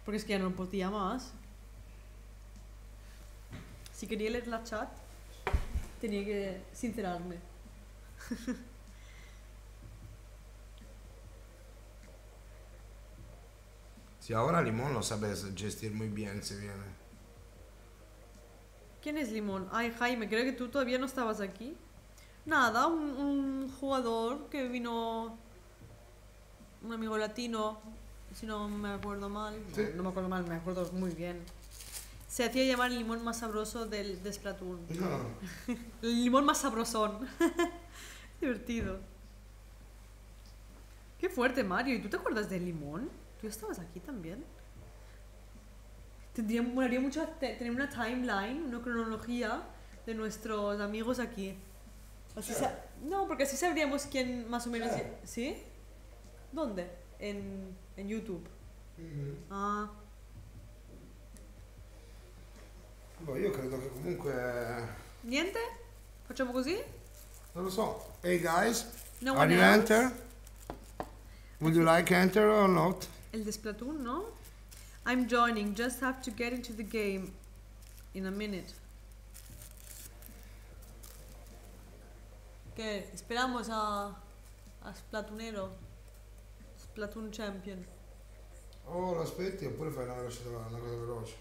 Porque es que ya no podía más. Si quería leer la chat, tenía que sincerarme. Si ahora Limón lo sabe gestir muy bien, se viene. ¿Quién es Limón? Ay, Jaime, creo que tú todavía no estabas aquí. Nada, un jugador que vino... Un amigo latino, si no me acuerdo mal. Sí. No, no me acuerdo mal, me acuerdo muy bien. Se hacía llamar el limón más sabroso de Splatoon. No. El limón más sabrosón. Divertido. Qué fuerte, Mario. ¿Y tú te acuerdas del Limón? ¿Tú estabas aquí también? Me molaría mucho tener una timeline, una cronología de nuestros amigos aquí. Así no, porque así sabríamos quién más o menos... ¿Sí? ¿Dónde? En YouTube. Ah. Boh, io credo che comunque... Niente? Facciamo così? Non lo so. Hey guys, no are you enter? Would you like enter or not? El de Splatoon, no? I'm joining, just have to get into the game in a minute. Okay, esperamos a Splatunero, Splatoon Champion. Oh, lo aspetti oppure fai una cosa veloce.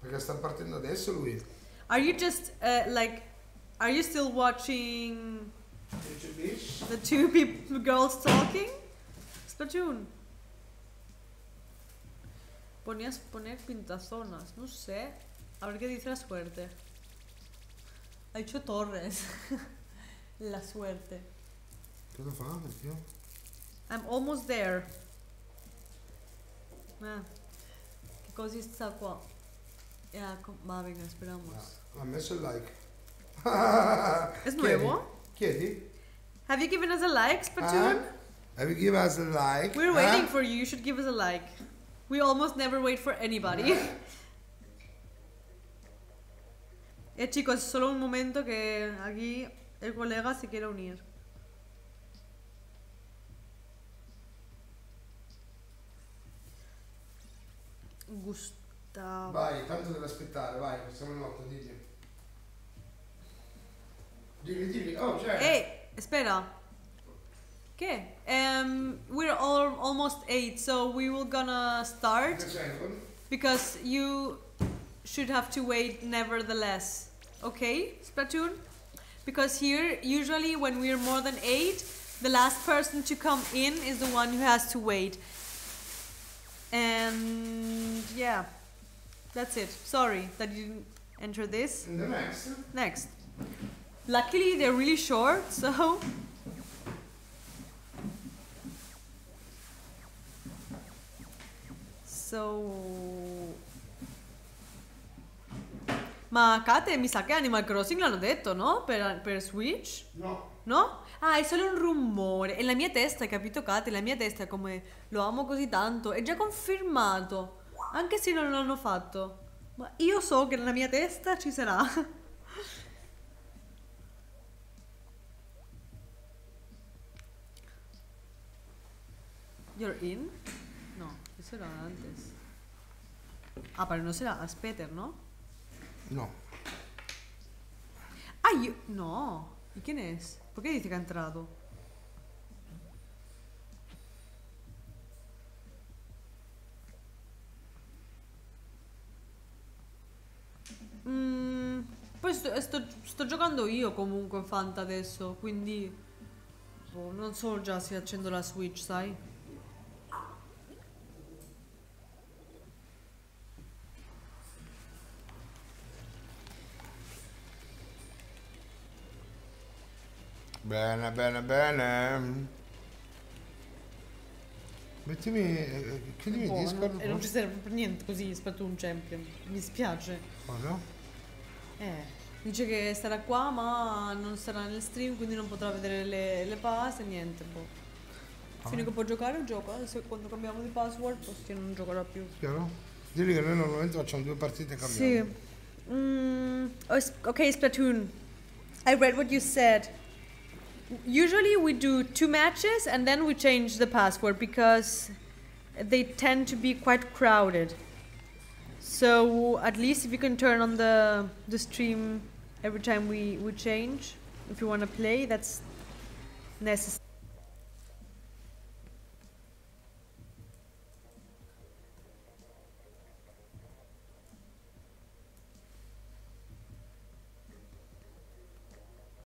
Perché sta partendo adesso lui. Are you just like, are you still watching the two people, girls talking? Splatoon. Ponías poner pintazonas, no sé. A ver qué dice la suerte. Ha hecho torres. La suerte. ¿Qué te pasa, tío? I'm almost there. Che cosa sta qua? Va, venga, esperamos. Ha messo il like. ¿Es nuevo? Chiedi. Have you given us a like, Splatoon? Have you given us a like? We're waiting for you, you should give us a like. We almost never wait for anybody. Chicos, solo un momento que aquí el colega se quiere unir. Gustavo. bravo. Vai, tanto deve aspettare, vai, siamo in lotta, digli. Digli, oh, c'è. Ehi, aspetta. Okay, we're all almost 8, so we will gonna start because you should have to wait nevertheless. Okay, Splatoon? Because here, usually when we're more than 8, the last person to come in is the one who has to wait. And yeah, that's it. Sorry that you didn't enter this. And the next. Next. Luckily, they're really short, so... Ma Kate, mi sa che Animal Crossing l'hanno detto, no? Per Switch? No. No? Ah, è solo un rumore. E la mia testa, hai capito Kate? La mia testa è come lo amo così tanto. È già confermato. Anche se non l'hanno fatto. Ma io so che nella mia testa ci sarà. You're in? No, questo era antes. Ah, però non sarà a Peter, no? No. Ah, io... No. ¿Y quién es? ¿Por qué dice que ha entrado? Poi sto giocando io comunque, Fanta, adesso, quindi... boh, non so già se accendo la Switch, sai? Bene, bene, bene. Mettimi... chiudimi il Discord. Non ci serve per niente così, Splatoon Champion. Mi spiace. Oh no? Dice che sarà qua ma non sarà nel stream, quindi non potrà vedere le pause e niente. Boh. Ah. Fino che può giocare, gioca. Se quando cambiamo di password, possiamo non giocherà più. Chiaro? Direi che noi normalmente facciamo due partite e cambiamo. Sì. Ok, Splatoon. I read what you said. Usually we do 2 matches and then we change the password because they tend to be quite crowded. So at least if you can turn on the stream every time we change, if you want to play, that's necessary.